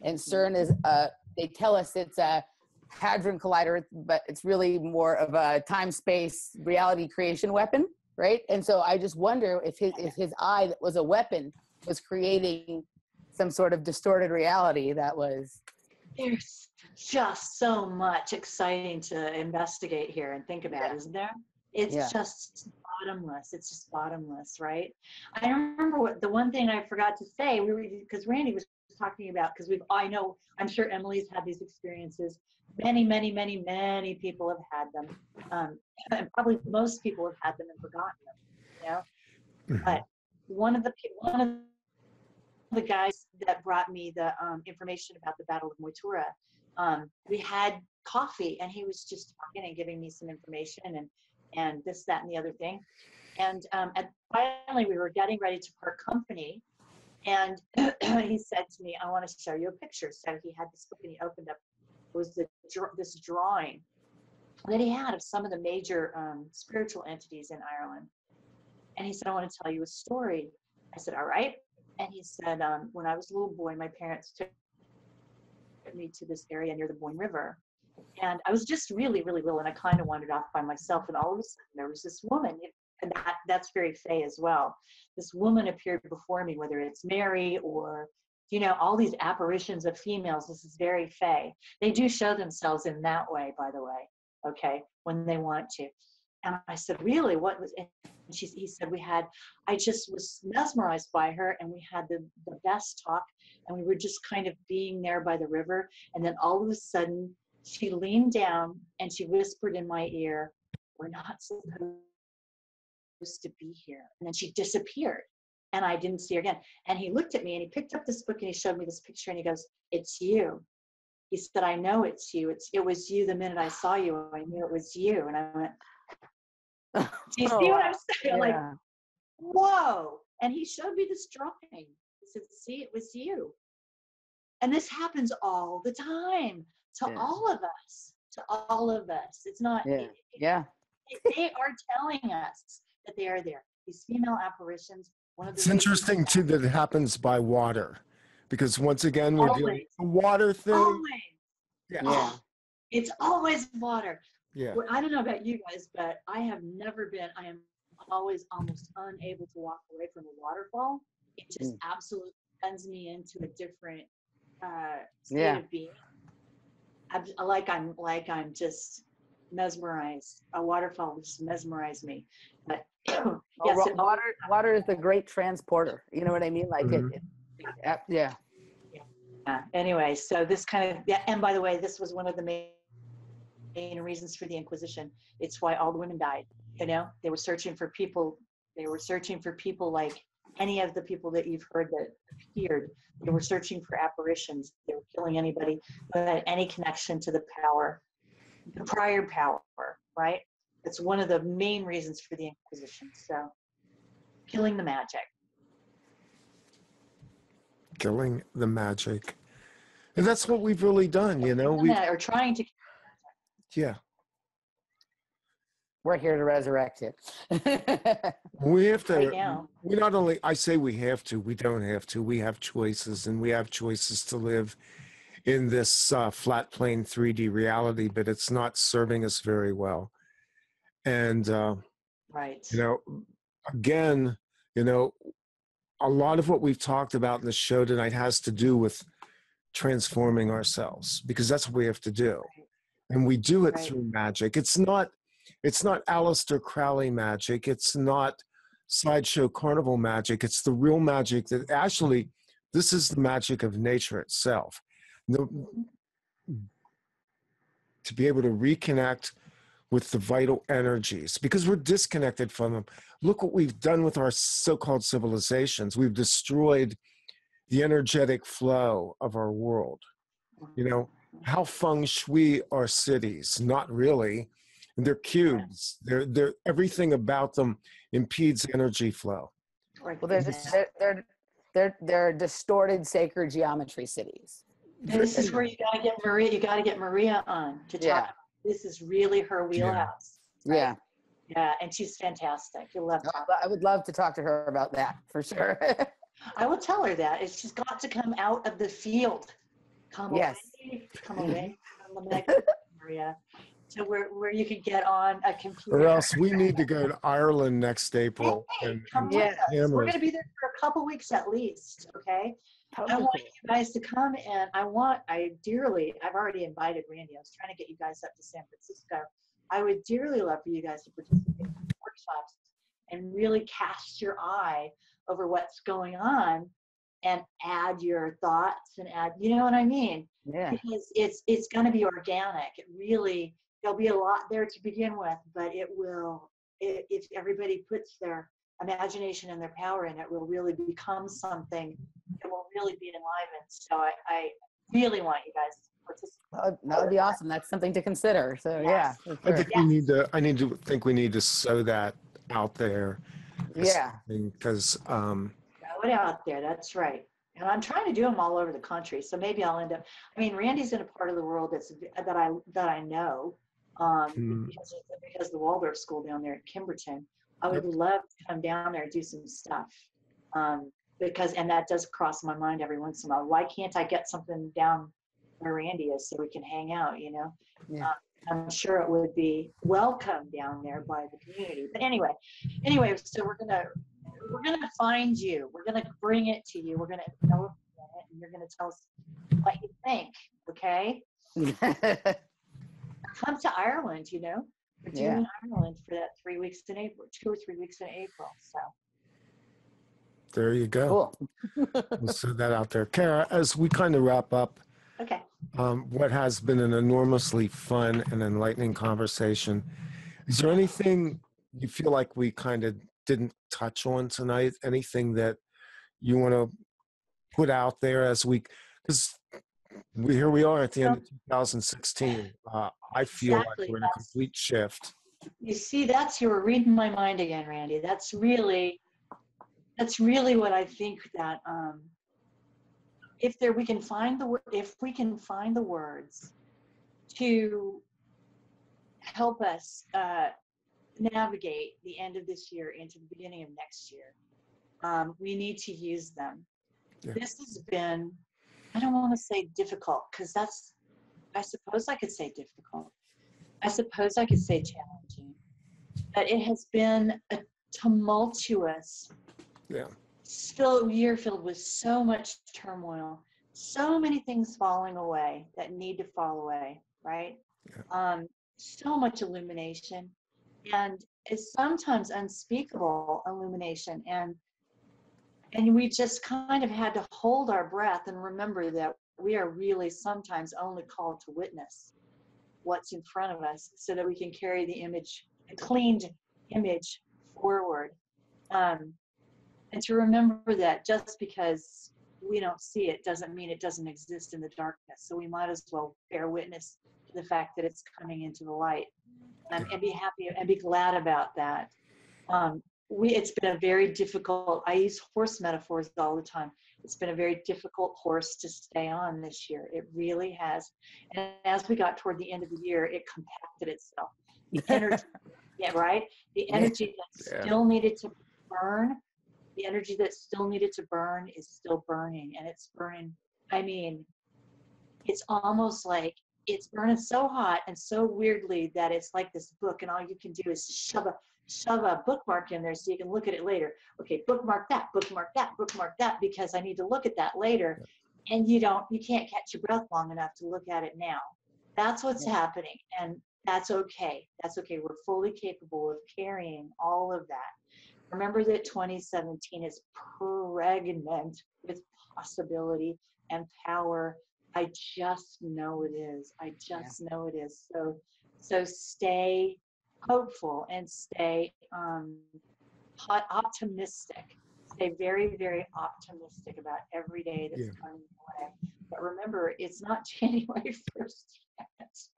And CERN is, uh, they tell us it's a hadron collider, but it's really more of a time-space reality creation weapon, right? And so I just wonder if his, if his eye that was a weapon was creating some sort of distorted reality that was... There's just so much exciting to investigate here and think about, yeah. isn't there? It's yeah. just bottomless. It's just bottomless, right? I remember what, the one thing I forgot to say, we were, because Randy was talking about, because we've, I know, I'm sure Emily's had these experiences. Many, many, many, many people have had them. Um, and probably most people have had them and forgotten them, you know? Mm-hmm. But one of the, one of the guys that brought me the um, information about the Battle of Moytura, um, we had coffee and he was just talking and giving me some information and and this, that, and the other thing. And um, at, finally, we were getting ready to part company. And he said to me, I want to show you a picture. So he had this book and he opened up, it was the, this drawing that he had of some of the major um, spiritual entities in Ireland. And he said, I want to tell you a story. I said, all right. And he said, um, when I was a little boy, my parents took me to this area near the Boyne River. And I was just really, really little, and I kind of wandered off by myself. And all of a sudden, there was this woman, and that, that's very Fae as well. This woman appeared before me, whether it's Mary or, you know, all these apparitions of females. This is very Fae. They do show themselves in that way, by the way, okay, when they want to. And I said, really? What was it? And she, he said, we had, I just was mesmerized by her, and we had the, the best talk, and we were just kind of being there by the river. And then all of a sudden, she leaned down and she whispered in my ear, we're not supposed to be here. And then she disappeared and I didn't see her again. And he looked at me and he picked up this book and he showed me this picture and he goes, it's you. He said, I know it's you. It's, it was you the minute I saw you. I knew it was you. And I went, do you see oh, what I'm saying? Yeah. Like, whoa. And he showed me this drawing. He said, see, it was you. And this happens all the time. To yeah. all of us, to all of us. It's not, yeah. It, it, yeah. it, they are telling us that they are there. These female apparitions. One of the it's interesting too that it happens by water, because once again, we're always. Doing the water thing. Always. Yeah. yeah. It's always water. Yeah. Well, I don't know about you guys, but I have never been, I am always almost unable to walk away from a waterfall. It just mm. absolutely sends me into a different uh, state yeah. of being. I'm, like I'm like I'm just mesmerized. A waterfall would just mesmerize me. But yes, well, it, water water is the great transporter. You know what I mean? Like mm-hmm. it, it, it yeah. yeah. Yeah. Anyway, so this kind of yeah. And by the way, this was one of the main main reasons for the Inquisition. It's why all the women died. You know, they were searching for people. They were searching for people like any of the people that you've heard that appeared. They were searching for apparitions. They were killing anybody who had any connection to the power, the prior power, right? That's one of the main reasons for the Inquisition. So, killing the magic. Killing the magic. And that's what we've really done, you know? We are trying to kill the magic. Yeah. We're here to resurrect it. we have to, right we not only, I say we have to, we don't have to, we have choices, and we have choices to live in this uh, flat plane three D reality, but it's not serving us very well. And, uh, right. you know, again, you know, a lot of what we've talked about in the show tonight has to do with transforming ourselves, because that's what we have to do. Right. And we do it right. through magic. It's not, It's not Aleister Crowley magic. It's not sideshow carnival magic. It's the real magic that actually, this is the magic of nature itself. The, to be able to reconnect with the vital energies, because we're disconnected from them. Look what we've done with our so-called civilizations. We've destroyed the energetic flow of our world. You know, how feng shui are cities? Not really. And they're cubes. They're, they're, everything about them impedes energy flow. Well, they're, they're, they're, they're, they're distorted sacred geometry cities. And this is where you got to get Maria, you got to get Maria on to talk. Yeah. This is really her wheelhouse. Yeah. Right? Yeah. Yeah, and she's fantastic. You'll love her. I would love to talk to her about that, for sure. I will tell her that. She's got to come out of the field. Come yes. away. Come away from the magazine, Maria. So where, where you could get on a computer. Or else we need to go to Ireland next April. Hey, and, come and with us. We're going to be there for a couple weeks at least, okay? Totally. I want you guys to come, and I want, I dearly, I've already invited Randy. I was trying to get you guys up to San Francisco. I would dearly love for you guys to participate in workshops and really cast your eye over what's going on and add your thoughts and add, you know what I mean? Yeah. Because it's, it's going to be organic. It really, there'll be a lot there to begin with, but it will, it, if everybody puts their imagination and their power in, it will really become something that will really be enlivened. So I, I really want you guys to participate. That would be awesome. That's something to consider. So yes. yeah, sure. I think yes. we need to. I need to think we need to sow that out there. Yeah, because um, sow it out there. That's right. And I'm trying to do them all over the country. So maybe I'll end up. I mean, Randy's in a part of the world that's that I that I know um, hmm. because of, because of the Waldorf School down there at Kimberton. I would yep. love to come down there and do some stuff. Um, Because, and that does cross my mind every once in a while. Why can't I get something down where Randy is so we can hang out, you know? Yeah. Uh, I'm sure it would be welcomed down there by the community. But anyway, anyway, so we're going to, we're going to find you. We're going to bring it to you. We're going to develop it, and you're going to tell us what you think, okay? Come to Ireland, you know? We're doing yeah. Ireland for that three weeks in April, two or three weeks in April, so. There you go. Cool. We'll throw that out there. Kara, as we kind of wrap up, okay. um, what has been an enormously fun and enlightening conversation, is there anything you feel like we kind of didn't touch on tonight? Anything that you want to put out there as we, because we, here we are at the end of two thousand sixteen. Uh, I feel exactly. like we're in a complete shift. You see, that's, you were reading my mind again, Randy. That's really... That's really what I think that um, if there we can find the if we can find the words to help us uh, navigate the end of this year into the beginning of next year, um, we need to use them. Yeah. This has been, I don't want to say difficult, because that's, I suppose I could say difficult. I suppose I could say challenging, but it has been a tumultuous. Yeah. Still, year filled with so much turmoil, so many things falling away that need to fall away, right? Yeah. Um, so much illumination, and it's sometimes unspeakable illumination, and and we just kind of had to hold our breath and remember that we are really sometimes only called to witness what's in front of us, so that we can carry the image, the cleaned image, forward. Um, And to remember that just because we don't see it doesn't mean it doesn't exist in the darkness. So we might as well bear witness to the fact that it's coming into the light, um, and be happy and be glad about that. Um, we, it's been a very difficult, I use horse metaphors all the time. It's been a very difficult horse to stay on this year. It really has. And as we got toward the end of the year, it compacted itself. The energy, yeah, right? The energy that yeah. still needed to burn The energy that still needed to burn is still burning, and it's burning. I mean, it's almost like it's burning so hot and so weirdly that it's like this book, and all you can do is shove a shove a bookmark in there so you can look at it later. Okay, bookmark that, bookmark that, bookmark that, because I need to look at that later. And you don't, you can't catch your breath long enough to look at it now. That's what's yeah. happening, and that's okay. That's okay. We're fully capable of carrying all of that. Remember that twenty seventeen is pregnant with possibility and power. I just know it is. I just yeah. know it is. So, so stay hopeful and stay um, optimistic. Stay very, very optimistic about every day that's yeah. coming away. But remember, it's not January first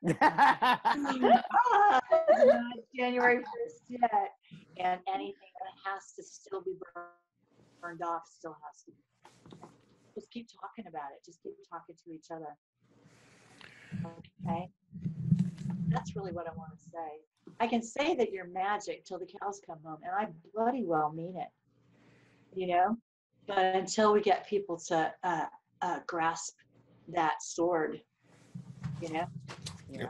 yet. ah, it's not January first yet. And anything that has to still be burned off still has to be. Just keep talking about it. Just keep talking to each other. Okay? That's really what I want to say. I can say that you're magic till the cows come home, and I bloody well mean it. You know? But until we get people to uh, uh, grasp that sword, you know? Yeah.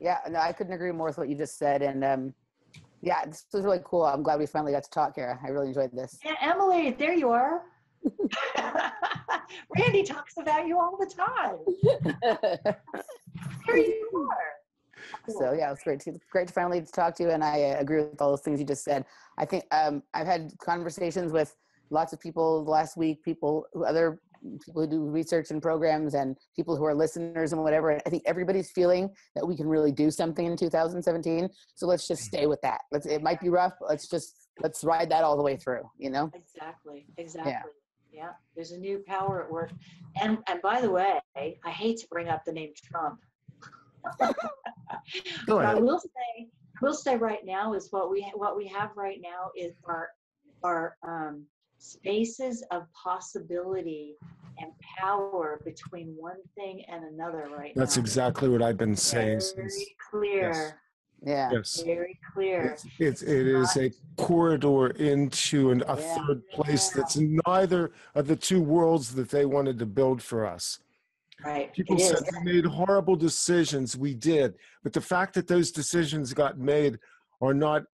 Yeah, no, I couldn't agree more with what you just said. And um, yeah, this was really cool. I'm glad we finally got to talk here. I really enjoyed this. Yeah, Emily, there you are. Randy talks about you all the time. There you are. Cool. So yeah, it's great to great to finally talk to you, and I uh, agree with all those things you just said. I think um, I've had conversations with lots of people last week, people who other people who do research and programs, and people who are listeners and whatever. And I think everybody's feeling that we can really do something in two thousand seventeen. So let's just stay with that. Let's. It might be rough, but let's just let's ride that all the way through. You know. Exactly. Exactly. Yeah. Yeah. There's a new power at work, and and by the way, I hate to bring up the name Trump. But I will say, will say right now is what we what we have right now is our our um, spaces of possibility and power between one thing and another right now. That's exactly what I've been saying. Very since, clear. Yes. Yeah. Yes. Very clear. It's, it's it is a corridor into an, a yeah. third place yeah. that's neither of the two worlds that they wanted to build for us. Right. People said we made horrible decisions. We did. But the fact that those decisions got made are not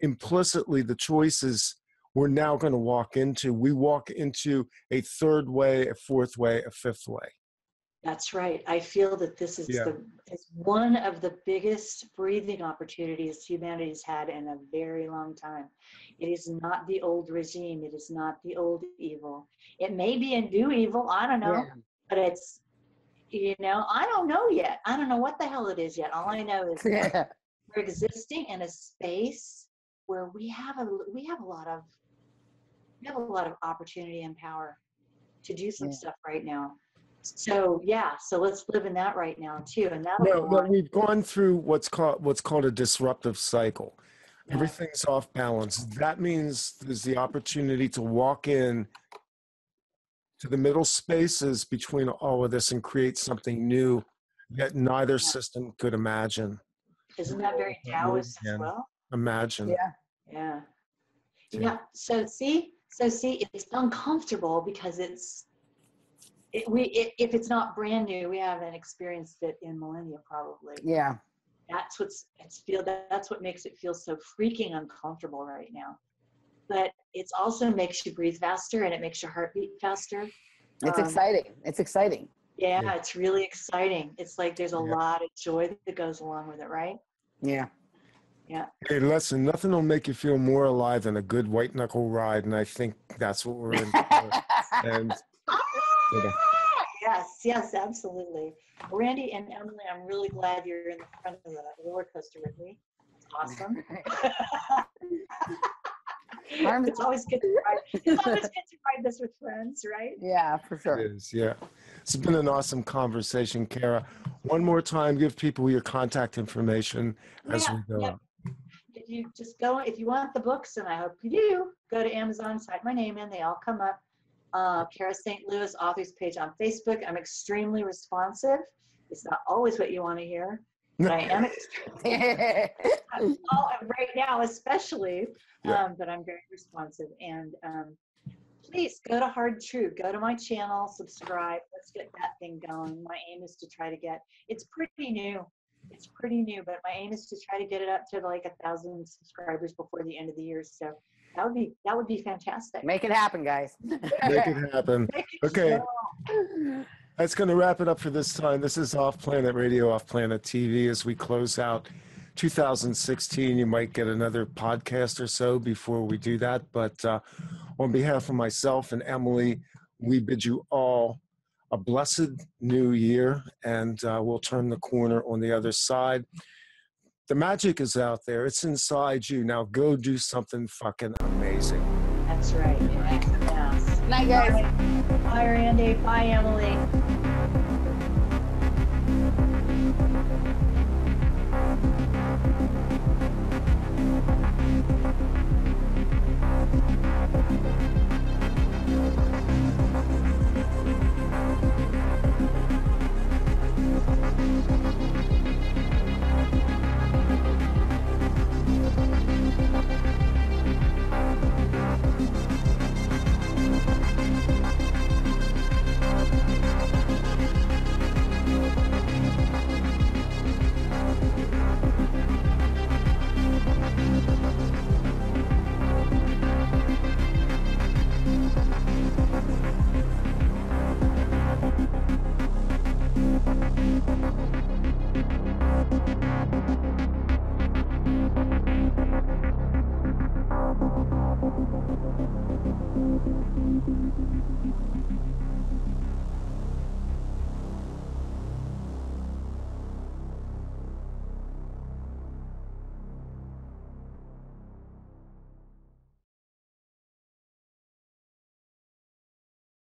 implicitly the choices we're now going to walk into. We walk into a third way, a fourth way, a fifth way. That's right. I feel that this is yeah. the, is one of the biggest breathing opportunities humanity's had in a very long time. It is not the old regime. It is not the old evil. It may be a new evil. I don't know. Yeah. But it's, you know, I don't know yet. I don't know what the hell it is yet. All I know is yeah. we're existing in a space where we have a we have a lot of we have a lot of opportunity and power to do some yeah. stuff right now. So yeah, so let's live in that right now too. And that well, well, we've gone through what's called what's called a disruptive cycle. Yeah. Everything's off balance. That means there's the opportunity to walk in to the middle spaces between all of this and create something new that neither yeah. system could imagine. Isn't that very Taoist as well? Imagine. Yeah. yeah. Yeah. Yeah. So see, so see, it's uncomfortable because it's, it, we, it, if it's not brand new, we haven't experienced it in millennia probably. Yeah. That's what's, it's feel, that's what makes it feel so freaking uncomfortable right now. But it also makes you breathe faster and it makes your heart beat faster. It's um, exciting. It's exciting. Yeah, yeah, it's really exciting. It's like there's a yeah. lot of joy that goes along with it, right? Yeah. Yeah. Hey, listen, nothing will make you feel more alive than a good white knuckle ride. And I think that's what we're in for. And, you know. Yes, yes, absolutely. Randy and Emily, I'm really glad you're in the front of the roller coaster with me. It's awesome. Arms. It's always good to ride. It's always good to ride this with friends, right? Yeah, for sure. It is, yeah. It's been an awesome conversation, Kara. One more time, give people your contact information as yeah, we go. Yeah. If you just go, if you want the books, and I hope you do, go to Amazon, type my name in, they all come up. Uh, Kara Saint Louis, authors page on Facebook. I'm extremely responsive. It's not always what you want to hear, but I am extremely I'm all, right now, especially. Yeah. Um, but I'm very responsive, and um, please go to Hard True, go to my channel, subscribe, let's get that thing going. My aim is to try to get, it's pretty new, it's pretty new, but my aim is to try to get it up to like a thousand subscribers before the end of the year, so that would be, that would be fantastic. Make it happen, guys. Make it happen. Make it okay. Show. That's going to wrap it up for this time. This is Off Planet Radio, Off Planet T V, as we close out two thousand sixteen. You might get another podcast or so before we do that, but uh, on behalf of myself and Emily, we bid you all a blessed new year, and uh, we'll turn the corner on the other side. The magic is out there. It's inside you. Now go do something fucking amazing. That's right. Night, guys. Bye, Randy. Bye, Emily.